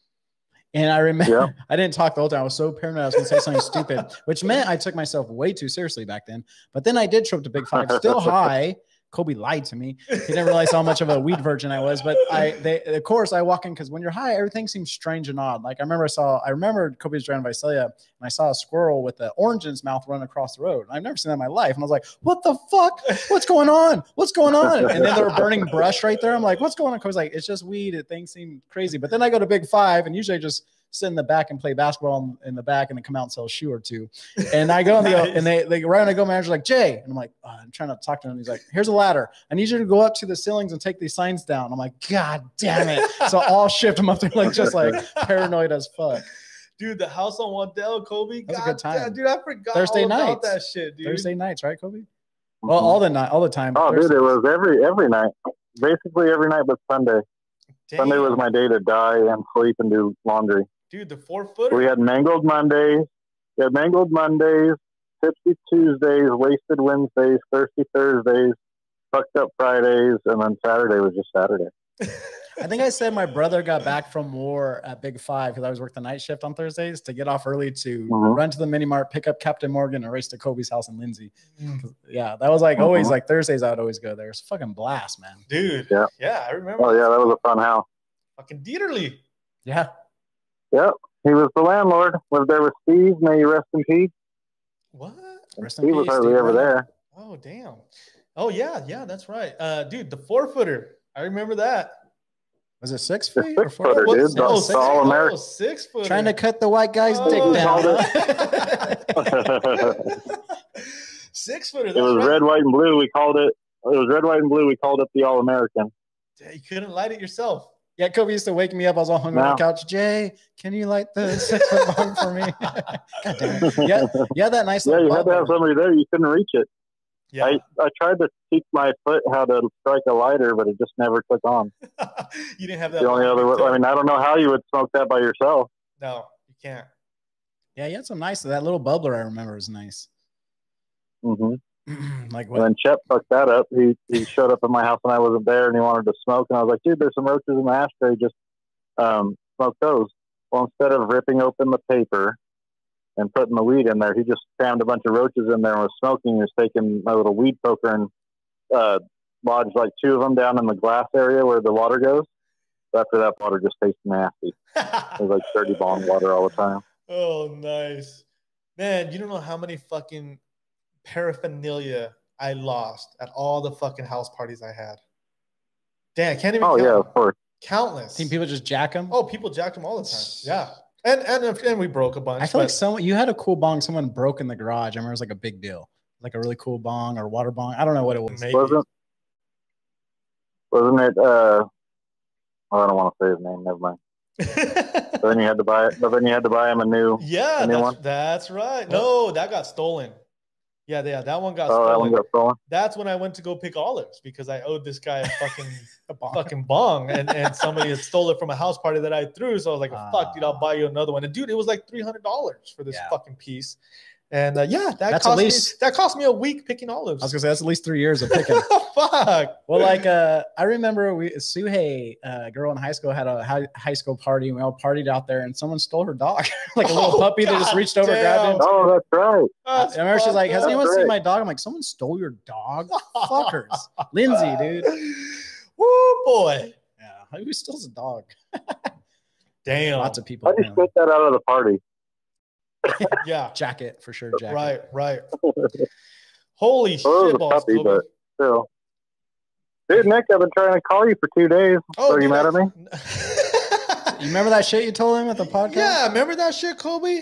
And I remember I didn't talk the whole time. I was so paranoid I was going to say something stupid, which meant I took myself way too seriously back then. But then I did trip to Big Five, still high. Kobe lied to me. He didn't realize how much of a weed virgin I was, but of course I walk in because when you're high, everything seems strange and odd. Like I remember Kobe was driving Visalia and I saw a squirrel with an orange in his mouth run across the road. I've never seen that in my life. And I was like, what the fuck? What's going on? What's going on? And then they were burning brush right there. I'm like, what's going on? Kobe's like, it's just weed. Things seem crazy. But then I go to Big Five and usually I just sit in the back and play basketball in the back and then come out and sell a shoe or two. And I go on the nice. And they right when I go, manager's like, Jay. And I'm like, oh, I'm trying to talk to him. He's like, here's a ladder. I need you to go up to the ceilings and take these signs down. I'm like, God damn it. So I'll shift him up there like just like paranoid as fuck. Dude, the house on Waddell, Kobe. That was a good time. Damn, dude, I forgot Thursday all about that shit, dude. Thursday nights, right, Kobe? Well, all the time. Oh, Thursday. Dude, it was every night. Basically every night but Sunday. Damn. Sunday was my day to die and sleep and do laundry. Dude, the 4-footer. We had Mangled Mondays. Tipsy Tuesdays, Wasted Wednesdays, Thirsty Thursdays, Fucked Up Fridays, and then Saturday was just Saturday. I think I said my brother got back from war at Big Five because I was working the night shift on Thursdays to get off early to run to the mini mart, pick up Captain Morgan, and race to Kobe's house in Lindsay. Yeah, that was like always like Thursdays. I would always go there. It's a fucking blast, man. Dude. Yeah. Yeah, I remember. Oh yeah, that was a fun house. Fucking Dieterly. Yeah. Yep, he was the landlord. Lived there with Steve. May you rest in peace. What? Rest in peace. He was hardly ever there. Oh damn. Oh yeah, yeah, that's right. Dude, the 4-footer. I remember that. Was it 6 feet? The 6-footer, dude. No, 6 foot. 6 foot. Trying to cut the white guy's dick down. 6-footer. It was right. Red, white, and blue. We called it the All American. You couldn't light it yourself. Yeah, Kobe used to wake me up. I was all hung on the couch. Jay, can you light the 6-foot bong for me? God damn it. Yeah, yeah, that nice little bong. Yeah, you had to have somebody there. You couldn't reach it. Yeah. I tried to teach my foot how to strike a lighter, but it just never clicked on. You didn't have that. The only other, I mean, I don't know how you would smoke that by yourself. No, you can't. Yeah, you had some nice. That little bubbler I remember was nice. Mm-hmm. Like what? And then Chet fucked that up. He showed up at my house and I wasn't there, and he wanted to smoke. And I was like, dude, there's some roaches in the ashtray. Just smoke those. Well, instead of ripping open the paper and putting the weed in there, he just crammed a bunch of roaches in there and was smoking. He was taking my little weed poker and lodged like two of them down in the glass area where the water goes. After that, water just tastes nasty. It was like dirty bong water all the time. Oh, nice. Man, you don't know how many fucking paraphernalia I lost at all the fucking house parties I had. Damn, I can't even count. Of course. Countless. Think people just jack them? Oh, people jacked them all the time. Yeah. And we broke a bunch. I feel like someone, you had a cool bong someone broke in the garage. I remember it was like a big deal. Like a really cool bong or water bong. I don't know what it was. Maybe. Wasn't it I don't want to say his name. Never mind. But then you had to buy it. But then you had to buy him a new. Yeah, that's right. No, that got stolen. Yeah, that one got stolen. That one got stolen. That's when I went to go pick olives because I owed this guy a fucking fucking bong, and somebody had stole it from a house party that I threw. So I was like, "Fuck, dude, I'll buy you another one." And dude, it was like $300 for this fucking piece. And that's cost at least that cost me a week picking olives. I was gonna say that's at least 3 years of picking. Fuck. Well, like I remember Suhei, a girl in high school, had a high school party, and we all partied out there, and someone stole her dog, like a little puppy. They just reached over, grabbed him. Oh, that's right. That's I remember she's like, "Has anyone seen my dog?" I'm like, "Someone stole your dog, fuckers." Lindsay, dude. Woo boy. Yeah, who steals a dog? Damn. Lots of people. How do you spit that out of the party? Yeah, jacket for sure. Jacket. Right. Holy shit, boss. Puppy, but still. Dude, Nick, I've been trying to call you for 2 days. Oh, are you mad at me? You remember that shit you told him at the podcast? Yeah, remember that shit, Kobe?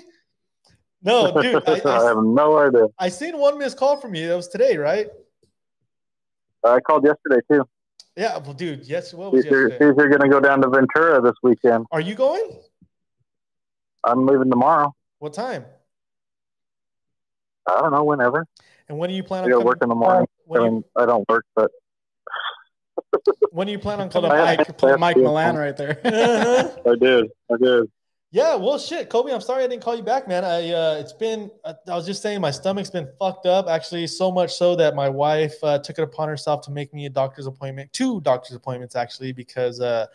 No, dude, I have no idea. I seen one missed call from you. That was today, right? I called yesterday too. Yeah, well, dude, yes. What was yesterday? You're going to go down to Ventura this weekend. Are you going? I'm leaving tomorrow. What time? I don't know. Whenever. And when do you plan on coming? I work in the morning. I don't work, but when do you plan on coming? Mike Milan right there. I did. Yeah. Well, shit, Kobe, I'm sorry I didn't call you back, man. I was just saying my stomach's been fucked up, actually, so much so that my wife took it upon herself to make me a doctor's appointment, 2 doctor's appointments actually, because I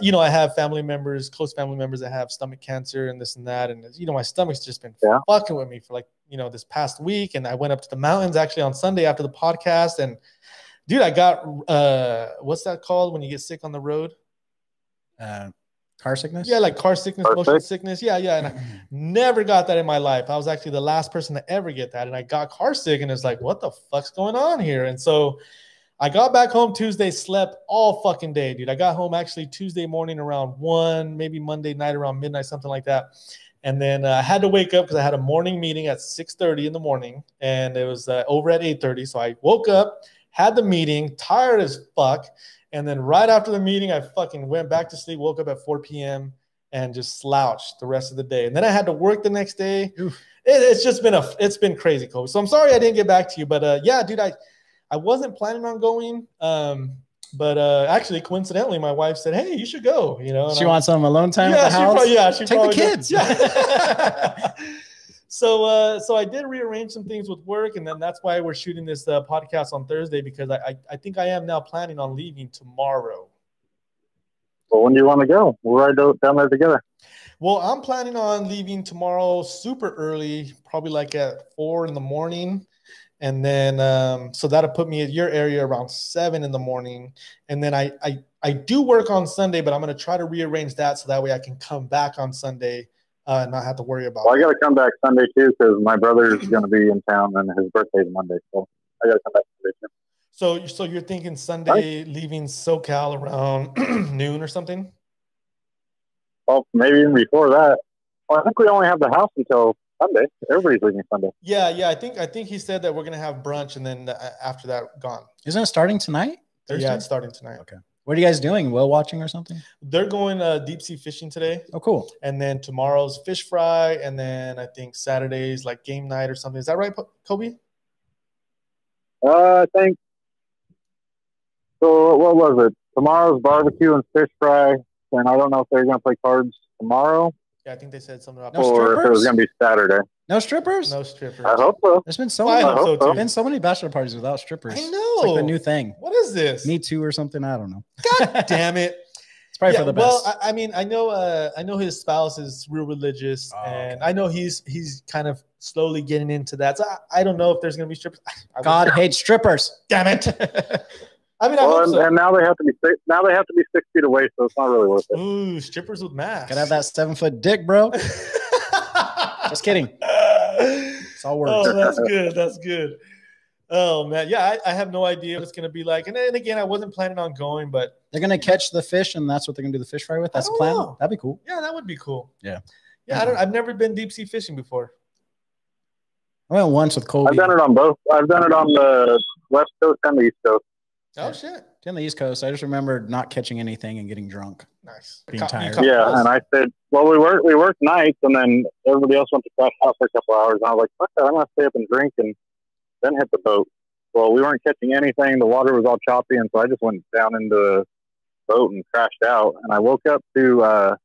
have close family members that have stomach cancer and this and that. And, my stomach's just been fucking with me for this past week. And I went up to the mountains actually on Sunday after the podcast. And, dude, I got, what's that called when you get sick on the road? Car sickness? Yeah, like car sickness, motion sickness. Yeah. And I never got that in my life. I was actually the last person to ever get that. And I got car sick and it's like, what the fuck's going on here? And so I got back home Tuesday, slept all fucking day, dude. I got home actually Tuesday morning around 1, maybe Monday night around midnight, something like that. And then I had to wake up because I had a morning meeting at 6:30 in the morning, and it was over at 8:30. So I woke up, had the meeting, tired as fuck. And then right after the meeting, I fucking went back to sleep, woke up at 4 p.m., and just slouched the rest of the day. And then I had to work the next day. It's just been it's been crazy, Kobe. So I'm sorry I didn't get back to you. But, dude, I wasn't planning on going, but actually, coincidentally, my wife said, "Hey, you should go." She wants some alone time at the house. She take the kids. Yeah. So I did rearrange some things with work, and then that's why we're shooting this podcast on Thursday, because I think I am now planning on leaving tomorrow. Well, when do you want to go? We'll ride down there together. Well, I'm planning on leaving tomorrow super early, probably like at 4 in the morning. And then, so that'll put me at your area around 7 in the morning. And then I do work on Sunday, but I'm going to try to rearrange that so that way I can come back on Sunday and not have to worry about it. I got to come back Sunday too, because my brother's going to be in town and his birthday's Monday. So I got to come back Sunday too. So you're thinking Sunday, leaving SoCal around noon or something? Well, maybe even before that. Well, I think we only have the house until Sunday. Everybody's leaving Sunday. Yeah. I think he said that we're gonna have brunch, and then after that, gone. Isn't it starting tonight? Thursday? Yeah, it's starting tonight. Okay. What are you guys doing? Whale watching or something? They're going deep sea fishing today. Oh, cool. And then tomorrow's fish fry, and then I think Saturday's like game night or something. Is that right, Kobe? I think. So what was it? Tomorrow's barbecue and fish fry, and I don't know if they're gonna play cards tomorrow. Yeah, I think they said something about it was going to be Saturday. No strippers? No strippers. I hope so. There's been so many bachelor parties without strippers. I know. It's like the new thing. What is this? Me Too or something. I don't know. God damn it. It's probably for the best. Well, I mean, I know his spouse is real religious, and I know he's kind of slowly getting into that. So I don't know if there's going to be strippers. God hates strippers. Damn it. I mean, well, I hope so. And now they have to be now they have to be 6 feet away, so it's not really worth it. Ooh, strippers with masks. Gotta have that 7-foot dick, bro. Just kidding. It's all worth. Oh, that's good. That's good. Oh, man. Yeah, I have no idea what it's going to be like. And again, I wasn't planning on going, but. They're going to catch the fish, and that's what they're going to do the fish fry with? That's the plan? Know. That'd be cool. Yeah, that would be cool. Yeah. Yeah, I've never been deep-sea fishing before. I went once with Kobe. I've done it on both. I've done it on the West Coast and the East Coast. Oh, shit. On the East Coast, I just remembered not catching anything and getting drunk. Nice. Being tired. Yeah, and I said, well, we worked nights, and then everybody else went to crash out for a couple hours, and I was like, fuck that, I'm going to stay up and drink and then hit the boat. Well, we weren't catching anything. The water was all choppy, and so I just went down into the boat and crashed out. And I woke up to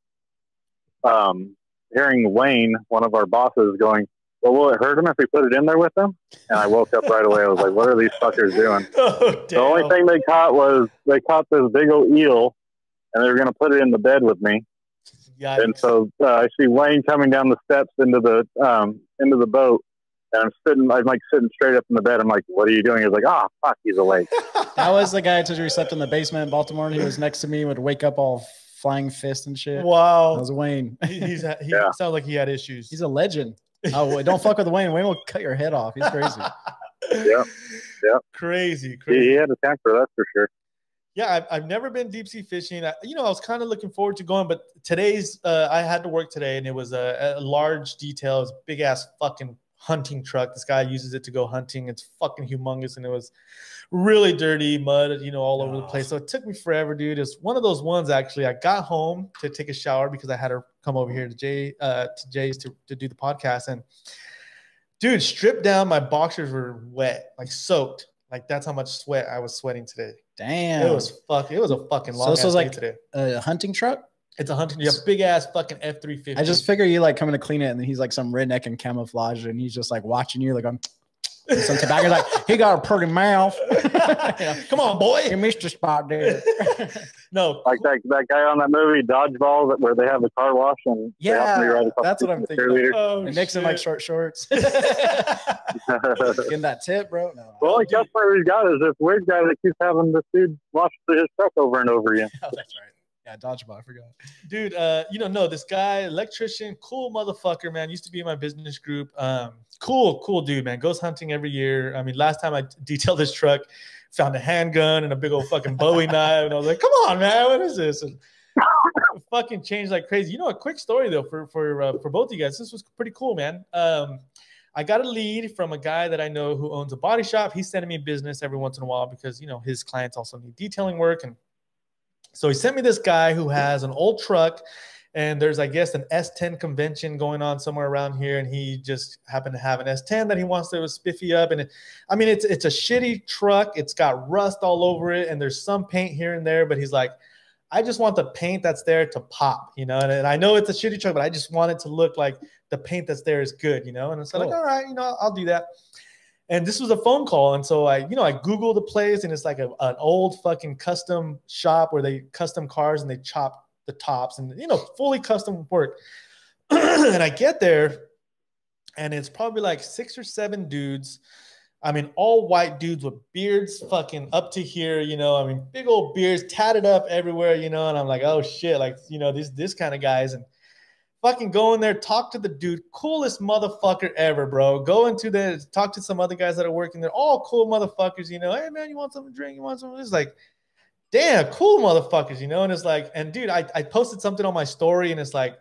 hearing Wayne, one of our bosses, going, well, will it hurt him if we put it in there with them? And I woke up right away. I was like, what are these fuckers doing? Oh, the only thing they caught was they caught this big old eel, and they were going to put it in the bed with me. Yikes. And so I see Wayne coming down the steps into the boat. And I'm like sitting straight up in the bed. I'm like, what are you doing? He's like, ah, fuck, he's awake. That was the guy who we slept in the basement in Baltimore. He was next to me, would wake up all flying fists and shit. Wow. That was Wayne. He sounds like he had issues. He's a legend. Oh, don't fuck with Wayne. Wayne will cut your head off. He's crazy. Yeah. Yeah. Crazy. He had a tank for that for sure. Yeah, I've never been deep sea fishing. I was kind of looking forward to going, but I had to work today, and it was a large detail. It was a big ass fucking hunting truck. This guy uses it to go hunting. It's fucking humongous, and it was really dirty mud, all over the place. So it took me forever, dude. It's one of those ones. Actually, I got home to take a shower because I had her come over here to Jay's to do the podcast. And dude, stripped down, my boxers were wet, like soaked. Like that's how much sweat I was sweating today. Damn, it was a fucking long. So this was like today. A hunting truck. It's a hunting, yeah, big ass fucking F-350. I just figure you like coming to clean it, and then he's like some redneck in camouflage, and he's just like watching you, like on some tobacco. Like he got a pretty mouth. Yeah. Come on, boy, you missed your spot, dude. No, like that guy on that movie Dodgeball, where they have the car wash, and yeah, that's what I'm thinking. Oh, and Nixon like short shorts. Getting that tip, bro. No, well, like that's what he's got is this weird guy that keeps having this dude wash his truck over and over again. Oh, that's right. Yeah, dodgeball, I forgot. Dude, this guy, electrician, cool motherfucker, man. Used to be in my business group. Cool dude, man. Goes hunting every year. I mean, last time I detailed this truck, found a handgun and a big old fucking Bowie knife. And I was like, come on, man, what is this? And fucking changed like crazy. A quick story, though, for both of you guys. This was pretty cool, man. I got a lead from a guy that I know who owns a body shop. He's sending me business every once in a while because, his clients also need detailing work. And so he sent me this guy who has an old truck, and there's, I guess, an S10 convention going on somewhere around here, and he just happened to have an S10 that he wants to spiffy up. And it's a shitty truck. It's got rust all over it, and there's some paint here and there, but he's like, I just want the paint that's there to pop, and I know it's a shitty truck, but I just want it to look like the paint that's there is good, and so like, all right, I'll do that. And this was a phone call, and so I Googled the place, and it's like an old fucking custom shop where they custom cars and they chop the tops and fully custom work. And I get there, and it's probably like 6 or 7 dudes. I mean, all white dudes with beards fucking up to here, I mean, big old beards tatted up everywhere, and I'm like, oh shit, like, this kind of guys. And fucking go in there, talk to the dude, coolest motherfucker ever, bro. Talk to some other guys that are working there, all cool motherfuckers, Hey man, you want something to drink? You want something? It's like, damn, cool motherfuckers, And it's like, and dude, I posted something on my story, and it's like,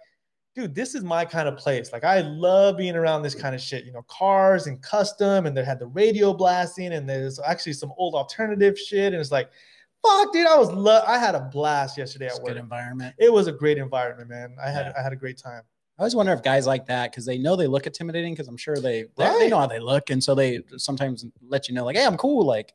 dude, this is my kind of place. Like, I love being around this kind of shit, cars and custom, and they had the radio blasting, and there's actually some old alternative shit, and it's like, fuck, dude, I had a blast yesterday at work. Good environment. It was a great environment, man. I had a great time. I always wonder if guys like that, because they know they look intimidating, because I'm sure they know how they look, and so they sometimes let you know, like, hey, I'm cool, like,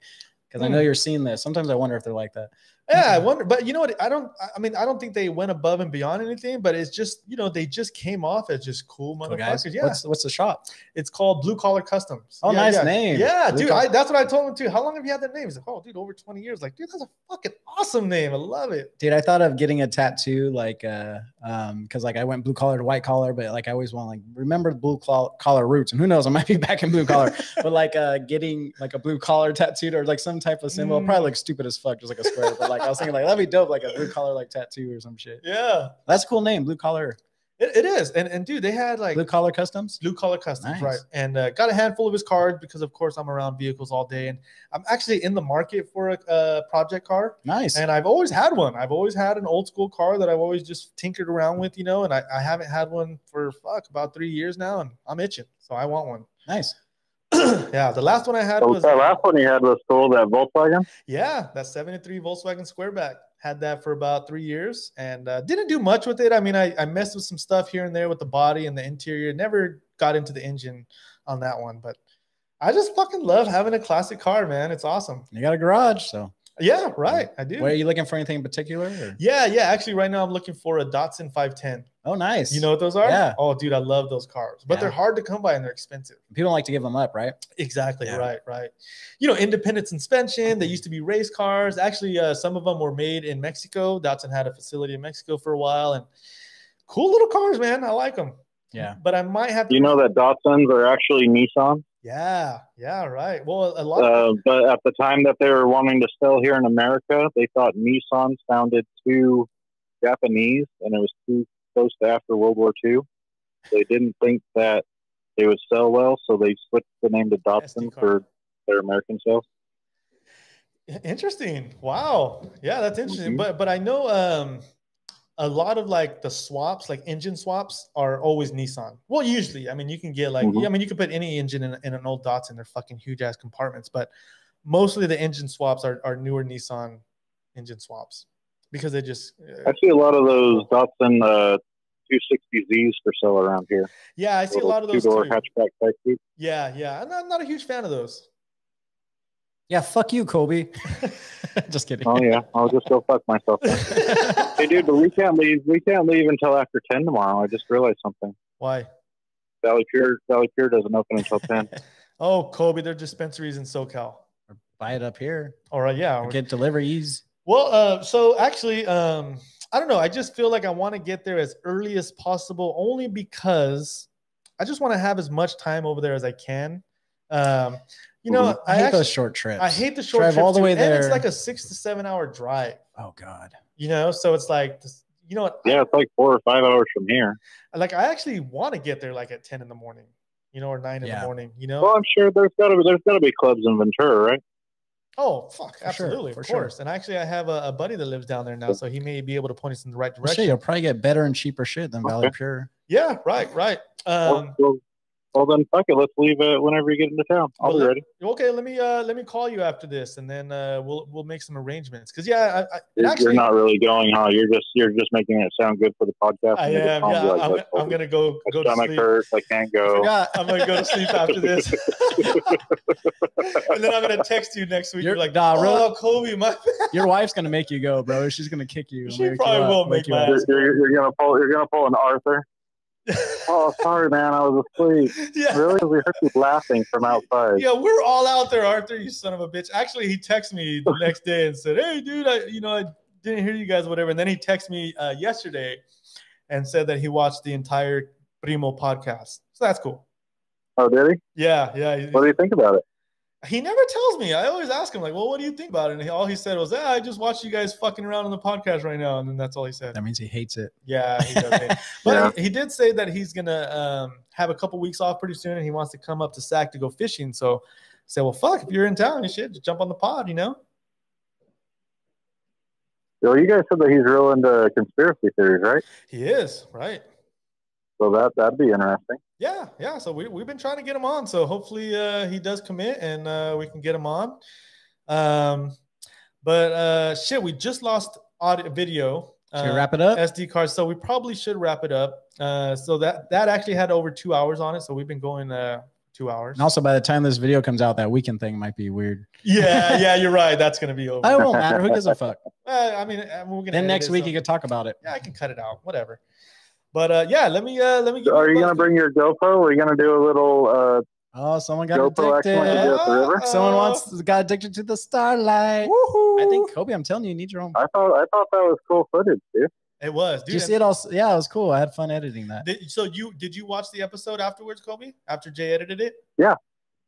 because I know you're seeing this. Sometimes I wonder if they're like that. Yeah, I wonder, but you know what? I don't think they went above and beyond anything, but it's just, you know, they just came off as just cool motherfuckers. Yeah. What's the shop? It's called Blue Collar Customs. Oh, yeah, nice name. Yeah, Blue dude. That's what I told him too. How long have you had that name? He's like, oh, dude, over 20 years. Like, dude, that's a fucking awesome name. I love it. Dude, I thought of getting a tattoo, like, because like I went blue collar to white collar, but like I always want to like remember the blue collar roots. And who knows, I might be back in blue collar, but like getting like a blue collar tattooed or like some type of symbol, probably look stupid as fuck, just like a square. But like I was thinking, like that'd be dope, like a blue collar like tattoo or some shit. Yeah, that's a cool name, Blue Collar. It is, and dude, they had like Blue Collar Customs. Blue Collar Customs, nice. Right? And got a handful of his cards because, of course, I'm around vehicles all day, and I'm actually in the market for a project car. Nice. And I've always had one. I've always had an old school car that I've always just tinkered around with, you know. And I haven't had one for about 3 years now, and I'm itching, so I want one. Nice. Yeah, the last one I had was that last one you had was cool, that Volkswagen. Yeah, that 73 Volkswagen Squareback. Had that for about 3 years and didn't do much with it. I mean, I messed with some stuff here and there with the body and the interior. Never got into the engine on that one, but I just fucking love having a classic car, man. It's awesome. You got a garage, so. Yeah, right. I do. Wait, are you looking for anything in particular? Or? Yeah. Actually, right now I'm looking for a Datsun 510. Oh, nice. You know what those are? Yeah. Oh, dude, I love those cars. But they're hard to come by and they're expensive. People like to give them up, right? Exactly. Yeah. Right. You know, independent suspension. They used to be race cars. Actually, some of them were made in Mexico. Datsun had a facility in Mexico for a while. And cool little cars, man. I like them. Yeah. But I might have to. You know that Datsuns are actually Nissan? Yeah, right. Well, a lot of but at the time that they were wanting to sell here in America, they thought Nissan sounded too Japanese and it was too close to after World War II. They didn't think that they would sell well, so they switched the name to Datsun for their American sales. Interesting. Wow. Yeah, that's interesting. Mm-hmm. But I know a lot of like the swaps, like engine swaps, are always Nissan. Well, usually, I mean, you can get like, I mean, you can put any engine in an old Datsun. They're fucking huge ass compartments, but mostly the engine swaps are newer Nissan engine swaps because they just. I see a lot of those Datsun 260Zs for sale around here. Yeah, I see a lot of those two-door hatchback type. Yeah. I'm not a huge fan of those. Yeah, fuck you, Kobe. Just kidding. Oh yeah, I'll just go fuck myself. Hey, dude, but we can't leave until after 10 tomorrow. I just realized something. Why? Valley Pure doesn't open until 10. Oh, Kobe, their dispensaries in SoCal. Or buy it up here. All right, yeah. Or get deliveries. Well, so actually, I don't know. I just feel like I want to get there as early as possible, only because I just want to have as much time over there as I can. You know, I hate those short trips. I hate the short trips all the way there. And it's like a 6 to 7 hour drive. Oh God. You know, so it's like, you know what? Yeah, it's like 4 or 5 hours from here. Like I actually want to get there like at 10 in the morning, you know, or 9 in the morning, you know? Well, I'm sure there's gotta be clubs in Ventura, right? Oh, fuck. Absolutely. Sure, of course. Sure. And actually, I have a buddy that lives down there now, so he may be able to point us in the right direction. You'll probably get better and cheaper shit than Valley Pure. Yeah, right. Well then, fuck it. Let's leave whenever you get into town. I'll be ready. Okay, let me call you after this, and then we'll make some arrangements. Because you're not really going, huh? You're just making it sound good for the podcast. I am. Yeah, I'm gonna go to sleep. Hurts, I can't go. I'm gonna go to sleep after this, and then I'm gonna text you next week. You're like, nah, bro, Kobe, your wife's gonna make you go, bro. She's gonna kick you. She probably will make you. You're gonna pull an Arthur. Oh, sorry, man. I was asleep. Yeah. Really? We heard you laughing from outside. Yeah, we're all out there, Arthur, you son of a bitch. Actually, he texted me the next day and said, hey, dude, I didn't hear you guys, whatever. And then he texted me yesterday and said that he watched the entire Primo podcast. So that's cool. Oh, did he? Yeah. What do you think about it? He never tells me. I always ask him, like, well, what do you think about it? And all he said was, I just watched you guys fucking around on the podcast right now. And then that's all he said. That means he hates it. Yeah, he does hate it. But he did say that he's going to have a couple weeks off pretty soon, and he wants to come up to Sac to go fishing. So I said, well, fuck, if you're in town and shit, just jump on the pod, you know? Well, you guys said that he's real into conspiracy theories, right? He is, right. So that'd be interesting. Yeah. So we've been trying to get him on. So hopefully he does commit and we can get him on. But shit, we just lost audio video. Should we wrap it up? SD cards. So we probably should wrap it up. So that actually had over 2 hours on it. So we've been going 2 hours. And also, by the time this video comes out, that weekend thing might be weird. Yeah, yeah, you're right. That's going to be over. It won't matter. Who gives a fuck? I mean, we're gonna then next week you could talk about it. Yeah, I can cut it out. Whatever. But yeah, let me. So are you going to bring your GoPro? Or are you going to do a little? Oh, someone got addicted. Someone got addicted to the starlight. Woo-hoo. I think Kobe. I'm telling you, you need your own. I thought that was cool footage, dude. It was. Dude, did you see it all? Yeah, it was cool. I had fun editing that. Did you watch the episode afterwards, Kobe? After Jay edited it? Yeah.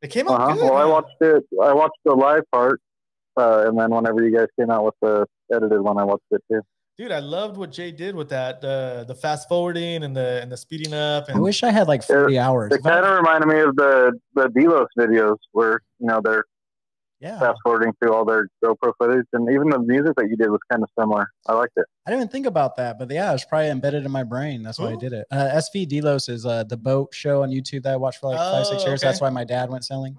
It came out good. Well, I watched it. I watched the live part, and then whenever you guys came out with the edited one, I watched it too. Dude, I loved what Jay did with that. The fast forwarding and the speeding up. And I wish I had like 40 hours. It kind of reminded me of the Delos videos where they're fast forwarding through all their GoPro footage, and even the music that you did was kind of similar. I liked it. I didn't even think about that, but yeah, it's probably embedded in my brain. That's why I did it. SV Delos is the boat show on YouTube that I watched for like 5-6 years. Okay. That's why my dad went sailing.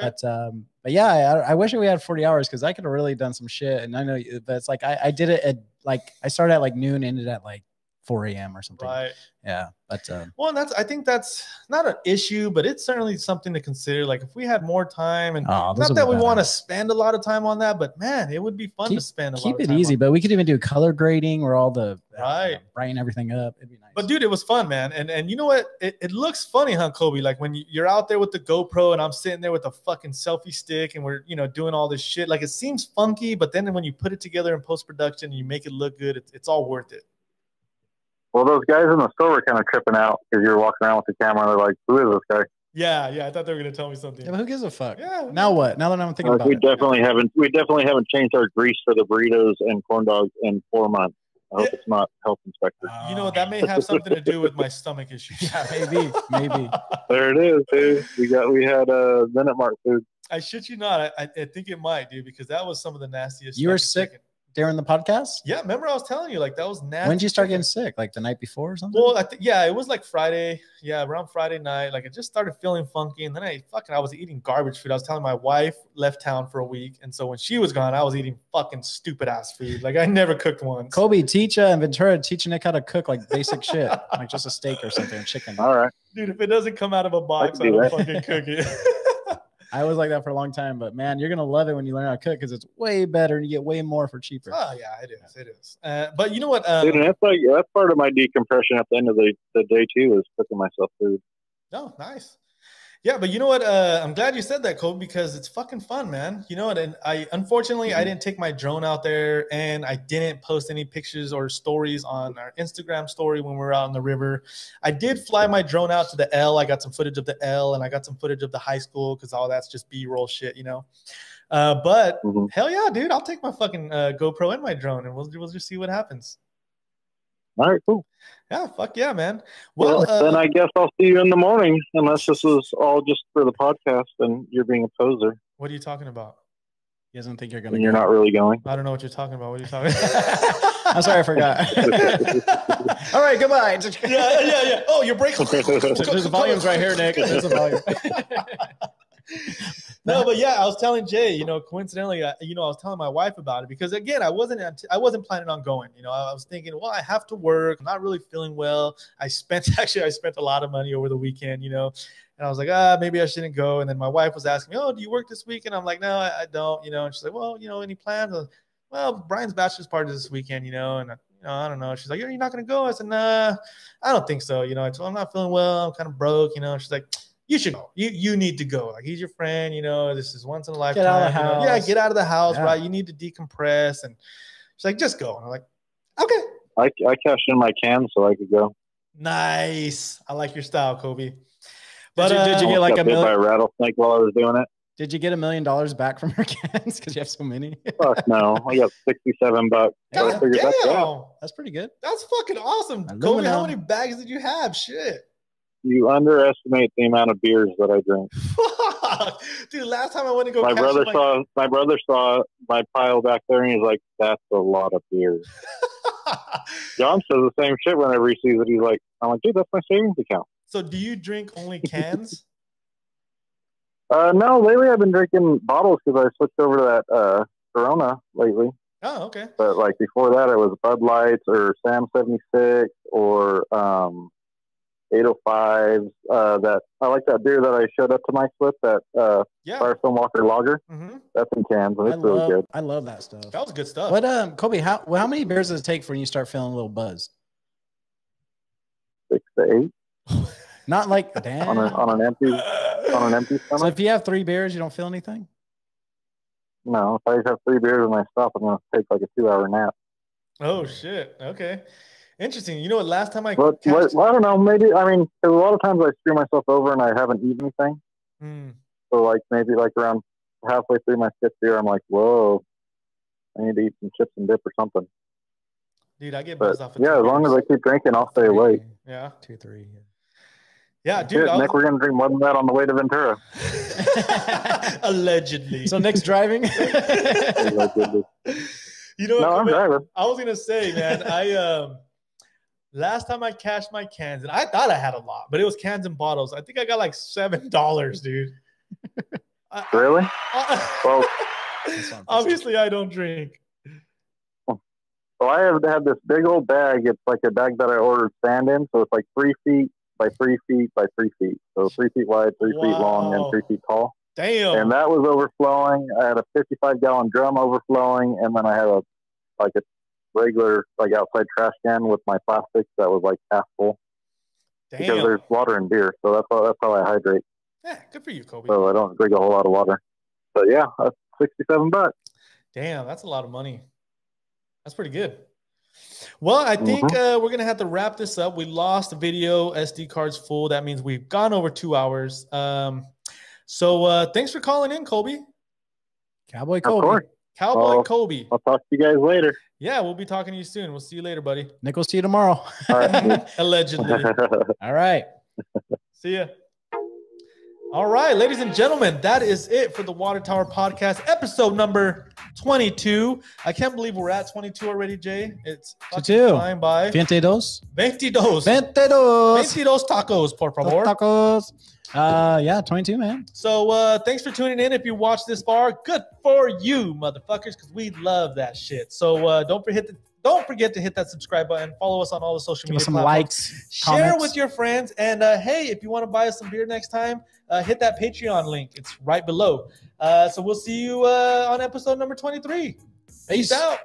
Mm, okay. But yeah, I wish we had 40 hours because I could have really done some shit. And I know that's like I did it at like I started at like noon, ended at like 4 a.m. or something. Right. Yeah. But well, and I think that's not an issue, but it's certainly something to consider. Like if we had more time, and not that we want to spend a lot of time on that, but man, it would be fun to spend a lot of time. Keep it easy, but we could even do color grading or all the brighten everything up. It'd be nice. But dude, it was fun, man. And you know what? It looks funny, huh, Kobe? Like when you're out there with the GoPro and I'm sitting there with a fucking selfie stick and we're doing all this shit. Like it seems funky, but then when you put it together in post production and you make it look good, it's all worth it. Well, those guys in the store were kind of tripping out because you're walking around with the camera and they're like, who is this guy? Yeah, yeah. I thought they were going to tell me something. Yeah, but who gives a fuck? Yeah. Now what? Now that I'm thinking about it. We definitely haven't changed our grease for the burritos and corn dogs in 4 months. I hope it's not health inspector. You know, that may have something to do with my stomach issues. Yeah, maybe. There it is, dude. We had Minute Mark food. I shit you not. I think it might, dude, because that was some of the nastiest. You were sick. During the podcast? Yeah, remember I was telling you, like, that was nasty. When did you start getting sick? Like, the night before or something? Well, it was, like, Friday. Yeah, around Friday night. Like, it just started feeling funky. And then I was eating garbage food. I was telling my wife left town for a week. And so when she was gone, I was eating fucking stupid-ass food. Like, I never cooked once. Kobe, and Ventura teaching Nick how to cook, like, basic shit. Like, just a steak or something, chicken. All right. Dude, if it doesn't come out of a box, I don't fucking cook it. I was like that for a long time, but man, you're going to love it when you learn how to cook because it's way better and you get way more for cheaper. Oh, yeah, it is. It is. But you know what? Dude, that's part of my decompression at the end of the day, too, is cooking myself food. Oh, nice. Yeah, but you know what? I'm glad you said that, Kobe, because it's fucking fun, man. You know what? And I didn't take my drone out there and I didn't post any pictures or stories on our Instagram story when we were out on the river. I did fly my drone out to the L. I got some footage of the L and I got some footage of the high school because all that's just B-roll shit, But hell yeah, dude, I'll take my fucking GoPro and my drone and we'll just see what happens. All right, cool. Yeah, fuck yeah, man. Well, then I guess I'll see you in the morning, unless this is all just for the podcast and you're being a poser. What are you talking about? He doesn't think you're going to You're not really going? I don't know what you're talking about. What are you talking about? I'm sorry, I forgot. All right, goodbye. Yeah. Oh, your break. There's a volume's right here, Nick. There's a volume. No, but yeah, I was telling Jay, coincidentally, I was telling my wife about it because again, I wasn't planning on going, I was thinking, well, I have to work. I'm not really feeling well. I spent a lot of money over the weekend, and I was like, maybe I shouldn't go. And then my wife was asking me, oh, do you work this weekend? I'm like, no, I don't, and she's like, well, any plans? I was like, well, Brian's bachelor's party is this weekend, and I don't know. She's like, you're not going to go. I said, nah, I don't think so. I'm not feeling well. I'm kind of broke, She's like, you should go. You need to go. Like he's your friend, This is once in a lifetime. Get out of the house. Yeah, get out of the house, right? You need to decompress. And she's like, just go. And I'm like, okay. I cashed in my cans so I could go. Nice. I like your style, Kobe. But did you get like a million? I got bit by a rattlesnake while I was doing it. Did you get $1 million back from your cans because you have so many? Fuck no, I got $67. God damn. That's pretty good. That's fucking awesome, Kobe. How many bags did you have? Shit. You underestimate the amount of beers that I drink. Dude, last time I went to go my brother saw my pile back there and he's like, that's a lot of beers. John says the same shit whenever he sees it. He's like, I'm like, dude, that's my savings account. So do you drink only cans? No, lately I've been drinking bottles because I switched over to that Corona lately. Oh, okay. But like before that, it was Bud Lights or Sam 76 or 805s. That I like that beer that I showed up to Mike with, that Firestone Walker Lager. Mm-hmm. That's in cans, and it's really good. I love that stuff. That was good stuff. But Kobe, how many beers does it take for when you start feeling a little buzzed? 6 to 8. Not like damn. on an empty stomach. So if you have 3 beers, you don't feel anything? No, if I just have 3 beers and I stop, I'm gonna take like a 2-hour nap. Oh shit! Okay, interesting. You know what? Last time I don't know. Maybe a lot of times I screw myself over and I haven't eaten anything. Mm. So maybe around halfway through my fifth beer, I'm like, whoa, I need to eat some chips and dip or something. Dude, I get buzzed off. Yeah, as long as I keep drinking, I'll stay awake. Yeah, 2, 3. Yeah, dude. Nick, we're going to drink more than that on the way to Ventura. Allegedly. So Nick's driving? Allegedly. You know what? No, I'm driving. I was going to say, man, last time I cashed my cans, and I thought I had a lot, but it was cans and bottles. I think I got like $7, dude. Really? Well, obviously, I don't drink. So I have had this big old bag. It's like a bag that I ordered sand in, so it's like 3 feet. By 3 feet by 3 feet. So 3 feet wide, three feet long, and 3 feet tall. Damn. And that was overflowing. I had a 55-gallon drum overflowing, and then I had a regular outside trash can with my plastics that was half full. Damn. Because there's water in beer, so that's how I hydrate. Yeah, good for you, Kobe. So I don't drink a whole lot of water. But yeah, that's $67. Damn, that's a lot of money. That's pretty good. Well, I think we're going to have to wrap this up. We lost the video. SD card's full. That means we've gone over 2 hours. So thanks for calling in, Kobe. Cowboy Kobe. Kobe. I'll talk to you guys later. Yeah, we'll be talking to you soon. We'll see you later, buddy. Nick, we'll see you tomorrow. All right. Allegedly. All right. See ya. All right, ladies and gentlemen, that is it for the Water Tower Podcast, episode number 22. I can't believe we're at 22 already, Jay. It's flying by. 22 tacos, por favor. Tacos. Yeah, 22, man. So thanks for tuning in. If you watch this far, good for you, motherfuckers, because we love that shit. So don't forget to hit that subscribe button. Follow us on all the social media. Give us some likes. Share with your friends. And hey, if you want to buy us some beer next time, hit that Patreon link. It's right below. So we'll see you on episode number 23. Peace out.